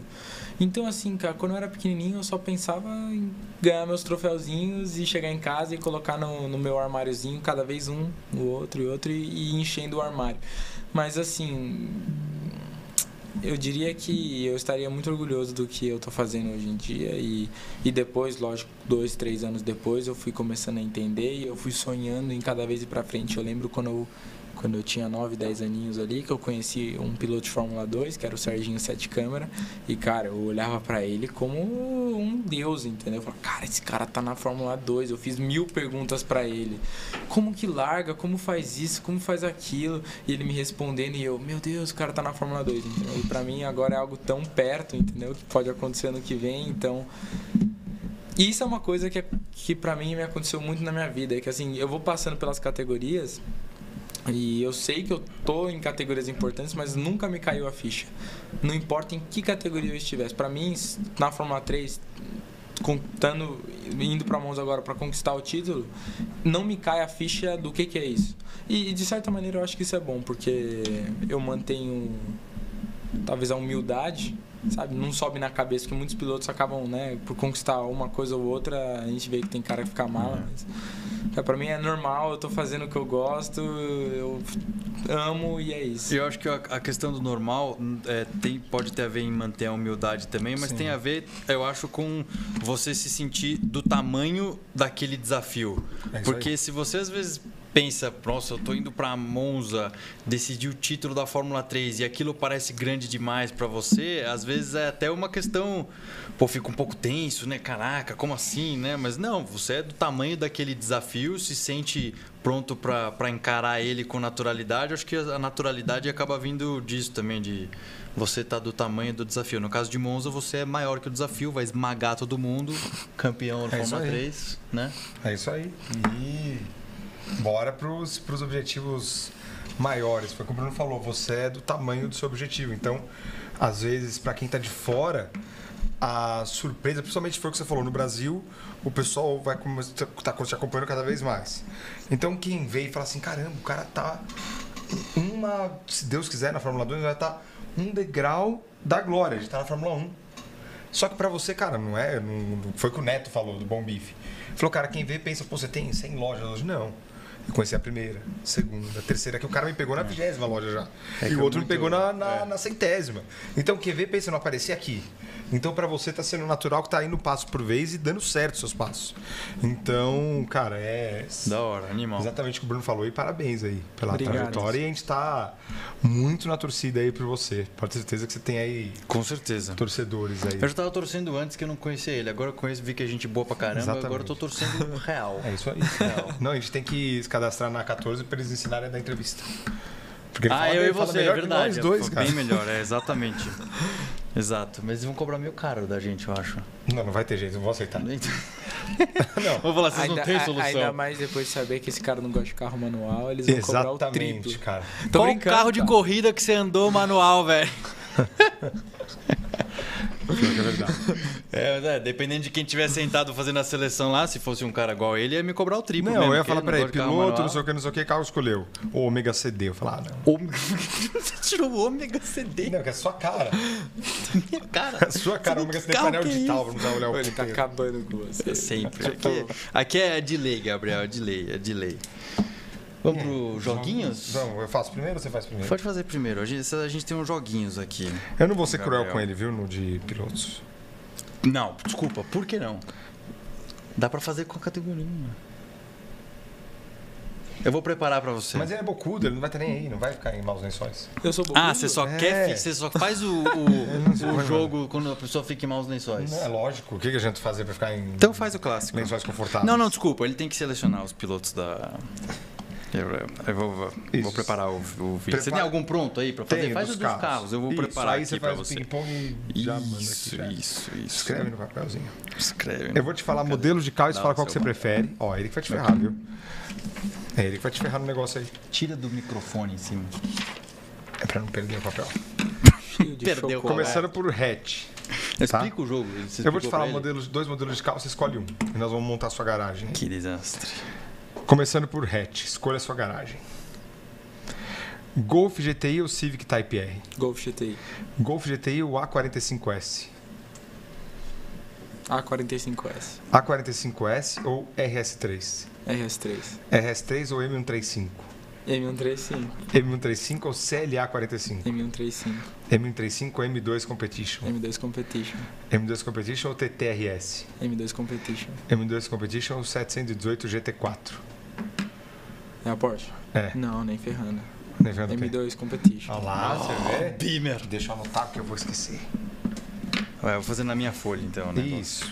Então, assim, cara, quando eu era pequenininho, eu só pensava em ganhar meus troféuzinhos e chegar em casa e colocar no, no meu armáriozinho, cada vez um, o outro e outro, e, e enchendo o armário. Mas, assim, eu diria que eu estaria muito orgulhoso do que eu tô fazendo hoje em dia. E, e depois, lógico, dois, três anos depois, eu fui começando a entender e eu fui sonhando em cada vez ir pra frente. Eu lembro quando eu... Quando eu tinha nove, dez aninhos ali, que eu conheci um piloto de Fórmula dois, que era o Serginho Sete Câmara. E, cara, eu olhava pra ele como um deus, entendeu? Eu falava, cara, esse cara tá na Fórmula dois. Eu fiz mil perguntas pra ele. Como que larga? Como faz isso? Como faz aquilo? E ele me respondendo e eu, meu Deus, o cara tá na Fórmula dois, entendeu? E pra mim agora é algo tão perto, entendeu? Que pode acontecer ano que vem, então... E isso é uma coisa que, que pra mim me aconteceu muito na minha vida. É que, assim, eu vou passando pelas categorias... E eu sei que eu tô em categorias importantes, mas nunca me caiu a ficha. Não importa em que categoria eu estivesse. Para mim, na Fórmula três, contando, indo para Monza agora para conquistar o título, não me cai a ficha do que que é isso. E, e de certa maneira eu acho que isso é bom, porque eu mantenho talvez a humildade, sabe? Não sobe na cabeça, que muitos pilotos acabam, né, por conquistar uma coisa ou outra, a gente vê que tem cara que fica mala, mas... Pra mim é normal, eu tô fazendo o que eu gosto, eu amo e é isso. Eu acho que a questão do normal é, tem, pode ter a ver em manter a humildade também, mas Sim. tem a ver, eu acho, com você se sentir do tamanho daquele desafio. É porque se você às vezes pensa, nossa, eu tô indo pra Monza, decidir o título da Fórmula três e aquilo parece grande demais pra você, às vezes é até uma questão, pô, fica um pouco tenso, né? Caraca, como assim, né? Mas não, você é do tamanho daquele desafio, se sente pronto pra, pra encarar ele com naturalidade. Acho que a naturalidade acaba vindo disso também, de você tá do tamanho do desafio. No caso de Monza, você é maior que o desafio, vai esmagar todo mundo, campeão da Fórmula três, né? É isso aí. E... Bora para os objetivos maiores. Foi como o Bruno falou, você é do tamanho do seu objetivo. Então, às vezes, para quem está de fora, a surpresa, principalmente foi o que você falou, no Brasil, o pessoal vai tá te acompanhando cada vez mais. Então, quem vê e fala assim, caramba, o cara tá uma, se Deus quiser, na Fórmula dois, vai estar um degrau da glória, de estar na Fórmula um. Só que para você, cara, não é... Não, foi o que o Neto falou, do Bom Bife. Falou, cara, quem vê pensa, pô, você tem cem lojas hoje? Não. Eu conheci a primeira, a segunda, a terceira, que o cara me pegou na vigésima loja já. É e o outro muito... me pegou na, na, é. na centésima. Então, quem vê, pensa, não apareci aqui. Então, para você, tá sendo natural que tá indo passo por vez e dando certo os seus passos. Então, cara, é... Da hora, animal. Exatamente o que o Bruno falou. E parabéns aí pela Obrigado. trajetória. E a gente tá muito na torcida aí por você. Pode ter certeza que você tem aí... Com certeza. Torcedores aí. Eu já tava torcendo antes, que eu não conhecia ele. Agora eu conheço, vi que é gente boa pra caramba. Exatamente. Agora eu tô torcendo real. É isso aí. Real. Não, a gente tem que se cadastrar na A quatorze pra eles ensinarem a dar entrevista. Porque ele ah, fala, eu ele e você, é verdade. Dois, bem melhor, é exatamente. Exato, mas eles vão cobrar meio caro da gente, eu acho. Não, não vai ter jeito, não vou aceitar. Então... não. Vou falar, vocês ainda, não têm solução. Ainda mais depois de saber que esse cara não gosta de carro manual, eles vão Exatamente, cobrar o triplo. Cara. Tô Qual brincando, carro tá? de corrida que você andou manual, velho? É verdade. É, é, dependendo de quem tiver sentado fazendo a seleção lá, se fosse um cara igual ele, ia me cobrar o triplo. Não, mesmo, eu ia falar pra ele, piloto, não sei o que, não sei o que, carro escolheu. O ômega C D. Eu falava, ah, não. Você tirou o ômega C D? Não, que é a sua cara. Da minha cara? É a sua cara, o ômega C D é painel digital, vamos olhar o Ele tá acabando com você. É sempre. Aqui, aqui é delay, Gabriel, é delay, é delay. Vamos é, pro joguinhos? Vamos, eu faço primeiro ou você faz primeiro? Pode fazer primeiro, a gente, a gente tem uns joguinhos aqui. Eu não vou ser Gabriel. cruel com ele, viu, no de pilotos. Não, desculpa, por que não? Dá pra fazer com a categoria. Eu vou preparar pra você. Mas ele é bocudo, ele não vai estar nem aí, não vai ficar em maus lençóis. Eu sou bocudo. Ah, você só é. quer, você só faz o, o, o jogo quando a pessoa fica em maus lençóis. Não, é lógico. O que a gente fazer pra ficar em... Então faz o clássico. Lençóis confortáveis. Não, não, desculpa. Ele tem que selecionar os pilotos da... Eu, eu vou, vou preparar o, o vídeo. Prepara... Você tem algum pronto aí para fazer? Tem, faz os dos, dos carros. Eu vou isso, preparar aí aqui para você. Ping-pong e já manda aqui, isso, já. isso, isso. Escreve no papelzinho. Escreve. Eu vou te falar modelos de carro e fala qual que você prefere. Ó, ele que vai te ferrar, viu? É ele que vai te ferrar no negócio aí. Tira do microfone em cima. É para não perder o papel. Perdeu. Começando por hatch. Tá? Explica o jogo. Eu vou te falar modelos, dois modelos de carro, você escolhe um. E nós vamos montar a sua garagem. Que desastre. Começando por hatch, escolha a sua garagem. Golf G T I ou Civic Type R? Golf G T I. Golf G T I ou A quarenta e cinco S? A quarenta e cinco S. A quarenta e cinco S ou R S três? R S três. R S três ou M cento e trinta e cinco? M cento e trinta e cinco. M cento e trinta e cinco ou C L A quarenta e cinco? M cento e trinta e cinco. M cento e trinta e cinco ou M dois Competition? M dois Competition. M dois Competition ou T T R S? M dois Competition. M dois Competition ou setecentos e dezoito G T quatro? É a Porsche? É. Não, nem ferrando. Nem ferrando M dois Competition. Olha lá, oh, você vê? Beamer. Deixa eu anotar que eu vou esquecer. Ué, eu vou fazer na minha folha então, né? Isso.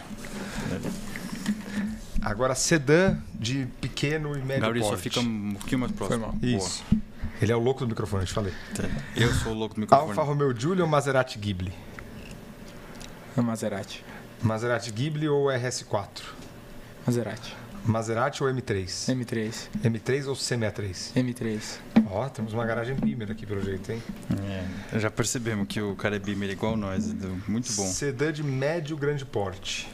Agora, sedã de pequeno e médio porte. Gabriel só fica um pouquinho mais próximo. Foi mal. Isso. Boa. Ele é o louco do microfone, eu te falei. Eu sou o louco do microfone. Alfa Romeo Giulia ou Maserati Ghibli? É Maserati. Maserati Ghibli ou R S quatro? Maserati. Maserati ou M três? M três. M três ou C sessenta e três? M três. Ó, temos uma garagem Beamer aqui, pelo jeito, hein? É, já percebemos que o cara é Beamer igual nós. Muito bom. Sedã de médio grande porte.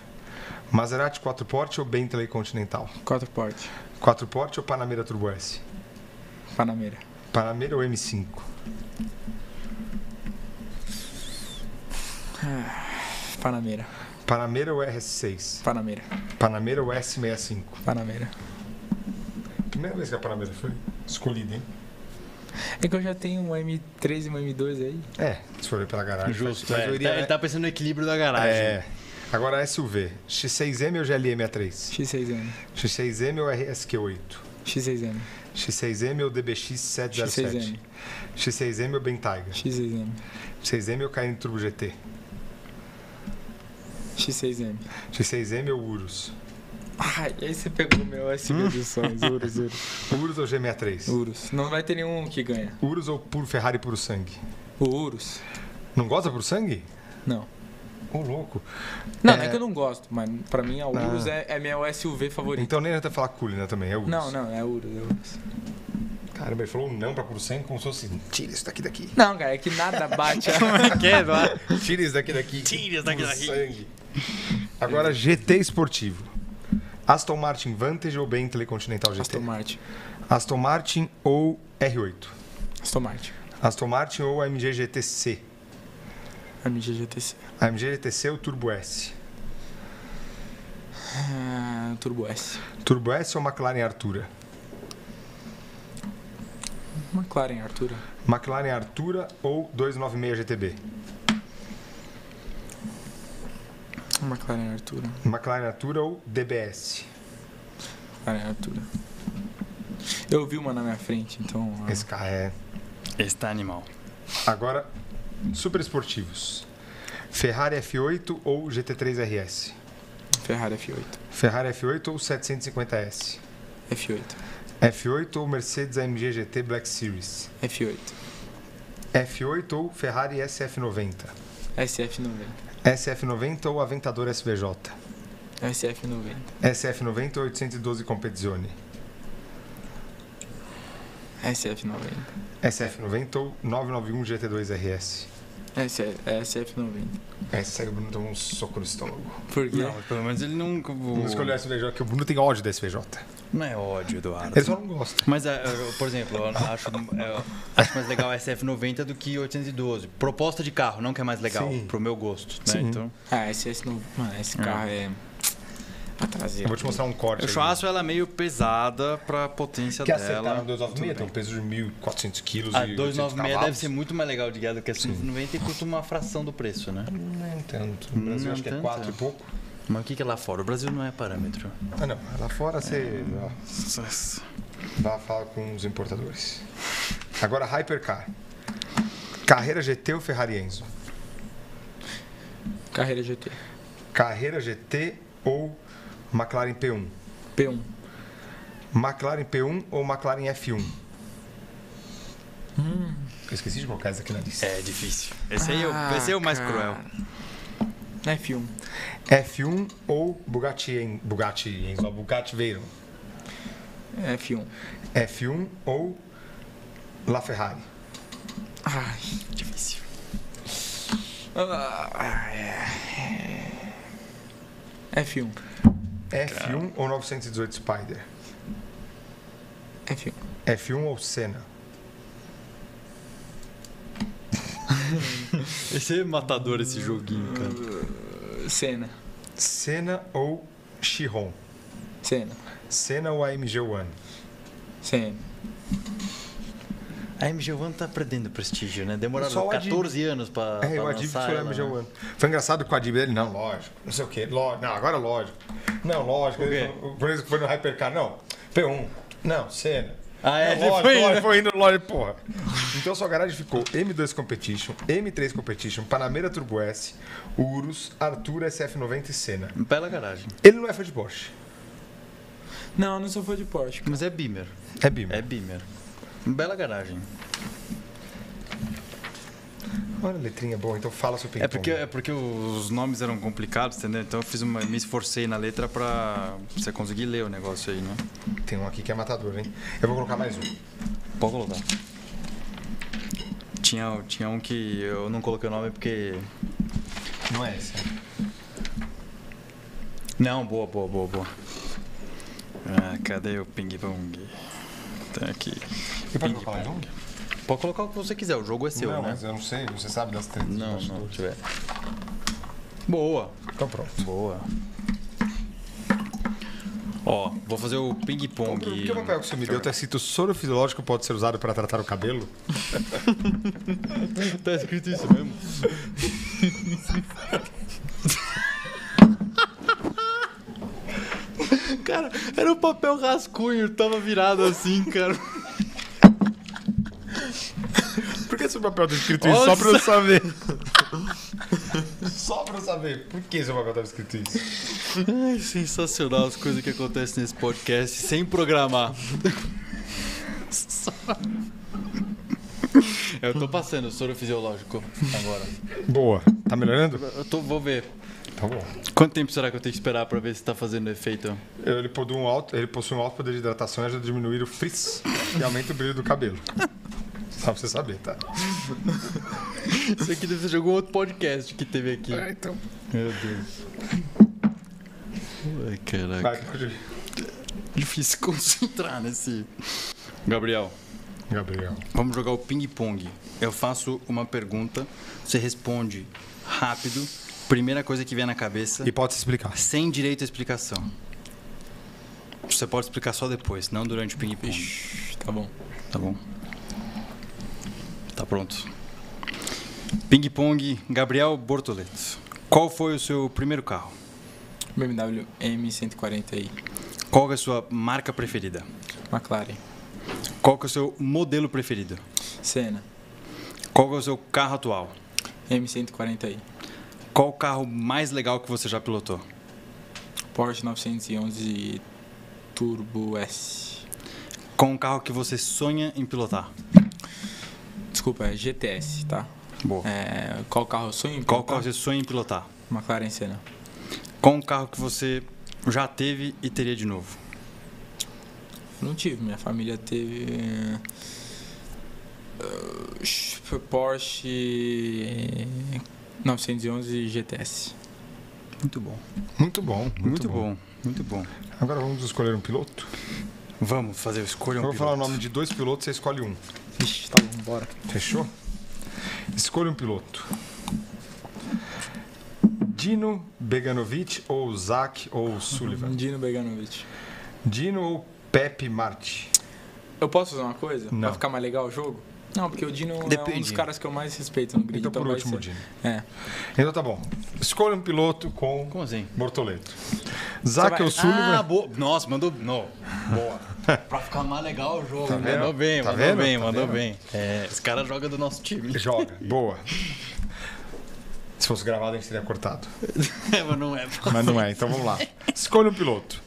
Maserati quatro Porte ou Bentley Continental? quatro Porte. quatro Porte ou Panamera Turbo S? Panamera. Panamera ou M cinco? Ah, Panamera. Panamera ou R S seis? Panamera. Panamera ou S sessenta e cinco? Panamera. Primeira vez que a Panamera foi escolhida, hein? É que eu já tenho uma M três e uma M dois aí. É, se for pela garagem. Justo, é, ele, tá, é... ele tá pensando no equilíbrio da garagem. É. Agora S U V, X seis M ou G L M sessenta e três? X seis M. X seis M ou R S Q oito? X seis M. X seis M ou D B X sete zero sete? X seis M. X seis M ou Bentayga? X seis M. X seis M ou Cayenne Turbo G T? X seis M. X seis M ou Urus? Ai, aí você pegou o meu S B dos sonhos, Urus, Urus. Urus ou G sessenta e três? Urus. Não vai ter nenhum que ganha. Urus ou puro Ferrari puro sangue? O Urus. Não gosta puro sangue? Não. Ô, oh, louco. Não, é... não é que eu não gosto, mas pra mim a Urus ah. é, é minha S U V favorita. Então nem até falar Culina, né, também, é Urus. Não, não, é Urus, é Urus. Caramba, ele falou não pra puro sangue como se fosse... Tira isso daqui daqui. Não, cara, é que nada bate. Como é que é, mano? Tira isso daqui daqui. Tira isso daqui daqui. Sangue. Agora, G T esportivo. Aston Martin Vantage ou Bentley Continental G T? Aston Martin. Aston Martin ou R oito? Aston Martin. Aston Martin ou A M G G T C? A M G G T C. A M G G T C ou Turbo S? Ah, Turbo S. Turbo S ou McLaren Artura? McLaren Artura. McLaren Artura ou duzentos e noventa e seis G T B? McLaren Artura. McLaren Artura ou D B S? McLaren Artura. Eu vi uma na minha frente, então... Uh... Esse carro é... Esse tá animal. Agora... Super esportivos. Ferrari F oito ou G T três R S? Ferrari F oito. Ferrari F oito ou setecentos e cinquenta S? F oito. F oito ou Mercedes-A M G G T Black Series? F oito. F oito ou Ferrari S F noventa? S F noventa. S F noventa ou Aventador S V J? S F noventa. S F noventa ou oitocentos e doze Competizione? S F noventa. S F noventa ou novecentos e noventa e um G T dois R S? S F noventa. Essa aí o Bruno tomou um soco no estômago. Por quê? Não, pelo menos ele nunca... Não escolheu a S V J, porque o Bruno tem ódio da S V J. Não é ódio, Eduardo. Ele só não gosta. Mas, uh, por exemplo, eu acho, eu acho mais legal a S F noventa do que oitocentos e doze. Proposta de carro, não que é mais legal, Sim. pro meu gosto. Né? Então... Ah, S S noventa, esse carro é... Eu vou te mostrar um corte. Eu acho ela meio pesada para a potência dela. Quer acertar no duzentos e noventa e seis? Tem um peso de mil e quatrocentos quilos. A duzentos e noventa e seis deve ser muito mais legal de guiar do que a duzentos e noventa e custa uma fração do preço, né? Não entendo. No Brasil acho que é quatro e pouco. Mas o que é lá fora? O Brasil não é parâmetro. Ah, não. Lá fora você... Vá falar com os importadores. Agora, Hypercar. Carreira G T ou Ferrari Enzo? Carreira G T. Carreira G T ou McLaren P um? P um. McLaren P um ou McLaren F um? Hum. Eu esqueci de colocar essa aqui na lista. É difícil. Esse aí ah, é, o, esse é o mais cruel. F um. F um ou Bugatti em Bugatti em Bugatti Veyron? F um. F um ou LaFerrari? Ai, difícil. Ah, é. F um. F um Caramba. Ou novecentos e dezoito Spider? F um. F um ou Senna? Esse é matador, esse joguinho, cara. Senna. Senna ou Chiron? Senna. Senna ou A M G um? Senna. A M G um tá perdendo prestígio, né? Demoraram quatorze Adib. Anos pra, é, pra o Adib lançar. É, o Adib foi a M G um. Foi engraçado com o Adib dele? Não, lógico. Não sei o quê. Lógico. Não, agora lógico. Não, lógico. Por isso que foi no Hypercar. Não, P um. Não, Senna. Ah, é? Não, lógico, foi, foi indo, lógico, porra. Então sua garagem ficou M dois Competition, M três Competition, Panamera Turbo S, Urus, Arthur, S F noventa e Senna. Bela garagem. Ele não é fã de Porsche. Não, eu não sou fã de Porsche. Cara. Mas é Beamer. É Beamer. É Beamer. Bela garagem. Olha a letrinha boa, então fala sobre é porque, é porque os nomes eram complicados, entendeu? Então eu fiz uma, me esforcei na letra pra você conseguir ler o negócio aí, né? Tem um aqui que é matador, hein? Eu vou colocar mais um. Pode colocar. Tinha, tinha um que eu não coloquei o nome porque... Não é esse. Não, boa, boa, boa, boa. Ah, cadê o ping-pong? Tá aqui. Você pode colocar mais um? Pode colocar o que você quiser, o jogo é seu, não, né? Não, mas eu não sei, você sabe das tretas. Não, não tiver. Boa. Então pronto. Boa. Ó, vou fazer o ping-pong. Por que o papel que você me deu tá escrito soro fisiológico pode ser usado para tratar o cabelo? Tá escrito isso mesmo? Cara, era um papel rascunho, tava virado assim, cara. Por que esse papel tá escrito isso? Nossa. Só pra eu saber. Só pra eu saber. Por que esse papel tava escrito isso? Ai, sensacional as coisas que acontecem nesse podcast sem programar. Eu tô passando o soro fisiológico agora. Boa. Tá melhorando? Eu tô, vou ver. Tá bom. Quanto tempo será que eu tenho que esperar pra ver se tá fazendo efeito? Ele possui um alto, ele possui um alto poder de hidratação e ajuda a diminuir o frizz e aumenta o brilho do cabelo. Só pra você saber, tá? Isso aqui deve ser de algum outro podcast que teve aqui. Ah, então. Meu Deus. Ai, caraca. Vai, pode... Difícil concentrar nesse... Gabriel. Gabriel. Vamos jogar o ping-pong. Eu faço uma pergunta, você responde rápido... Primeira coisa que vier na cabeça. E pode se explicar. Sem direito à explicação. Você pode explicar só depois, não durante o ping-pong. Tá bom. Tá bom. Tá pronto. Ping-pong, Gabriel Bortoleto. Qual foi o seu primeiro carro? B M W M cento e quarenta i. Qual é a sua marca preferida? McLaren. Qual é o seu modelo preferido? Senna. Qual é o seu carro atual? M cento e quarenta i. Qual o carro mais legal que você já pilotou? Porsche novecentos e onze Turbo S. Qual o carro que você sonha em pilotar? Desculpa, é G T S, tá? Boa. É, qual carro eu sonho em pilotar? Qual carro você sonha em pilotar? McLaren Senna. Qual o carro que você já teve e teria de novo? Não tive, minha família teve... Uh, Porsche... novecentos e onze G T S. Muito bom. Muito bom. Muito, muito bom. bom. Muito bom. Agora vamos escolher um piloto? Vamos fazer a escolha. Eu um vou piloto. falar o nome de dois pilotos, você escolhe um. Ixi, tá bom, bora. Fechou? Escolha um piloto. Dino Beganovic ou Zach ou Sullivan? Dino Beganovic. Dino ou Pepe Marti? Eu posso fazer uma coisa? Não. Pra ficar mais legal o jogo? Não, porque o Dino Depende. é um dos caras que eu mais respeito no grid. Então, então por último, ser... Dino. É. Então tá bom. Escolha um piloto com Como assim? Bortoleto. Zac vai... ou Sullivan... Ah, bo... Nossa, mandou... No. Boa. Pra ficar mais legal o jogo. Tá né? Mandou bem, tá mandou vendo? bem, tá mandou vendo? bem. É, os caras jogam do nosso time. Joga, boa. Se fosse gravado, a gente teria cortado. É, mas não é. Mas não é, então vamos lá. Escolha um piloto.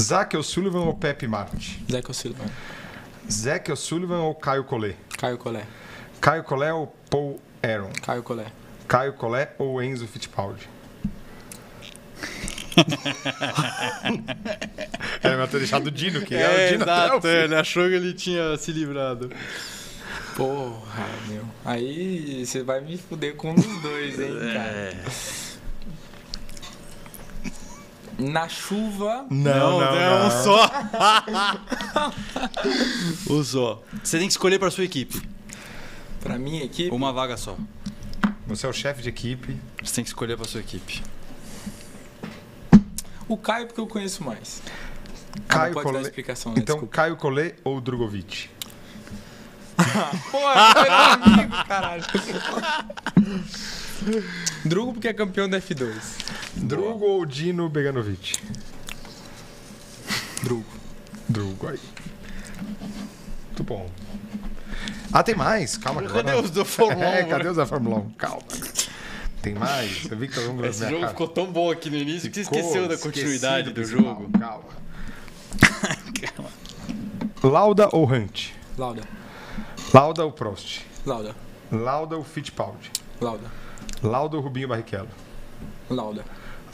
Zac O'Sullivan ou Pepe Marti? Zac O'Sullivan. Zac O'Sullivan ou Caio Collet? Caio Collet. Caio Collet ou Paul Aaron? Caio Collet. Caio Collet ou Enzo Fittipaldi? Era melhor ter deixado o Dino, que é, o Dino exato, ele achou que ele tinha se livrado. Porra, meu. Aí você vai me fuder com um dos dois, hein, cara? Na chuva. Não, não, não, não. só. O só. Você tem que escolher pra sua equipe. Pra minha equipe? Uma vaga só. Você é o chefe de equipe. Você tem que escolher pra sua equipe. O Caio, porque eu conheço mais. Caio pode Collet... dar explicação, né? Então, desculpa. Caio Collet ou Drogovic? Pô, é meu amigo, caralho. Drugo, porque é campeão da F dois. Drugo Boa. ou Dino Beganovic? Drugo. Drugo, aí. Muito bom. Ah, tem mais? Calma, cadê cara. Cadê os da Fórmula um? É, cadê os da Fórmula um? Calma. Tem mais? Eu vi que eu Esse jogo cara. ficou tão bom aqui no início ficou, que você esqueceu da continuidade do jogo. Calma. Calma. Lauda ou Hunt? Lauda. Lauda ou Prost? Lauda. Lauda ou Fittipaldi? Lauda. Lauda ou Rubinho Barrichello? Lauda.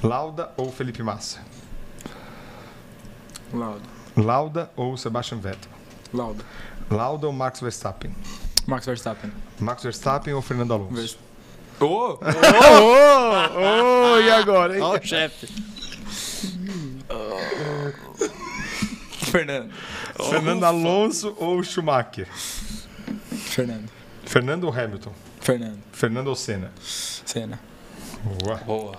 Lauda ou Felipe Massa? Lauda. Lauda ou Sebastian Vettel? Lauda. Lauda ou Max Verstappen? Max Verstappen. Max Verstappen ou Fernando Alonso? Ô! Ô! Ô! E agora, hein? Ó o chefe. Fernando. Fernando Alonso ou Schumacher? Fernando. Fernando ou Hamilton? Fernando. Fernando ou Senna? Senna. Boa. Boa.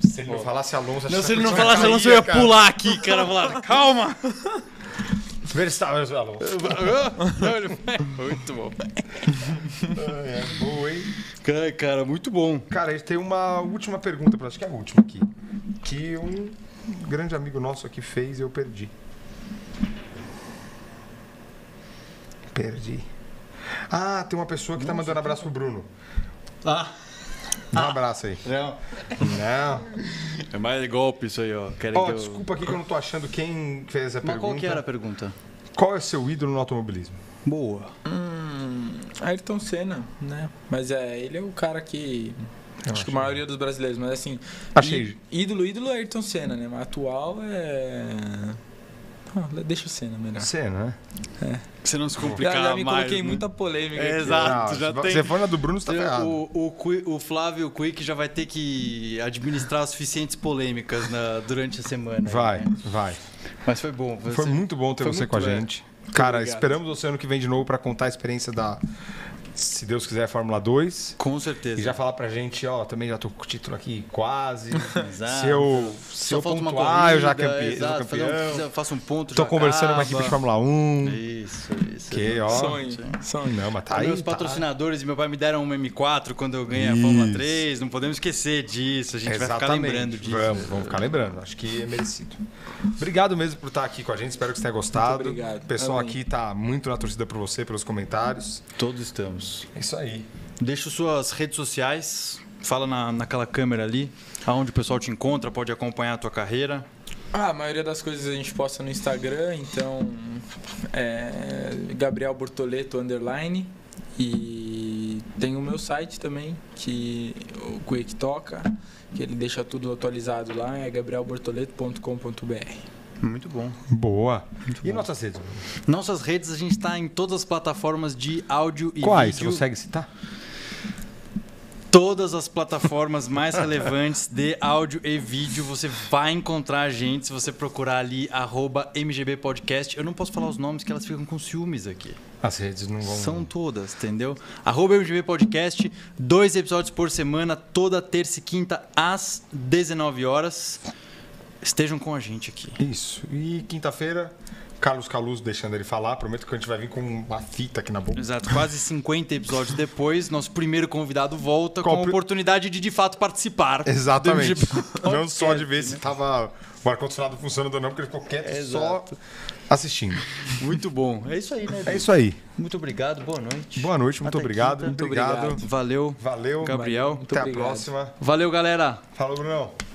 Se ele Boa. não falasse Alonso... Não, se ele não falasse Alonso, eu ia cara. pular aqui, cara. Falar, calma! Verstappen ou Alonso? Muito bom. É, boa, hein? Cara, cara, muito bom. Cara, a gente tem uma última pergunta, pra acho que é a última aqui, que um grande amigo nosso aqui fez e eu perdi. Perdi. Ah, tem uma pessoa que tá mandando abraço pro Bruno. Ah. Dá um abraço aí. Não. Não. É mais golpe isso aí, ó. Querem oh, que eu... Desculpa aqui que eu não tô achando quem fez essa Mas pergunta. Mas qual que era a pergunta? Qual é o seu ídolo no automobilismo? Boa. Hum, Ayrton Senna, né? Mas é, ele é o cara que... Eu acho que a maioria dos brasileiros, mas assim... Achei. Ídolo, ídolo é Ayrton Senna, né? Mas atual é... Ah, deixa o Senna melhor. Senna, né? É. Você não se complicar mais. Já, já me coloquei em né? muita polêmica. É, aqui. Exato. Não, já tem... Você foi na do Bruno, você tá ferrado. O, o, o Flávio Quick já vai ter que administrar as suficientes polêmicas na, durante a semana. Vai, né? vai. Mas foi bom. Foi, foi assim, muito bom ter você com bem. a gente. Muito Cara, obrigado. Esperamos você ano que vem de novo para contar a experiência da... Se Deus quiser, Fórmula dois. Com certeza. E já falar pra gente, ó, também já tô com o título aqui quase. Exato. Se eu, se eu pontuar, corrida, eu já campe... exato, campeão. Fazer um, eu faço um ponto, Tô já conversando com a equipe de Fórmula um. Isso, isso. Que, exato. ó... Sonho, sonho. Não, mas tá aí, meus patrocinadores tá. e meu pai me deram uma M quatro quando eu ganhei isso. a Fórmula três. Não podemos esquecer disso. A gente Exatamente. vai ficar lembrando disso. Vamos, vamos ficar lembrando. Acho que é merecido. Obrigado mesmo por estar aqui com a gente. Espero que você tenha gostado. Muito obrigado. O pessoal Amém. aqui tá muito na torcida por você, pelos comentários. Todos estamos. É isso aí. Deixa suas redes sociais, fala na, naquela câmera ali, aonde o pessoal te encontra, pode acompanhar a tua carreira. Ah, a maioria das coisas a gente posta no Instagram, então é Gabriel Bortoleto underline e tem o meu site também, que o Quick toca, que ele deixa tudo atualizado lá, é gabriel bortoleto ponto com ponto b r. Muito bom. Boa. Muito e bom. nossas redes? Nossas redes, a gente está em todas as plataformas de áudio e Quais? vídeo. Quais? Você consegue citar? Todas as plataformas mais relevantes de áudio e vídeo, você vai encontrar a gente. Se você procurar ali, arroba M G B Podcast. Eu não posso falar os nomes, que elas ficam com ciúmes aqui. As redes não vão... São todas, entendeu? Arroba M G B Podcast, dois episódios por semana, toda terça e quinta, às dezenove horas. Estejam com a gente aqui. Isso. E quinta-feira Carlos Caluso deixando ele falar, prometo que a gente vai vir com uma fita aqui na boca. Exato, quase cinquenta episódios depois, nosso primeiro convidado volta Copre... com a oportunidade de de fato participar. Exatamente, do... não só de ver se estava o ar-condicionado funcionando ou não, porque ele ficou quieto, exato, só assistindo. Muito bom, é isso aí, né? Edu? É isso aí. Muito obrigado, boa noite. Boa noite, muito Até obrigado. Quinta. Muito obrigado. obrigado. Valeu, Valeu, Gabriel. Muito Até obrigado. A próxima. Valeu, galera. Falou, Brunão.